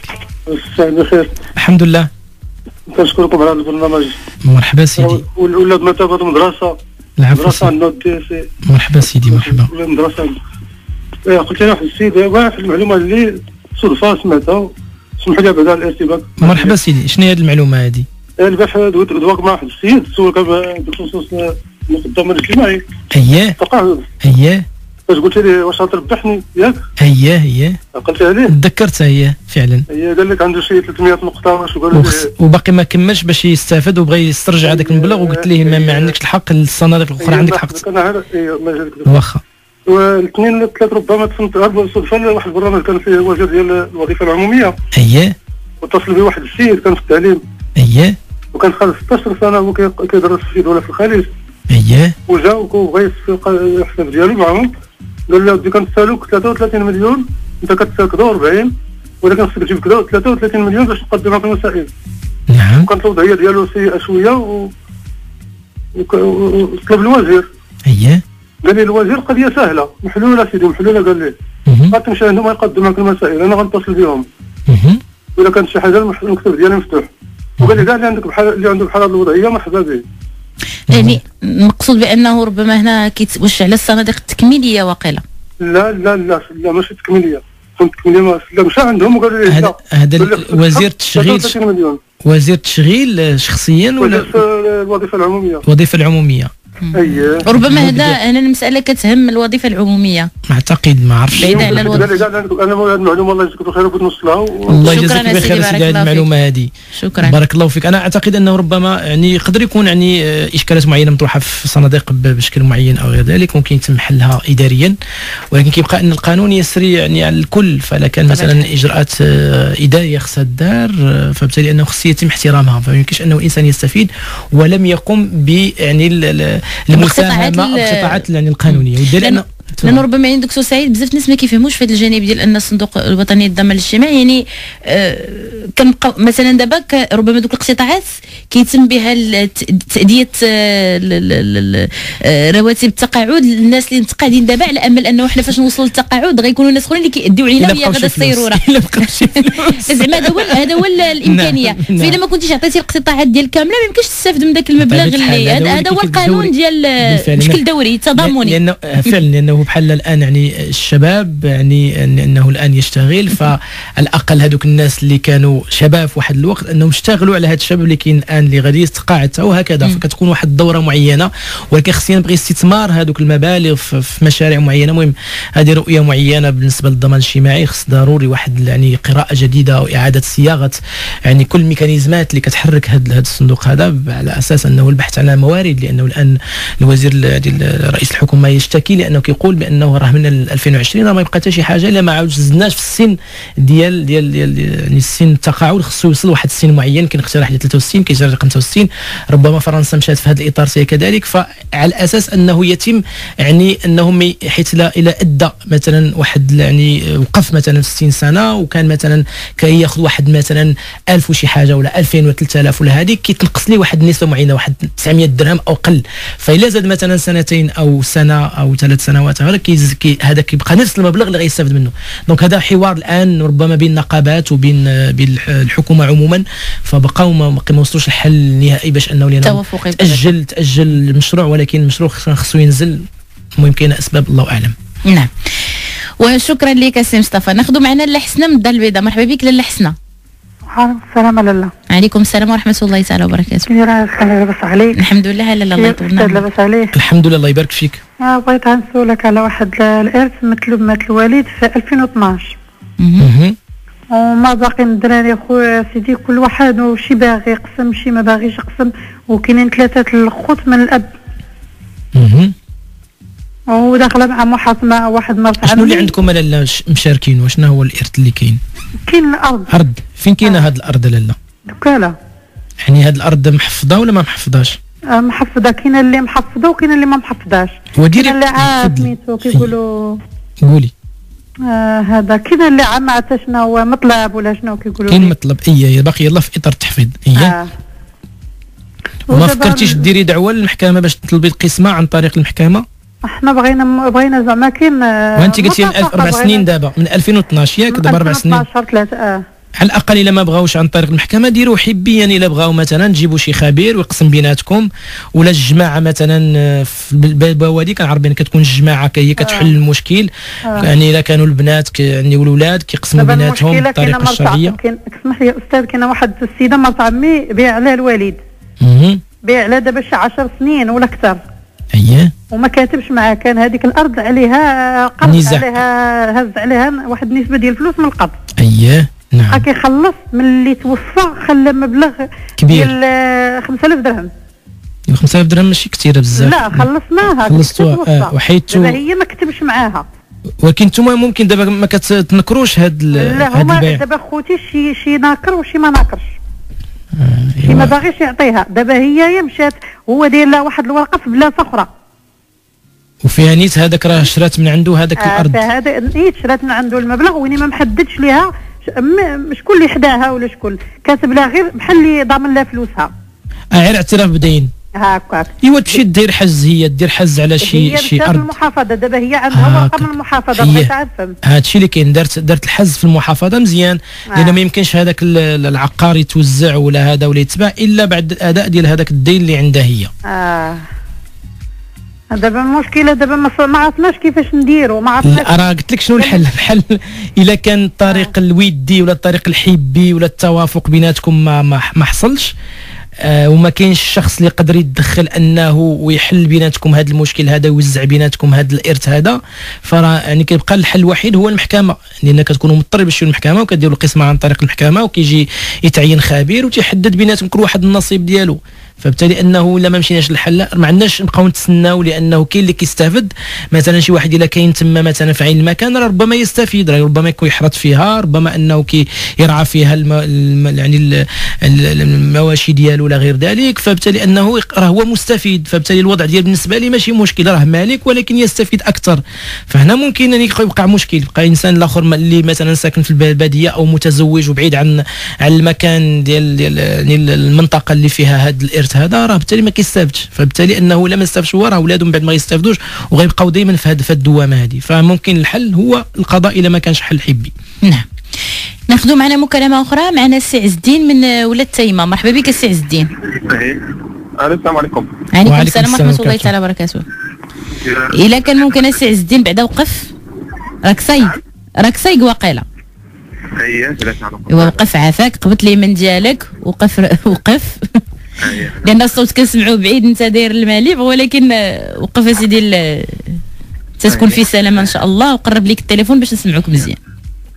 بخير الحمد لله. كنشكركم على البرنامج. مرحبا سيدي. والولاد ما تابعوا المدرسه. العفو. مرحبا سيدي. مرحبا. المدرسه قلت لنا واحد السيد، واحد المعلومه اللي صدفه سمعتها، سمحوا لي بعد الارتباك. مرحبا سيدي، شنو هي هذه المعلومه هذه؟ البارح دواك مع واحد السيد سولك بخصوص المقدمه الاجتماعيه. اييه. فاش قلت لي واش غتربحني ياك؟ هي عقلتي عليه؟ تذكرتها هي فعلا. هي قال لك عنده شي 300 نقطة واش قال لي وباقي ما كملش باش يستافد وبغى يسترجع هذاك المبلغ وقلت ليه ما عندكش الحق الصناديق الأخرى عندك حق. واخا. والاثنين ولا الثلاث ربما تصنت غير صدفة واحد البرنامج كان فيه واجد ديال الوظيفة العمومية. هي. واتصل بي واحد السيد كان في التعليم. هي. وكان خلص 16 سنة هو كيدرس في دولة في الخليج. هي. وجاوك وبغى يصفي الحساب ديالو معاهم. قال له ودي كنتسالوك 33 مليون انت كتسالكدو 40 ولكن خصك تجيب كذا 33 مليون باش تقدمها في المسائل. نعم. وكانت الوضعيه ديالو سيئه شويه وطلب الوزير. اييه. قال لي الوزير قضيه سهله محلوله سيدي محلوله قال لي. غتمشي عندهم غيقدموا لك المسائل انا غنتصل بهم. ولا كانت شي حاجه المكتب ديالي مفتوح. وقال لي كاع اللي عندك بحال اللي عنده بحال هذه الوضعيه مرحبا به. يعني مقصود بانه ربما هنا واش على الصناديق التكميليه واقيلا؟ لا لا لا لا ماشي تكميليه، التكميليه لا مشى عندهم وقالوا لي لا هذا وزير التشغيل وزير التشغيل شخصيا ولا الوظيفه العموميه؟ الوظيفه العموميه اييه ربما هذا هنا المساله كتهم الوظيفه العموميه اعتقد ما عرفتش بعيد على الوظيفه انا هذه المعلومه الله يجزيك بخير وكنوصلها الله يجزيك بخير على هذه المعلومه هذه شكرا بارك الله فيك. انا اعتقد انه ربما يعني يقدر يكون يعني اشكالات معينه مطروحه في صناديق بشكل معين او غير ذلك ممكن يتم حلها اداريا ولكن كيبقى ان القانون يسري يعني على الكل فلا كان مثلا اجراءات اداريه خصها الدار فبالتالي انه خص يتم احترامها فما يمكنش انه الانسان يستفيد ولم يقم ب يعني المساهمه او القطاعات يعني القانونيه لانه ربما عندك سو سعيد بزاف الناس ما كيفهموش في هذا الجانب ديال ان الصندوق الوطني للضمان الاجتماعي يعني كنبقاو مثلا دابا ربما ذوك القطاعات كيتم بها تاديه رواتب التقاعد للناس اللي متقاعدين دابا على امل انه حنا فاش نوصلوا للتقاعد غيكونوا ناس اخرين اللي كيأديو علينا وهي غدا السيروره زعما هذا هو الامكانيه فاذا ما كنتيش عطيتي القطاعات ديال كامله ما يمكنش تستافد من ذاك المبلغ اللي هذا هو القانون ديال بشكل دوري تضامني لانه فعلا لانه بحال الان يعني الشباب يعني انه الان يشتغل فالاقل هذوك الناس اللي كانوا شباب في واحد الوقت انهم اشتغلوا على هذا الشباب اللي كاين الان اللي غادي يتقاعد وهكذا فكتكون واحد الدوره معينه ولكن خصنا نبغي استثمار هذوك المبالغ في مشاريع معينه المهم هذه رؤيه معينه بالنسبه للضمان الاجتماعي خص ضروري واحد يعني قراءه جديده واعاده صياغه يعني كل الميكانيزمات اللي كتحرك هذا الصندوق هذا على اساس انه البحث على موارد لانه الان الوزير رئيس الحكومه يشتكي لانه كيقول بانه راه من 2020 راه ما يبقى حتى شي حاجه الا ما عاودش زدناش في السن ديال يعني السن التقاعد خصو يوصل لواحد السن معين كنقترح ل 63 كيجري 65 ربما فرنسا مشات في هذا الاطار سي كذلك فعلى اساس انه يتم يعني انهم حيت الى ادى مثلا واحد يعني وقف مثلا في 60 سنه وكان مثلا كياخذ واحد مثلا 1000 وشي حاجه ولا 2000 ولا 3000 ولا هذيك كيتنقص ليه واحد النسبه معينه واحد 900 درهم او قل فاذا زاد مثلا سنتين او سنه او 3 سنوات هذا كيبقى نفس المبلغ اللي غيستافد منه دونك هذا حوار الان ربما بين النقابات وبين الحكومه عموما فبقاو ما وصلوش الحل النهائي باش انه لينا تاجل المشروع ولكن المشروع خصو ينزل ممكن اسباب الله اعلم. نعم وشكرا لك سي مصطفى. ناخذ معنا لاله حسنه من الدار البيضاء. مرحبا بك لاله حسنه. السلام لاله. عليكم السلام ورحمه الله تعالى وبركاته. كي راك لاباس عليك؟ الحمد لله لاله الله يطول عمرك. لاباس عليك؟ الحمد لله الله يبارك فيك. بغيت غنسولك على واحد الارث مطلوب مات الوالد في 2012 وما باقيين الدراري خويا سيدي كل واحد وشي باغي يقسم شي ما باغيش يقسم وكاينين 3 الخوت من الاب وداخله مع محاطمه واحد مرت عمي. شنو اللي عندكم لاله مشاركين وشنو هو الارث اللي كاين؟ كاين الارض. ارض فين كاينه هاد الارض لاله؟ دوكالا يعني هاد الارض محفظه ولا ما محفظاش؟ محفظه كاينه اللي محفظه وكاينه اللي ما محفظاش. كاينه اللي عاد سميتو كيقولوا قولي هذا كاينه اللي عاد ما عرفتش شنو هو مطلب ولا شنو كيقولوا كاين مطلب ايه باقي يلاه في اطار التحفيظ ايه وما فكرتيش ديري دعوه للمحكمه باش تطلبي القسمه عن طريق المحكمه؟ احنا بغينا زعما كاين وانت قلتي من 4 سنين دابا من 2012 ياك دابا 4 سنين 2012 3 على الاقل الا ما بغاوش عن طريق المحكمه ديروا حبيا الا بغاو مثلا تجيبوا شي خبير ويقسم بيناتكم ولا الجماعه مثلا في البوادي كنعرف بان كتكون الجماعه هي كتحل المشكل يعني الا كانوا البنات يعني والولاد كيقسموا بيناتهم بطريقه شرعيه. اسمح لي استاذ كاين واحد السيده مرت عمي بيع عليها الوالد بيع عليها دابا شي 10 سنين ولا اكثر اييه وما كاتبش معاه، كان هذيك الارض عليها قرض، عليها هز عليها واحد النسبه ديال الفلوس من القرض. اييه نعم. بقى كيخلص من اللي توفى خلى مبلغ كبير ديال 5000 درهم. 5000 درهم ماشي كثيره بزاف. لا خلصناها خلصتوها وحيدتو دابا هي ما كتبش معاها. ولكن نتوما ممكن دابا ما كتنكروش هاد البيع. لا هما دابا خوتي شي ناكر وشي ما ناكرش. شي ما باغيش يعطيها، دابا هي مشات هو داير لها واحد الورقه في بلاصه اخرى. وفيها نيت هذاك راه شرات من عنده هذاك الارض. هذا نيت شرات من عنده المبلغ وين ما محددش ليها شكون اللي حداها ولا شكون، كاتب لها غير بحال اللي ضامن لها فلوسها. غير اعتراف بدين. هاكاك. ايوا تمشي دير حز، هي دير حز على شي ارض. هي المحافظه دابا هي عندها ورقه من المحافظه بغيت تعرفهم. هادشي اللي كاين، دارت الحز في المحافظه مزيان، لان ما يمكنش هذاك العقار يتوزع ولا هذا ولا يتباع الا بعد الاداء ديال هذاك الدين اللي عندها هي. دابا المشكله دابا ما عرفناش كيفاش نديرو، ما عرفناش. راه قلت لك شنو الحل، الحل الا كان الطريق الودي ولا الطريق الحبي ولا التوافق بيناتكم ما حصلش، وما كاينش الشخص اللي يقدر يتدخل انه ويحل بيناتكم هذا المشكل هذا ويوزع بيناتكم هذا الارث هذا، فراه يعني كيبقى الحل الوحيد هو المحكمه، لان كتكونوا مضطرين باش تمشيو للمحكمه وكديروا القسمه عن طريق المحكمه وكيجي يتعين خبير وتيحدد بيناتكم كل واحد النصيب ديالو. فبالتالي انه الا ما مشيناش للحل ما عندناش نبقاو نتسناو، لانه كاين اللي كيستافد مثلا شي واحد الا كاين تما مثلا في عين المكان راه ربما يستفيد، راه ربما يكون يحرط فيها، ربما انه كيرعى فيها يعني المواشي ديالو ولا غير ذلك، فبالتالي انه راه هو مستفيد، فبالتالي الوضع ديال بالنسبه لي ماشي مشكل، راه مالك ولكن يستفيد اكثر. فهنا ممكن ان يبقى مشكل، يبقى انسان الاخر اللي مثلا ساكن في الباديه او متزوج وبعيد عن المكان ديال المنطقه اللي فيها هذا الارث هذا، راه بالتالي ما كيستافدش، فبالتالي انه لا ما استافدش هو، راه ولادو من بعد ما يستافدوش وغيبقاو دائما في هذه الدوامه هذه. فممكن الحل هو القضاء الا ما كانش حل حبي. نعم. ناخذوا معنا مكالمه اخرى، معنا السي عز الدين من ولاد تيمه. مرحبا بك السي عز الدين. السلام عليكم. وعليكم السلام ورحمه الله تعالى وبركاته. الا كان ممكن السي عز الدين بعدا وقف، راك سايق واقيلا. اييه وقف عافاك، قبت لي من ديالك وقف لان الصوت كنسمعوه بعيد، انت داير المليب، ولكن وقف اسيدي تتكون في سلامه ان شاء الله، وقرب ليك التليفون باش نسمعوك مزيان.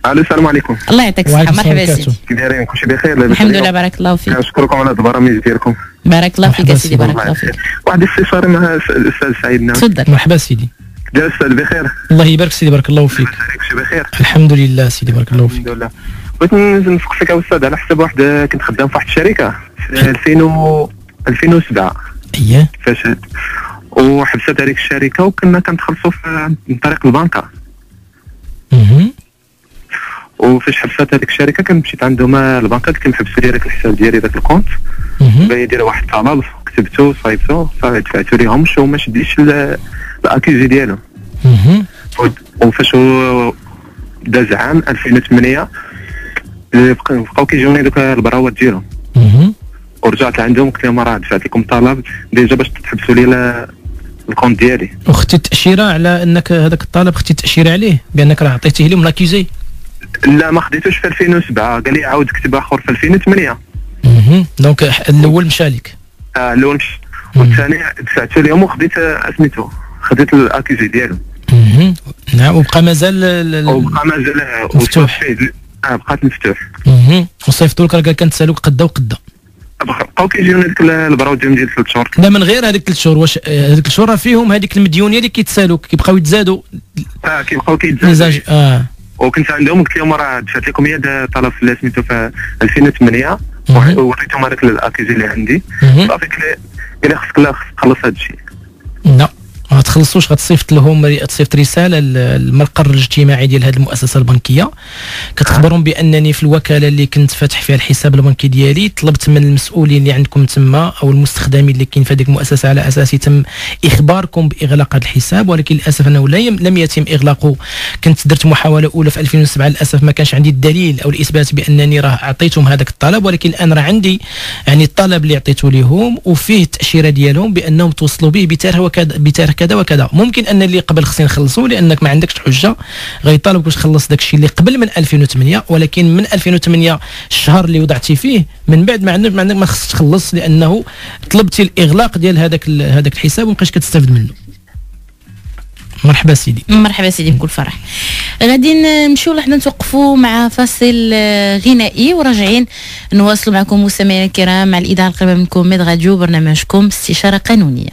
السلام عليكم. الله يعطيك الصحه، مرحبا سيدي. كي دايرين؟ كلشي بخير؟ لاباس الحمد لله، بارك الله فيك. كنشكركم على هاد البرامج ديالكم. بارك الله فيك سيدي، بارك الله فيك. واحد الاستفسار مع الاستاذ سعيد ناوي. تفضل. مرحبا سيدي. داير الاستاذ بخير؟ الله يبارك سيدي، بارك الله فيك. كلشي بخير؟ الحمد لله سيدي، بارك الله فيك. الحمد لله. بغيت نسقسيك الاستاذ على حسب واحد كنت خدام في واحد الشركه 2007. اييه. فشات وحبست هذيك الشركه وكنا كنتخلصوا من طريق البنكه. وفاش حبست هذيك الشركه كنمشيت عندهم البنكه قلت لهم حبسوا لي داك الحساب ديالي داك الكونت، باغي ندير واحد الطلب كتبته صايبته دفعته ليهم وما شديتش الاكيزي ديالهم. وفاش داز عام 2008 بقاو كيجيوني دوك البراوات ديالهم. ورجعت لعندهم قلت لهم راه دفعت لكم طلب ديجا باش تحبسوا لي الكونت ديالي. وختي التاشيره على انك هذاك الطلب، ختي التاشيره عليه بانك راه عطيتيه لهم لاكيزي؟ لا ما خديتوش في 2007، قال لي عاود كتب اخر في 2008. دونك الاول مشى لك. الاول مشى والثاني دفعته لهم وخديت سميتو خديت الاكيزي ديالهم. نعم. وبقى مازال مفتوح. بقات مفتوح. وصيفطوا لك، راه قال كنت سالوك قدا وقدا. بقاو كيجيونا ديك البراوات ديالهم ديال 3 شهور. لا من غير هذيك 3 شهور، واش هذيك الشهور راه فيهم هذيك المديونيه اللي كيتسالوك كيبقاو يتزادوا. كيبقاو كيتزادوا. وكنت عندهم قلت لهم راه دفعت لكم هي الطلب اللي سميتو في 2008 وعطيتهم هذاك الاكيزي اللي عندي، صافي الا خصك تخلص هذا الشيء. لا ما تخلصوش، غتصيفط لهم رساله للمقر الاجتماعي ديال هذه المؤسسه البنكيه كتخبرهم بانني في الوكاله اللي كنت فاتح فيها الحساب البنكي ديالي طلبت من المسؤولين اللي عندكم تما او المستخدمين اللي كاين في هذيك المؤسسه على اساس تم اخباركم باغلاق هذا الحساب، ولكن للاسف انه لم يتم اغلاقه. كنت درت محاوله اولى في 2007، للاسف ما كانش عندي الدليل او الاثبات بانني راه عطيتهم هذاك الطلب، ولكن الان راه عندي يعني الطلب اللي عطيته لهم وفيه التاشيره ديالهم بانهم توصلوا به بتاريخ كذا وكذا. ممكن ان اللي قبل خصني نخلصوا لانك ما عندكش حجه، غيطالبك باش تخلص داكشي اللي قبل من 2008، ولكن من 2008 الشهر اللي وضعتي فيه من بعد ما عندك ما خصكش تخلص، لانه طلبتي الاغلاق ديال هذاك الحساب ومابقيتش كتستافد منه. مرحبا سيدي بكل فرح. غادي نمشيو لحنا نتوقفوا مع فاصل غنائي وراجعين نواصلوا معكم مستمعينا الكرام مع الاذاعه القريبه منكم ميدغاديو، برنامجكم استشاره قانونيه.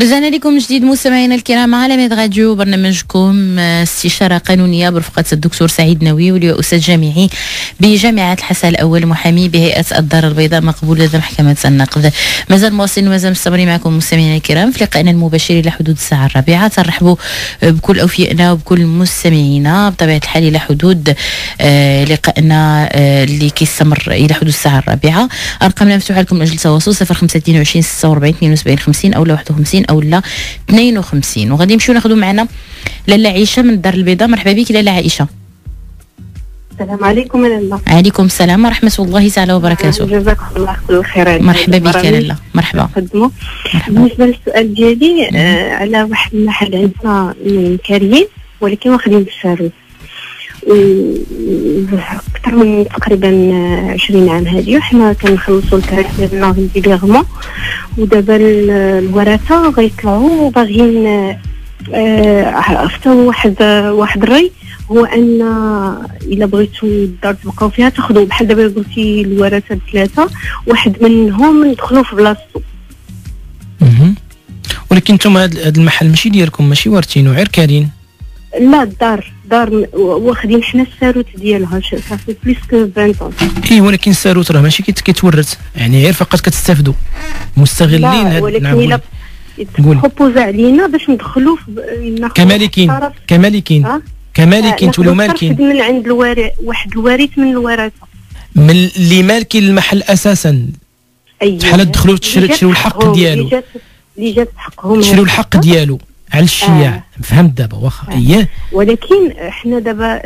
رجعنا لكم جديد مستمعينا الكرام على ميدغاديو، برنامجكم استشاره قانونيه برفقه الدكتور سعيد ناوي، واللي استاذ جامعي بجامعه الحسن الاول، محامي بهيئه الدار البيضاء، مقبول لدى محكمه النقض. مازال مواصلين ومازال مستمرين معكم مستمعينا الكرام في لقائنا المباشر الى حدود الساعه 4. ترحبوا بكل اوفيائنا وبكل مستمعينا بطبيعه الحال الى حدود لقائنا اللي كيستمر الى حدود الساعه 4. ارقامنا مفتوحه لكم من اجل التواصل 0522 46 72 50 او 51 او لا 52. وغادي نمشيو ناخذوا معنا لاله عائشه من الدار البيضاء. مرحبا بك لاله عائشه. السلام عليكم لاله. عليكم السلام ورحمه الله تعالى وبركاته. جزاك الله خير. مرحبا بك لاله. مرحبا. بالنسبه للسؤال ديالي على واحد المحل عندنا من كاريين ولكن واخدين بالشروط اكثر من تقريبا 20 عام هذه، وحنا كنخلصوا الكراهيه ديالنا ريغيليغمون، ودابا الورثه غيطلعوا باغيين عرفتوا واحد الري، هو ان الا بغيتوا الدار تبقاو فيها تاخذوا بحال دابا قلتي الورثه بثلاثه، واحد منهم ندخلوا في بلاصتو. ولكن نتوما هذا المحل ماشي ديالكم، ماشي وارثينو غير كارين. لا الدار واخدين حنا الساروت ديالها صافي بليس كو 20 اي، ولكن الساروت راه ماشي كيتورث، يعني غير فقط كتستافدوا مستغلين هذا. ولكن الا بروبوز علينا باش ندخلوا كمالكين تولوا مالكين من عند الوارث، واحد الوارث من الورثه من اللي مالكين المحل اساسا. اييه شحال تدخلوا تشريو الحق ديالو، اللي جات حقهم تشريو الحق ديالو على الشياع. فهمت دابا واخا. اييه ولكن حنا دابا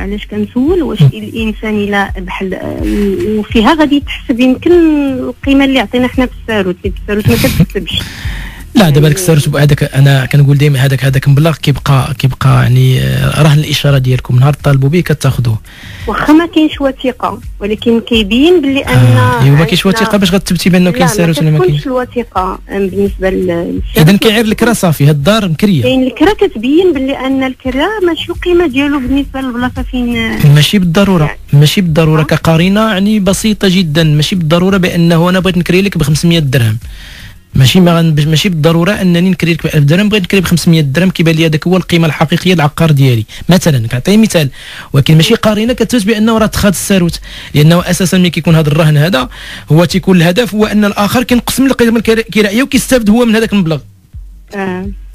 علاش كنسول، واش الانسان الا بحال وفيها غادي تحسب يمكن القيمه اللي عطينا حنا بالساروت، اللي بالساروت ما كتحسبش. لا دابا داك الساروت هذاك انا كنقول ديما هذاك مبلغ كيبقى يعني رهن الاشاره ديالكم، نهار طالبوا به كتاخذوه، واخا ما كاينش وثيقه ولكن كيبين باللي ان ايوا ما كاينش وثيقه باش غتثبتي بانه كاين ساروت ولا ما كاينش الوثيقه بالنسبه لل اذا كيعير الكرا صافي. هاد الدار مكريه، كاين الكرا كتبين باللي ان الكرا ماشي القيمه ديالو بالنسبه للبلاصه فين، ماشي بالضروره كقارنه يعني بسيطه جدا، ماشي بالضروره بانه انا بغيت نكري لك ب 500 درهم، ماشي بالضروره انني نكري لك ب 1000 درهم، بغيت نكري ب 500 درهم كيبان لي هذاك هو القيمه الحقيقيه العقار ديالي مثلا، كنعطي مثال، ولكن ماشي قارنه كتثبت بانه راه تخاد الساروت، لانه اساسا ملي كيكون هذا الرهن هذا هو تيكون الهدف هو ان الاخر كينقسم القيمه الكرائيه وكيستافد هو من هذاك المبلغ.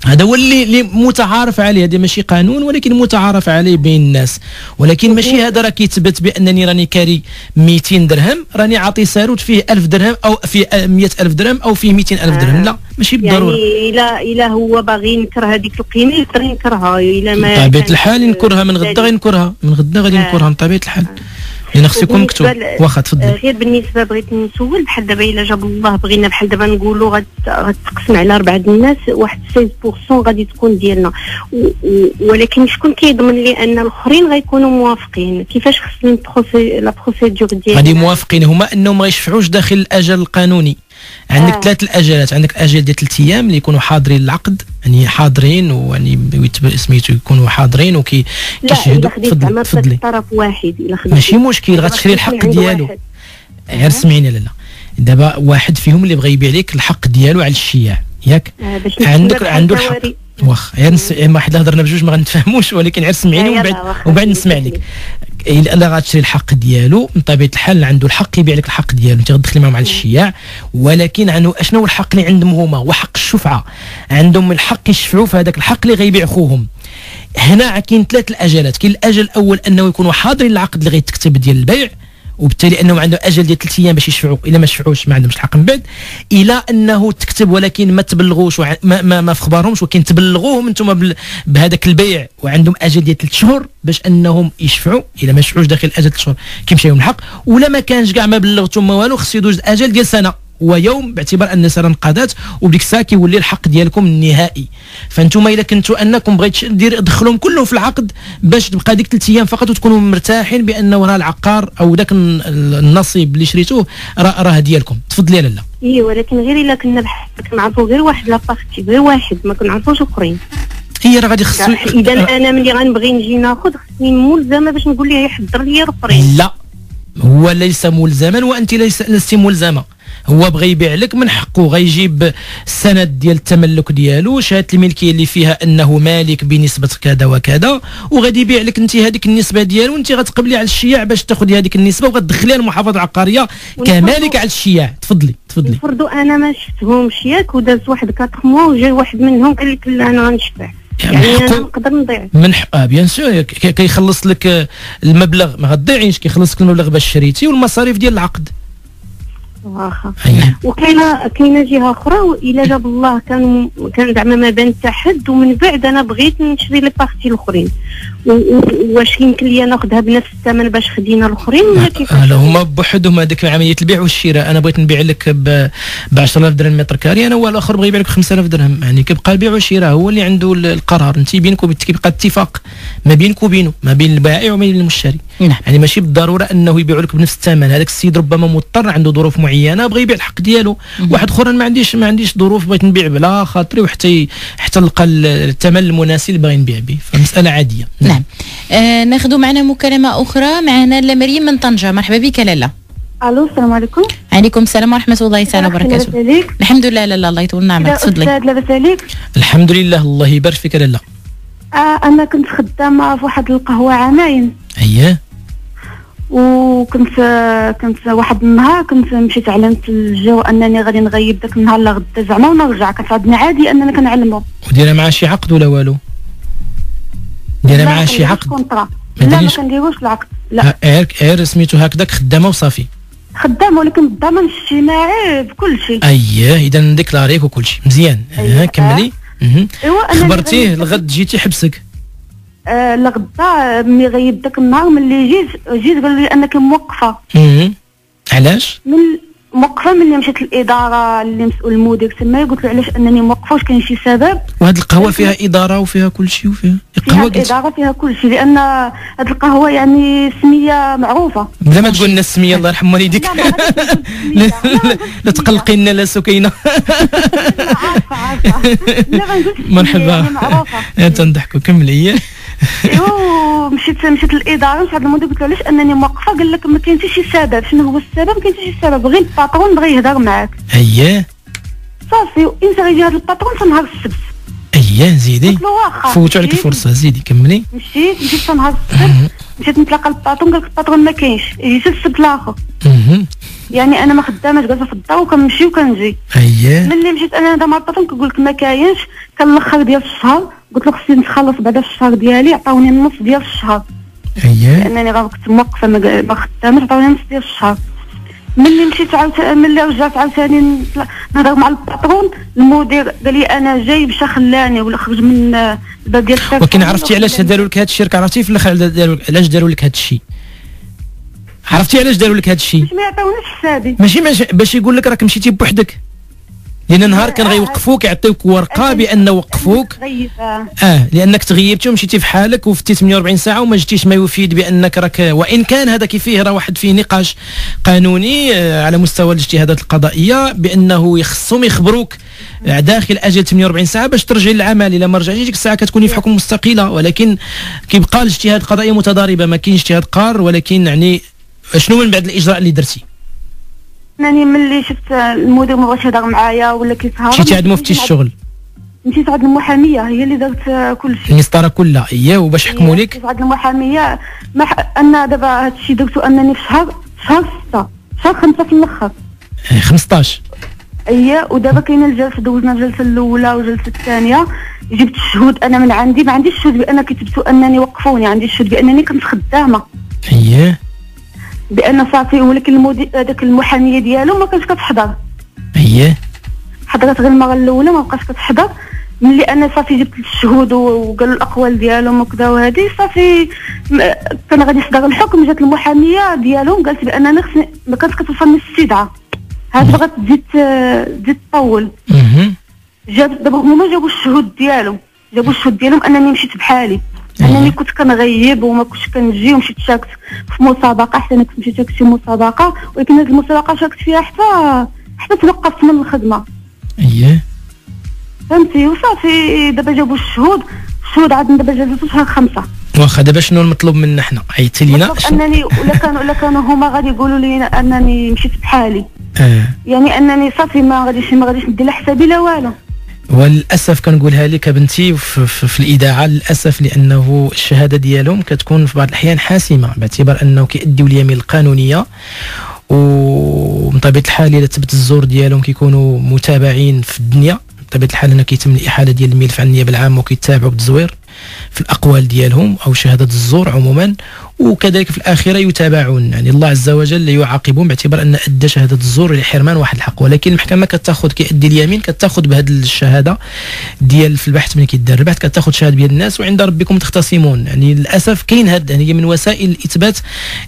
هذا هو اللي متعارف عليه، هذا ماشي قانون ولكن متعارف عليه بين الناس، ولكن ماشي هذا راه كيثبت بانني راني كاري 200 درهم راني عاطي ساروت فيه 1000 درهم او فيه 100000 درهم او فيه 200000 درهم، لا ماشي بالضروره. يعني الا هو باغي ينكر هذيك القيمه يقدر ينكرها، الا ما بطبيعه الحال نكرها من غدا غنكرها، من غدا غادي نكرها بطبيعه الحال، لأن خص يكون مكتوب. واخا تفضل. غير بالنسبه بغيت نسول بحال دابا الا جاب الله بغينا بحال دابا نقولوا غتقسم على اربعه د الناس، واحد 16% غادي تكون ديالنا، ولكن شكون كيضمن لي ان الاخرين غيكونوا موافقين؟ كيفاش خصني لا بروسيدور ديالنا غادي موافقين هما انهم ما يشفعوش داخل الاجل القانوني. عندك ثلاث الاجالات، عندك اجل ديال 3 ايام اللي يكونوا حاضرين العقد، يعني حاضرين ويعني سميتو يكونوا حاضرين وكيشهدوا. تفضلي. طرف واحد ماشي مشكل، غتشري الحق ديالو. غير سمعيني لالا، دابا واحد فيهم اللي بغى يبيع لك الحق ديالو على الشياع، ياك عنده الحق. واخا غير واحد هضرنا بجوج ما غنتفاهموش، ولكن غير سمعيني ومن بعد نسمع لك. الا غتشري الحق ديالو من طبيعه الحال عنده الحق يبيع لك الحق ديالو، انت غتدخلي معهم على الشياع، ولكن عنده شنو هو الحق اللي عندهم هما؟ هو حق الشفعه، عندهم الحق يشفعوا في هذاك الحق اللي غيبيع خوهم. هنا كاين ثلاث الاجالات، كاين الاجل الاول انه يكونوا حاضرين العقد اللي غيتكتب ديال البيع، وبالتالي انهم عندهم اجل ديال 3 ايام باش يشفعوا، الا ما شفعوش ما عندهمش الحق من بعد، الى انه تكتب ولكن ما تبلغوش ما في خبارهمش، ولكن تبلغوهم انتم بهذاك البيع، وعندهم اجل ديال 3 شهور باش انهم يشفعوا، الا ما شفعوش داخل اجل 3 شهور كيمشي لهم الحق، ولا ما كانش كاع ما بلغتهم ما والو خص يدوز اجل ديال سنه ويوم، باعتبار ان السنه انقضت وبديك الساعه كيولي الحق ديالكم النهائي. فانتوما الا كنتوا انكم بغيت دير دخلهم كلهم في العقد باش تبقى ديك 3 ايام فقط وتكونوا مرتاحين بانه راه العقار او داك النصيب اللي شريتوه راه ديالكم. تفضلي يا لاله. اي ولكن غير الا كنا كنعرفوا غير واحد لابارتي، غير واحد ما كنعرفوش الاخرين. هي راه غادي خصو. اذا انا ملي غنبغي نجي ناخذ خصني ملزمه باش نقول ليه يحضر لي الاخرين. لا، هو ليس ملزما وانت لست ملزمه. هو بغى يبيع لك، من حقه غيجيب السند ديال التملك ديالو، شهاده الملكيه اللي فيها انه مالك بنسبه كذا وكذا، وغادي يبيع لك انت هذيك النسبه ديالو، وانت غتقبلي على الشياع باش تاخذي هذيك النسبه وغتدخليها المحافظه العقاريه كمالك على الشياع. تفضلي. نفرضوا انا ما شفتهمش ياك، وداز واحد 4 موا وجا واحد منهم قال لك لا انا غنشبع، يعني انا نقدر نضيع من حقها بيان سور، كيخلص لك المبلغ ما غتضيعيش، كيخلص لك المبلغ باش شريتي والمصاريف ديال العقد. واخا. وكاينه جهه اخرى الا جاب الله كان زعما ما بان حتى حد، ومن بعد انا بغيت نشري لي بارتي الاخرين، واش يمكن لي ناخذها بنفس الثمن باش خدينا الاخرين ولا كيفاش؟ هما بوحدهم هذيك عمليه البيع والشراء. انا بغيت نبيع لك ب 10000 درهم متر كاري، انا والاخر بغى يبيع لك ب 5000 درهم، يعني كيبقى البيع والشراء هو اللي عنده القرار. انت بينك كيبقى اتفاق ما بينك وبينه، ما بين البائع وما بين المشتري. يعني ماشي بالضروره انه يبيعوا لك بنفس الثمن، هذاك السيد ربما مضطر عنده ظروف معينه بغى يبيع الحق ديالو. واحد اخر ما عنديش ظروف، بغيت نبيع بلا خاطري وحتى نلقى الثمن المناسب اللي باغي نبيع به، فمساله عاديه. نعم. ناخذ معنا مكالمه اخرى. معنا لاله مريم من طنجه. مرحبا بك لاله. الو السلام عليكم. عليكم السلام ورحمه الله تعالى وبركاته. الحمد لله لاله، الله يطول عمرك. تفضلي. استاذ لاباس عليك؟ الحمد لله الله يبارك فيك لاله. انا كنت خدامه في واحد القهوه عامين. اييه. وكنت واحد النهار كنت مشيت علمت الجو انني غادي نغيب داك النهار لا غدا زعما ونرجع، كتعذبني عادي انني كنعلمو. وديرها مع شي عقد ولا والو؟ ديرها مع شي عقد؟ لا ما كنديروش العقد، لا غير سميتو هكذاك خدامه وصافي. خدامه ولكن بالضمان الاجتماعي بكل شيء. اييه اذا نديكلاريك وكل شيء مزيان. أيه. كملي. خبرتيه الغد جيتي حبسك؟ لغدا ملي غيب داك النهار ملي جيت قالوا لي انك موقفه. علاش؟ موقفه ملي مشيت للاداره اللي مسؤول المدير تما، قلت له علاش انني موقفه، واش كاين شي سبب؟ وهاد القهوه فيها اداره وفيها كل شيء وفيها القهوه فيها اداره فيها كل شيء، لان هاد القهوه يعني سميه معروفه. بلا ما تقول لنا السميه الله يرحم والديك. لا تقلقي لنا لا سكينه. عارفه لا ما نقولش. مرحبا تنضحكوا كملي. ايوا مشيت للاداره وسعد المدير قلت له علاش انني موقفه، قال لك ما كاين حتى شي سبب. شنو هو السبب؟ كاين حتى شي سبب، غير الباطرون بغى يهضر معاك. اييه صافي. وانت غيجي هذا الباطرون في نهار السبت. اييه زيدي فوتوا عليك الفرصه. زيدي كملي. مشيت في نهار السبت، مشيت نتلاقى الباطرون، قال لك الباطرون ما كاينش. جيت السبت الاخر. يعني انا ما خداماش، جالسه في الدار وكنمشي وكنجي. اييه ملي مشيت انا مع الباطرون كيقول لك ما كاينش، كان الاخر ديال الشهر قلت له خصني نتخلص بعد الشهر ديالي، عطاوني النص ديال الشهر. اييه لانني غير كنت موقفه ما خداماش، عطاوني النص ديال الشهر. ملي مشيت ملي رجعت عاوتاني نهضر مع الباترون، المدير قال لي انا جاي باش خلاني ولا خرج من الباب ديال الشركه. ولكن عرفتي علاش داروا لك هذا الشيء؟ عرفتي في الاخر علاش داروا لك هذا الشيء؟ عرفتي علاش داروا لك هذا الشيء؟ باش ما يعطيونيش حسابي، ماشي باش يقول لك راك مشيتي بوحدك، لان نهار كان غيوقفوك يعطيوك ورقه بان وقفوك لانك تغيبتي ومشيتي في حالك وفتي 48 ساعه وما جيتيش، ما يفيد بانك راك. وان كان هذا فيه راه واحد فيه نقاش قانوني على مستوى الاجتهادات القضائيه، بانه يخصهم يخبروك داخل اجل 48 ساعه باش ترجعي للعمل. الا ما رجعتي ديك الساعه كتكوني في حكم مستقله، ولكن كيبقى الاجتهاد القضائي متضاربه، ما كاينش اجتهاد قار. ولكن يعني شنو من بعد الاجراء اللي درتي؟ انني ملي شفت المدير ما بغاش يهضر معايا ولا كيتهرب، مشيتي عند مفتي الشغل، مشيت عند المحاميه هي اللي دارت كل شيء، المسطره كلها. اييه وباش حكموا لك؟ مشيت عند المحاميه. انا دابا هذا الشيء درتو انني في شهر 5 في الاخر 15. اييه ودابا كاينه الجلسه، دوزنا الجلسه الاولى والجلسه الثانيه، جبت الشهود انا من عندي، ما عنديش الشهود بان كتبتو انني وقفوني، عندي الشهود بانني كنت خدامه. اييه بان صافي، ولكن هذاك المحاميه ديالو ما كانتش كتحضر. اييه حضرت غير المره الاولى ما بقاش كتحضر. ملي انا صافي جبت الشهود وقالوا الاقوال ديالهم وكذا وهذه صافي كان غادي يصدر الحكم، جات المحاميه ديالهم قالت بانني خصني، ما كانتش كتوصلني السدعه. عاد بغات تزيد تطول. جاب دابا هما جابوا الشهود ديالهم، جابوا الشهود ديالهم انني مشيت بحالي، انني كنت كنغيب وما كنتش كنجي، ومشيت شاركت في مسابقه حتى انا كنت مشيت شاركت في مسابقه، ولكن هذه المسابقه شاركت فيها حتى توقفت من الخدمه. اييه فهمتي. وصافي دابا جابوا الشهود عاد دابا جازتو شهر 5. واخا دابا شنو المطلوب منا حنا؟ عيطتي لينا انني ولا كانوا هما غادي يقولوا لي انني مشيت بحالي. يعني انني صافي ما غاديش ندير لا حسابي لا والو. وللاسف كنقولها لك بنتي في الاذاعه، للاسف، لانه الشهاده ديالهم كتكون في بعض الاحيان حاسمه باعتبار انه كيأديو اليمين القانونيه، ومن طبيعه الحال الا تبت الزور ديالهم كيكونوا متابعين في الدنيا. بطبيعه الحال هنا كيتم الاحاله ديال الملف عن النيابه العامه وكيتابعوا بالتزوير في الاقوال ديالهم او شهاده الزور عموما، وكذلك في الاخره يتابعون، يعني الله عز وجل يعاقبهم باعتبار ان ادى شهاده الزور لحرمان واحد الحق. ولكن المحكمه كتاخذ كيأدي اليمين كتاخذ بهذه الشهاده ديال في البحث، ملي كيدار البحث كتاخذ شهاده ديال الناس، وعند ربكم تختصمون. يعني للاسف كاين هذا، يعني من وسائل الاثبات،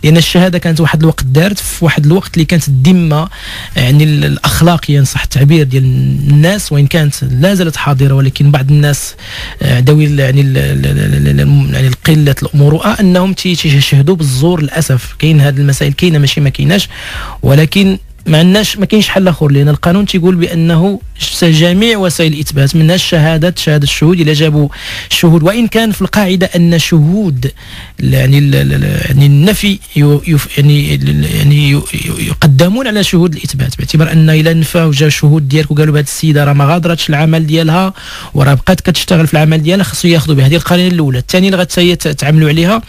لان الشهاده كانت واحد الوقت دارت في واحد الوقت اللي كانت الذمه يعني الاخلاقيه ان صح التعبير ديال الناس، وان كانت لا زالت حاضره، ولكن بعض الناس ذوي يعني قله المروءه انهم تيشهدوا بالزور. للاسف كاين هذه المسائل، كاينه ماشي ما كايناش، ولكن ما كاينش حل اخر، لان القانون تيقول بانه جميع وسائل الاثبات منها الشهادات، شهاده الشهود الا جابوا الشهود، وان كان في القاعده ان شهود يعني النفي يعني يقدمون على شهود الاثبات، باعتبار ان الا نفاو جا شهود ديالك وقالوا بهذه السيده راه ما غادرتش العمل ديالها وراه بقات كتشتغل في العمل ديالها، خصو ياخذوا بهذه القرينه الاولى، الثانيه اللي غتسيا تعاملوا عليها،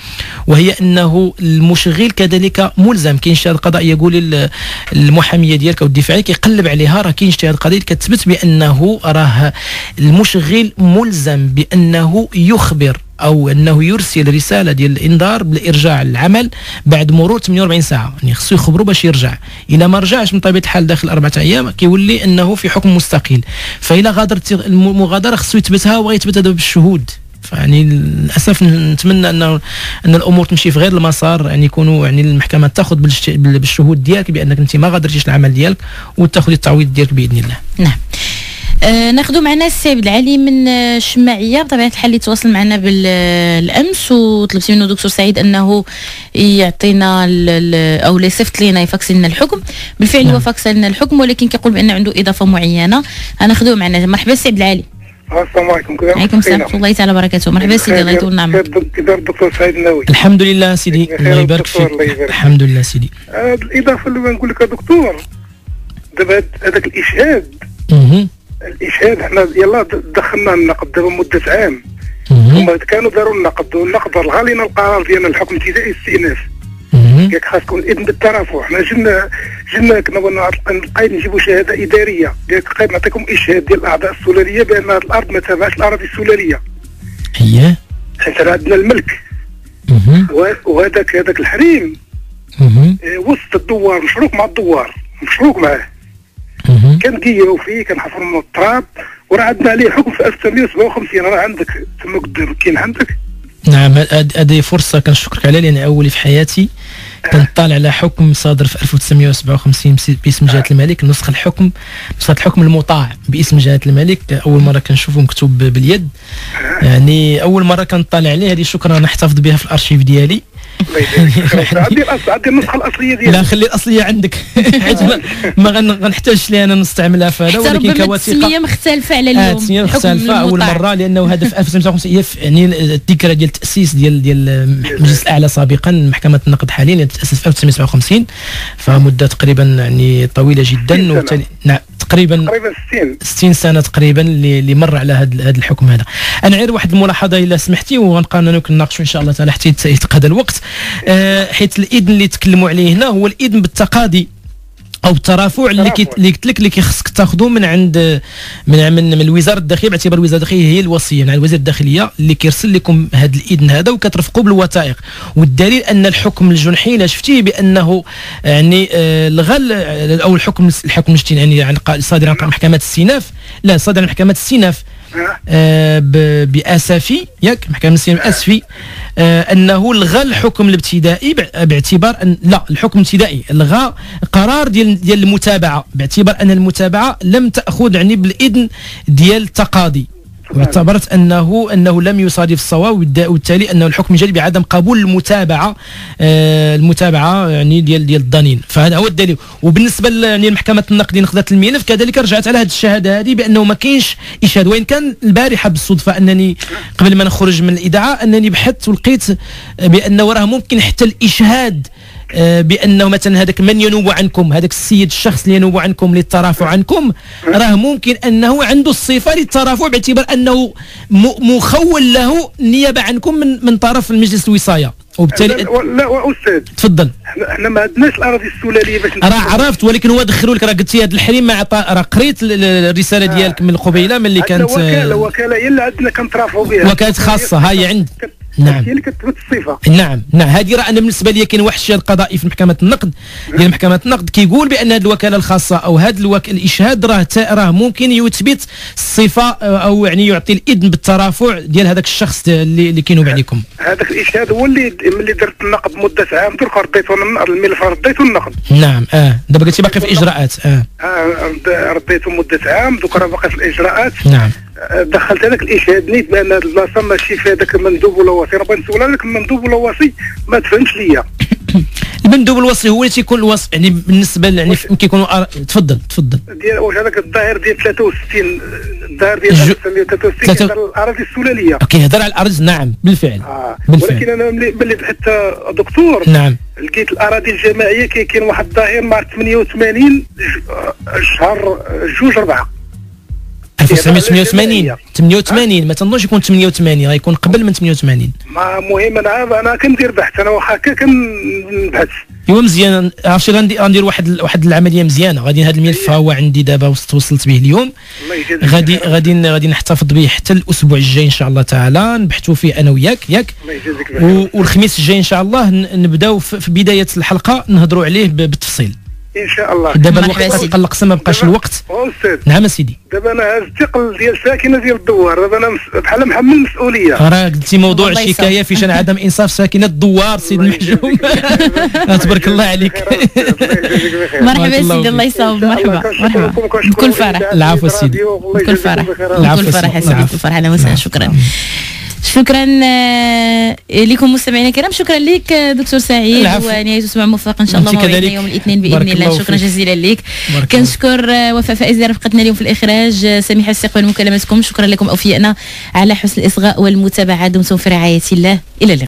وهي انه المشغل كذلك ملزم. كاين شهاده قضائيه يقول المحاميه ديالك او الدفاعي كيقلب عليها، راه كاين شهاده قضائيه كتثبت بانه راه المشغل ملزم بانه يخبر او انه يرسل رساله ديال الانذار بالارجاع للعمل بعد مرور 48 ساعه، يعني خصو يخبرو باش يرجع. الا ما رجعش من طبيعه الحال داخل 4 ايام كيولي انه في حكم مستقل. فالا غادرت المغادره خصو يثبتها وغيثبتها دابا بالشهود. يعني للاسف نتمنى ان الامور تمشي في غير المسار، يعني يكونوا يعني المحكمه تاخذ بالشهود ديالك بانك انت ما غادرتيش العمل ديالك، وتاخذي التعويض ديالك باذن الله. نعم. ناخذوا معنا السي عبد العلي من الشماعيه، بطبيعه الحال اللي تواصل معنا بالامس، وطلبتي منه دكتور سعيد انه يعطينا او لا يصفت لينا يفاكس لنا الحكم. بالفعل هو فاكس لنا الحكم، ولكن كيقول بان عنده اضافه معينه. غناخذوه معنا. مرحبا سي عبد العلي. السلام عليكم. وعليكم السلام ورحمة الله تعالى وبركاته. مرحبا سيدي، الله يطول عمرك. كيداير الدكتور سعيد ناوي؟ الحمد لله سيدي، الله يبارك فيك. الحمد لله سيدي. هاد الإضافة اللي بغا نقول لك دكتور، دابا هذاك الإشهاد حنا يلاه دخلناه النقد دابا مدة عام، هما كانوا داروا النقد، والنقد رلغا لينا القرار ديالنا الحكم الابتدائي الاستئناف. ياك خاص تكون الإذن بالترافع. حنا جينا كنا بغينا القايد نجيبوا شهاده اداريه، قالك القايد نعطيكم اشهاد ديال الاعضاء السلاليه بان هذه الارض ما تابعش الاراضي السلاليه. اييه. حيت عندنا الملك. وهذاك الحريم. وسط الدوار مشروك مع الدوار، مشروك معاه. كنقيروا فيه، كنحفروا منه التراب، وراه عندنا عليه حكم في 1957. راه عندك تما قدام كاين عندك. نعم، هذه فرصة كنشكرك عليها، لأن أولي في حياتي كنطالع على حكم صادر في 1957 باسم جهة الملك، نسخة الحكم المطاع باسم جهة الملك، أول مرة كنشوفه مكتوب باليد، يعني أول مرة كنطالع عليه. هذه شكرا، نحتفظ بها في الأرشيف ديالي. عندي النسخه الاصليه ديالي. لا خلي الاصليه عندك، حيت ما غنحتاجش ليها انا نستعملها في هذا، ولكن كوثيقه. التسميه مختلفه على اليوم. التسميه مختلفه اول مره، لانه هذا في 1955 يعني الذكرى ديال التاسيس ديال المجلس الاعلى سابقا، محكمه النقد حاليا تاسس في 1957، فمده تقريبا يعني طويله جدا، تقريبا 60 سنه تقريبا اللي مر على هذا الحكم هذا. انا غير واحد الملاحظه الا سمحتي، وغنبقى نناقشوا ان شاء الله تعالى حتى يتقاد الوقت. حيت الاذن اللي تكلموا عليه هنا هو الاذن بالتقاضي او الترافع اللي قلت لك، اللي كيخصك تاخذوه من عند من وزاره الداخليه، باعتبار وزاره الداخليه هي الوصيه مع وزير الداخليه اللي كيرسل لكم هذا الاذن هذا، وكترفقوا بالوثائق. والدليل ان الحكم الجنحي لا شفتيه بانه يعني الغل او الحكم الاجتماعي يعني صادر عن محكمه الاستئناف، بأسفي ياك محكمة النسيان بأسفي أنه لغى الحكم الابتدائي باعتبار أن لا الحكم الابتدائي لغى قرار ديال المتابعة باعتبار أن المتابعة لم تأخذ يعني بالإذن ديال التقاضي واعتبرت انه لم يصادف الصواب وبالتالي انه الحكم جري بعدم قبول المتابعه يعني ديال الضنين. فهذا هو الدليل. وبالنسبه يعني لمحكمه النقد اللي نقضت الملف كذلك رجعت على هذه الشهاده هذه بانه ما كاينش اشهاد. وان كان البارحه بالصدفه انني قبل ما نخرج من الاذاعه انني بحثت ولقيت بانه راه ممكن حتى الاشهاد بانه مثلا هذاك من ينوب عنكم هذاك السيد الشخص اللي ينوب عنكم اللي الترافع عنكم راه ممكن انه عنده الصفه للترافع باعتبار انه مخول له النيابه عنكم من طرف المجلس الوصايه وبالتالي لا استاذ تفضل. احنا ما عندناش الاراضي السلاليه باش راه عرفت ولكن هو دخلوا لك راه قلت لي هذا الحريم ما عطى راه قريت الرساله ديالك من قبيله ملي كانت وكاله هي اللي عندنا كنترافعوا بها وكانت خاصه ها هي عند نعم هي اللي كتثبت الصفه نعم هذه راه انا بالنسبه لي كاين واحد الشيء القضائي في محكمه النقد ديال محكمه النقد كيقول بان هذه الوكاله الخاصه او هذا الاشهاد راه ممكن يثبت الصفه او يعني يعطي الاذن بالترافع ديال هذاك الشخص اللي كينوب عليكم. هذاك الاشهاد هو اللي درت النقد مده عام درك رديته الملف رديته النقد نعم دابا قلتي باقي في الاجراءات رديته مده عام دوك راه باقي في الاجراءات نعم دخلت هذاك الاشهاد نيت بان هذه البلاصه ماشي فيها هذاك المندوب ولا وصي راه بغيت لك المندوب ولا وصي ما تفهمش ليا المندوب الوصي هو اللي تيكون الوصي يعني بالنسبه يعني كيكونوا تفضل ديال واش هذاك الظاهر ديال 63 الظاهر ديال 1963 كيهضر الاراضي السلاليه كيهضر على الارض نعم بالفعل ولكن انا ملي بحثت دكتور نعم لقيت الاراضي الجماعيه كاين واحد الظاهر نهار 88 شهر 2/4 1988 88 ما تنظنش يكون 88 غيكون قبل من 88 ما مهم انا كندير بحث انا واخا هكا كنبحث ايوا مزيان عرفتي غندير واحد العمليه مزيانه غادي هذا الملف ها هو عندي دابا وصلت به اليوم غادي نحتفظ به حتى الاسبوع الجاي ان شاء الله تعالى نبحثوا فيه انا وياك ياك والخميس الجاي ان شاء الله نبداو في بدايه الحلقه نهضروا عليه بالتفصيل ان شاء الله. دابا الوقت قلقسا ما بقاش الوقت. أستاذ نعم سيدي. دابا انا هاز الثقل ديال ساكنه ديال الدوار، دابا انا بحال محمل المسؤوليه. راه قلتي موضوع شكايه في شان عدم انصاف ساكنه الدوار سيد المحجوم. تبارك الله عليك. مرحبا سيدي الله يصاوب مرحبا. بكل فرح. العفو سيدي. بكل فرح. بكل فرح سيدي بكل فرح اهلا وسهلا شكرا. شكرا لكم مستمعينا الكرام. شكرا لك دكتور سعيد ونهاية أسبوع موفق ان شاء الله موعدنا يوم الاثنين باذن الله. شكرا جزيلا لك. كنشكر وفاء فائز رفقتنا اليوم في الاخراج سميحه استقبال مكالماتكم. شكرا لكم اوفيائنا على حسن الاصغاء والمتابعه. دمتم في رعايه الله الى اللقاء.